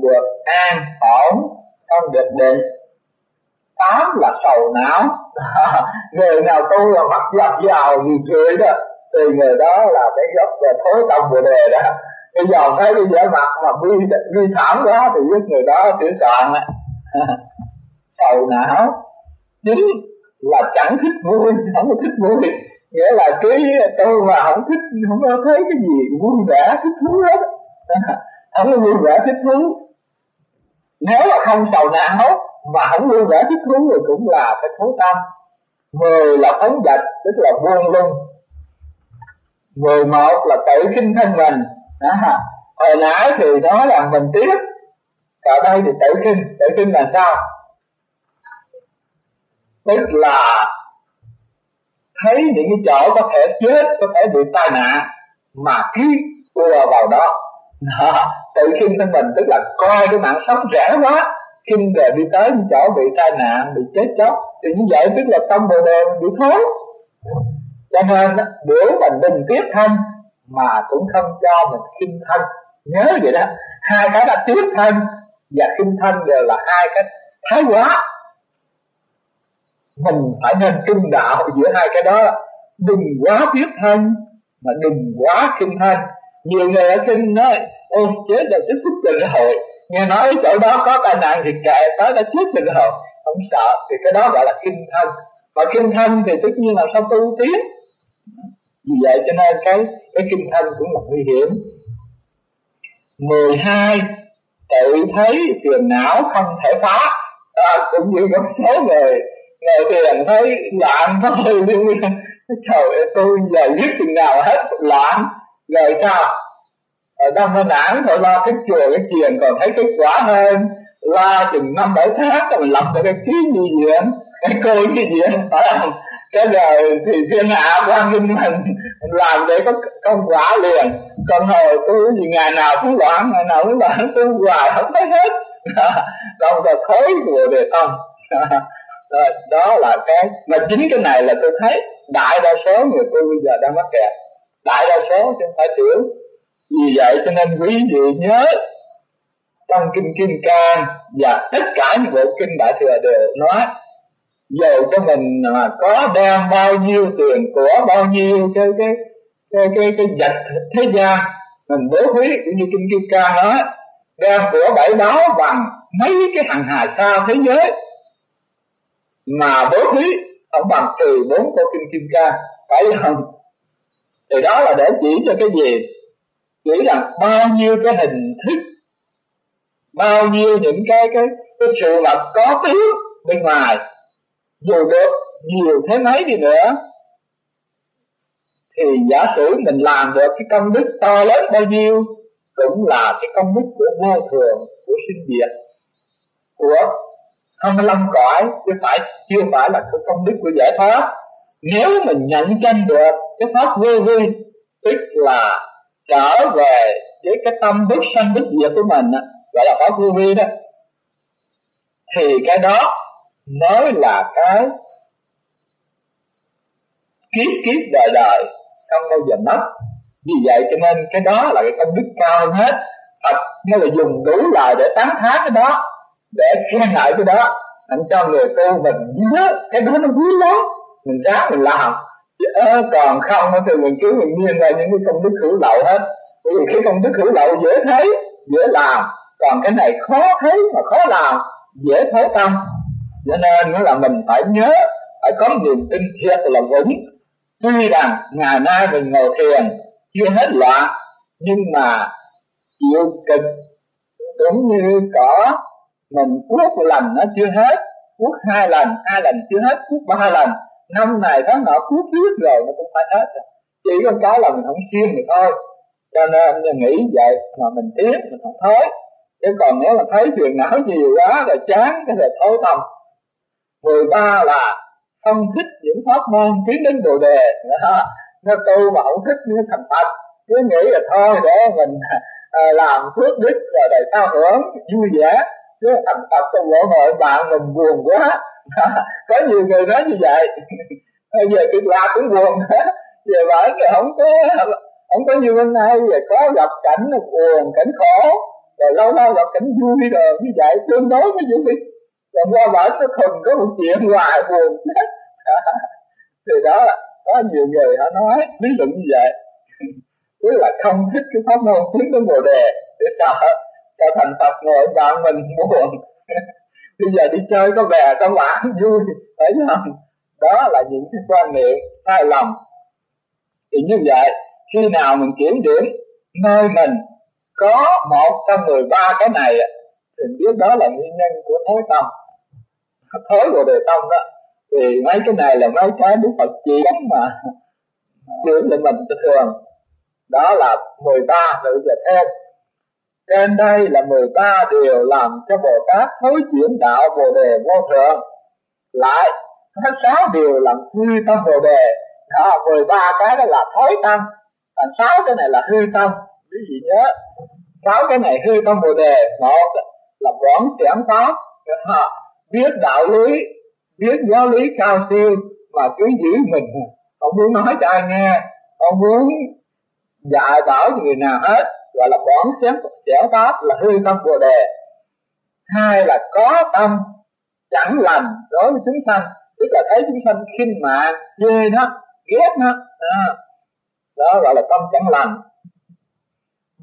được an ổn, không được định. Tám là sầu não. Người nào tu là mặt dập vào gì cười đó thì người đó là cái gốc là thối tâm Bồ Đề đó. Bây giờ thấy cái vẻ mặt mà vi, vi thảm đó thì biết người đó chữ còn á. Sầu não. Chính là chẳng thích vui, không có thích vui, nghĩa là cái tôi mà không thích, không có thấy cái gì vui vẻ thích thú hết, không có vui vẻ thích thú. Nếu mà không sầu não mà không vui vẻ thích thú thì cũng là cái thối tâm. Mười là phóng dật, tức là buông lung. Mười một là tự khinh thân mình. Đó. Hồi nãy thì nói là mình tiếc, còn đây thì tự khinh. Tự khinh là sao? Tức là thấy những cái chỗ có thể chết, có thể bị tai nạn mà cứ ùa vào đó. Đó. Tự khinh thân mình tức là coi cái mạng sống rẻ quá, khinh về đi tới những chỗ bị tai nạn, bị chết chóc. Thì như vậy tức là tâm Bồ Đề bị thối. Cho nên biểu mình đừng tiếc thân mà cũng không cho mình khinh thân. Nhớ vậy đó. Hai cái là tiếc thân và khinh thân đều là hai cái thái quá. Mình phải nên trung đạo giữa hai cái đó. Đừng quá tiếc thân mà đừng quá khinh thân. Nhiều người ở kinh nói ôi chết rồi, chết chết rồi rồi. Nghe nói chỗ đó có tai nạn thì kệ, tới đã chết rồi rồi, không sợ. Thì cái đó gọi là khinh thân. Mà khinh thân thì tất nhiên là sao tu tiến. Vì vậy cho nên cái cái kinh thân cũng là nguy hiểm. mười hai tự thấy phiền não không thể phá. À, cũng như có số người người tiền thấy loạn thôi, trời ơi tôi giờ giết chừng nào hết loạn rồi sao? Ở Đông Đà Nẵng rồi lo cái chùa cái chiền còn thấy kết quả hơn, lo chừng năm bảy tháng rồi mình lập được cái ký đi diễn, cái cơ đi diễn, phải không? cái đời thì thiên hạ quan minh mình làm để có công quả liền. Còn hồi tôi thì ngày nào cũng loạn, ngày nào cũng loạn, tôi hoài không thấy hết. Đâu là thối vừa đề tâm. Đó là cái mà chính cái này là tôi thấy đại đa số người tôi bây giờ đang mắc kẹt, đại đa số chứ không phải tiểu. Vì vậy cho nên quý vị nhớ trong kinh Kim Cang và tất cả những bộ kinh Đại Thừa đều nói, dù cho mình mà có đem bao nhiêu tiền của bao nhiêu cái cái cái cái, cái vật thế gian mình bố thí, cũng như kinh Kim Cang nói đem của bảy báo bằng mấy cái hàng hà sao thế giới mà bố thí không bằng trừ bốn của kinh Kim Cang, phải không? Thì đó là để chỉ cho cái gì? Chỉ là bao nhiêu cái hình thức, bao nhiêu những cái cái cái sự vật có tiếng bên ngoài, dù được nhiều thế mấy đi nữa, thì giả sử mình làm được cái công đức to lớn bao nhiêu cũng là cái công đức của vô thường, của sinh diệt, của hai mươi lăm cõi, chứ phải chưa phải là cái công đức của giải thoát. Nếu mình nhận chân được cái pháp vô vi, tức là trở về với cái tâm bất sanh bất diệt của mình, gọi là pháp vô vi đó, thì cái đó mới là cái kiếp kiếp đời đời không bao giờ mất. Vì vậy cho nên cái đó là cái công đức cao hơn hết. Phật nó là dùng đủ lời để tán thán cái đó, để khen ngợi cái đó, anh cho người tu mình nhớ cái đó nó quý lắm, mình ráng mình làm. Ờ, còn không thì mình cứ mình nghiêng ra những cái công đức hữu lậu hết, bởi vì cái công đức hữu lậu dễ thấy dễ làm, còn cái này khó thấy mà khó làm, dễ thối tâm. Cho nên nó là mình phải nhớ, phải có niềm tin thiệt là vững. Tuy rằng ngày nay mình ngồi thiền chưa hết loạn, nhưng mà chịu cực đúng như cỏ, mình cuốc một lần nó chưa hết, cuốc hai lần, hai lần chưa hết, cuốc ba lần, năm này tháng nọ cuốc riết rồi nó cũng phải hết. Chỉ có cái là mình không siêng thì thôi. Cho nên mình nghĩ vậy mà mình tiếc, mình không thối. Chứ còn nếu mà thấy chuyện não nhiều quá rồi chán cái là thối tâm. mười ba là không thích những pháp môn tiến đến bồ đề. Nó tu mà không thích như thành Phật, cứ nghĩ là thôi để mình làm phước đức rồi đời sao hưởng vui vẻ, chứ thành Phật trong lỗ hội bạn mình buồn quá. Có nhiều người nói như vậy. Về Cực Lạc cũng buồn hết, về bởi người không có không có như hôm nay, về có gặp cảnh buồn, cảnh khổ, rồi lâu lâu gặp cảnh vui rồi như vậy tương đối với những việc. Còn qua bởi nó thường có một chuyện hoài buồn hết. Thì đó là có nhiều người họ nói lý luận như vậy, tức là không thích cái pháp môn tiến đến bồ đề để sợ cho thành Phật ngồi bạn mình buồn. Bây giờ đi chơi có bè có bạn vui, thấy không? Đó là những cái quan niệm sai lầm. Thì như vậy, khi nào mình kiểm điểm nơi mình có một trong mười ba cái này thì biết đó là nguyên nhân của thối tâm, thối bồ đề tâm đó. Thì mấy cái này là mấy cái Đức Phật chỉ mà dưỡng lại mình thường. Đó là mười ba rồi giờ thêm. Trên đây là mười ba điều làm cho Bồ Tát thối chuyển đạo bồ đề vô thượng. Lại có sáu điều làm hư tâm bồ đề. Đó, mười ba cái đó là thối tâm, còn sáu cái này là hư tâm. Quý vị nhớ sáu cái này hư tâm bồ đề. Một là bỏng trẻm tóc, biết đạo lý, biết giáo lý cao siêu mà cứ giữ mình, không muốn nói cho ai nghe, không muốn dạy bảo người nào hết, gọi là bỏng xém xẻo pháp, là hư tâm bồ đề. Hai là có tâm chẳng lành đối với chúng sanh, tức là thấy chúng sanh khinh mạng, chê nó, ghét nó, đó. Đó gọi là tâm chẳng lành.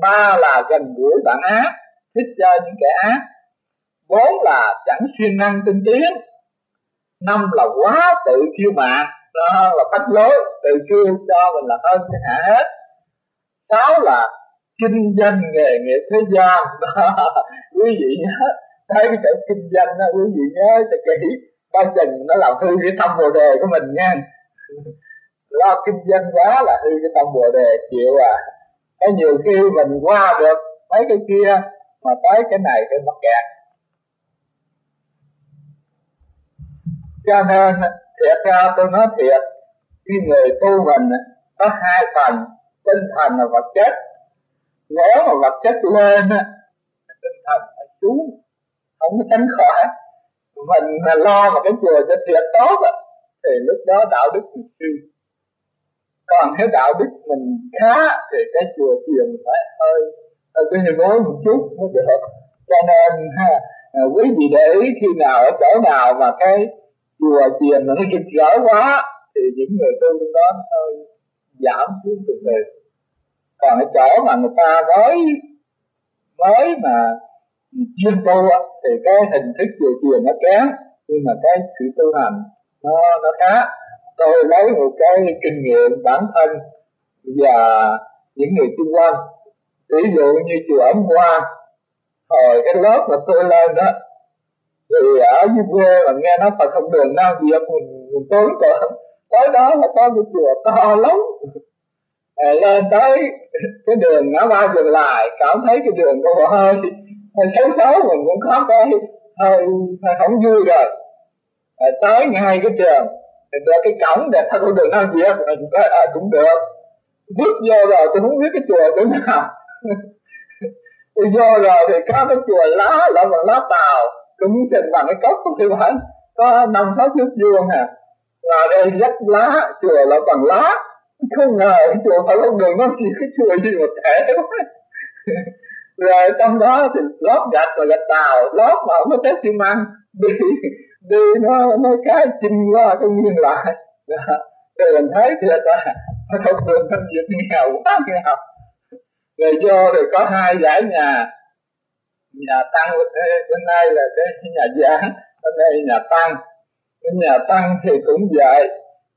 Ba là gần gũi bạn ác, thích chơi những kẻ ác. Bốn là chẳng siêng năng tinh tiến. Năm là quá tự kiêu mạn, đó là phách lối, tự kiêu cho mình là hơn cái hạ hết. Sáu là kinh doanh nghề nghiệp thế gian, đó, quý vị nhớ, thấy cái chữ kinh doanh đó, quý vị nhớ thật kỹ, ba chừng nó làm hư cái tâm bồ đề của mình nha. Lo kinh doanh quá là hư cái tâm bồ đề, chịu à. Cái nhiều khi mình qua được mấy cái kia, mà tới cái này cái mắc kẹt. Cho nên Thiệt ra tôi nói thiệt, khi người tu hành có hai phần, tinh thần và vật chất. Nếu mà vật chất lên, tinh thần phải xuống, không có tránh khỏi. Mình mà lo mà cái chùa cho thiệt tốt thì lúc đó đạo đức mình suy. Còn nếu đạo đức mình khá thì cái chùa thiền phải hơi hơi gối một chút mới được. Cho nên ha, quý vị để ý khi nào ở chỗ nào mà cái chùa chiền nó rực rỡ quá thì những người tu trong đó hơi giảm xuống từ từ. Còn ở chỗ mà người ta mới mới mà chuyên tu thì cái hình thức chùa chiền nó kém, nhưng mà cái sự tu hành nó nó khá. Tôi lấy một cái kinh nghiệm bản thân và những người xung quanh. Ví dụ như chùa Ấn Quang, hồi cái lớp mà tôi lên đó thì ở dưới quê mà nghe nói Phật không đường nào gì mình, mình tối rồi tới đó là có cái chùa to lắm à, lên tới cái đường ngã ba dừng lại cảm thấy cái đường có hơi hơi xấu xấu mình cũng có cái hơi hơi không vui rồi à, tới ngay cái trường thì ra cái cổng để Phật không đường nào gì mình có, à, cũng được bước vô rồi tôi không biết cái chùa chỗ nào. Tôi vô rồi thì có cái chùa lá là bằng lá tàu cũng trình bằng cái cốc không thể bản có năm sáu thước vuông à, là đây rất lá chùa là bằng lá, không ngờ cái chùa Phật Long Đường nó chỉ cái chùa gì một thể quá. Rồi trong đó thì lót gạch và gạch tàu, lót mà không có tép xi măng đi đi nó nó cái chinh qua cái nghiêng lại rồi mình thấy thì là Phật Long Đường thân nhiệt nghèo quá nghèo. Rồi vô rồi có hai dãy nhà, nhà tăng bên đây là cái nhà giảng, bên đây nhà tăng. Cái nhà tăng thì cũng vậy,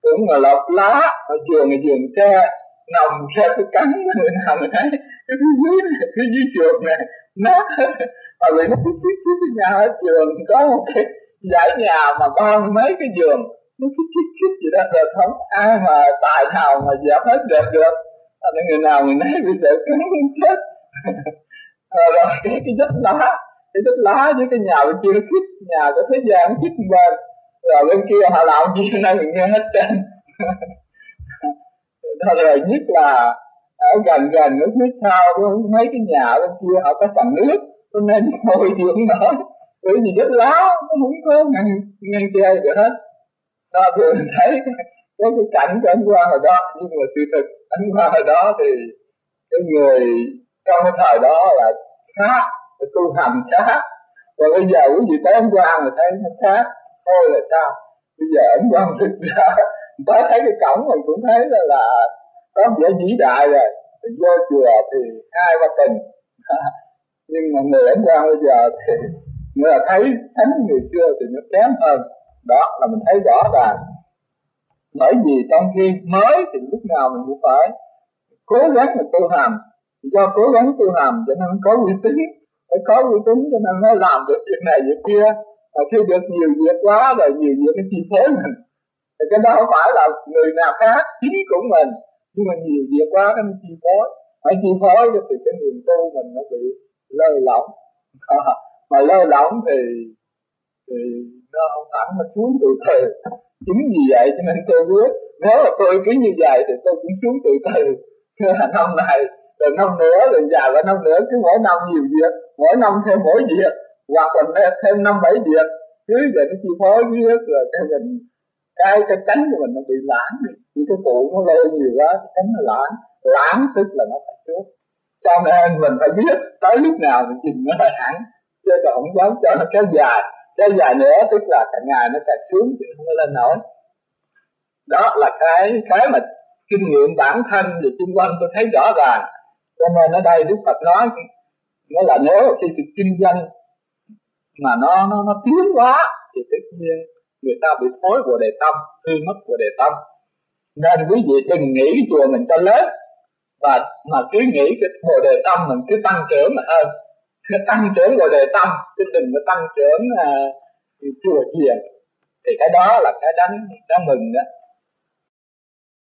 cũng là lọc lá, ở giường là giường tre, nồng tre tôi cắn người nào mình thấy cái dưới này, cái dưới trường này nát mà vì nó cứ cứ cái nhà ở trường có một cái dãy nhà mà bao mấy cái giường nó cứ cứ cứ gì đó rồi không ai mà tài nào mà dẹp hết được được. Nên người nào người nấy bị sợ cắn chết. Rồi cái cái đất lá, cái đất lá với cái nhà bên kia nó khít, nhà của thế gian khít một bên. Rồi bên kia họ làm gì cho nên mình nghe hết trơn. Rồi nhất là ở gần gần ở phía sau mấy cái nhà bên kia họ có sàn nước, cho nên ngồi dưỡng nổi. Bởi vì đất lá nó không có ngăn ngăn che được hết. Đó rồi mình thấy cái cái cảnh của anh Quang hồi đó, nhưng mà sự thực anh Quang hồi đó thì cái người trong cái thời đó là khác, cái tu hành khác. Còn bây giờ quý vị tới anh Quang thì thấy nó khác, thôi là sao? Bây giờ anh Quang thực ra, tới thấy cái cổng mình cũng thấy là, là có vẻ vĩ đại rồi. Mình vô chùa thì hai ba tình, nhưng mà người anh Quang bây giờ thì người là thấy thánh người xưa thì nó kém hơn. Đó là mình thấy rõ ràng. Bởi vì trong khi mới thì lúc nào mình cũng phải cố gắng mà tu hành. Do cố gắng tu hành cho nên có uy tín, phải có uy tín cho nên mới làm được việc này việc kia. Và khi được nhiều việc quá rồi nhiều việc nó chi phối mình. Thì cái đó không phải là người nào khác, chính của mình, nhưng mà nhiều việc quá nó chi phối. Phải chi phối thì cái niềm tu mình nó bị lơi lỏng. À, mà lơi lỏng thì thì nó không thẳng nó xuống từ từ. Chính vì vậy cho nên tôi biết nếu là tôi cứ như vậy thì tôi cũng xuống từ từ. Năm này rồi năm nữa rồi già và năm nữa cứ mỗi năm nhiều việc, mỗi năm thêm mỗi việc hoặc là thêm năm bảy việc chứ giờ nó chi phối với hết rồi cái mình cái cái cánh của mình nó bị lãng, những cái cụ nó lôi nhiều quá cái cánh nó lãng, lãng tức là nó phải xuống. Cho nên mình phải biết tới lúc nào mình chỉnh nó phải hẳn chứ còn không dám cho nó kéo dài. Cái dài nữa tức là cả ngày nó càng xuống chứ không có lên nổi. Đó là cái cái mà kinh nghiệm bản thân và xung quanh tôi thấy rõ ràng. Cho nên ở đây Đức Phật nói nghĩa là nếu khi sự kinh doanh mà nó nó nó tiến quá thì tất nhiên người ta bị thối Bồ Đề tâm, hư mất Bồ Đề tâm. Nên quý vị đừng nghĩ cái chùa mình cho lớn và mà cứ nghĩ cái Bồ Đề tâm mình cứ tăng trưởng mà hơn. Nó tăng trưởng Bồ Đề tâm chứ đừng nó tăng trưởng uh, chùa chiền. Thì cái đó là cái đánh đáng mừng đó.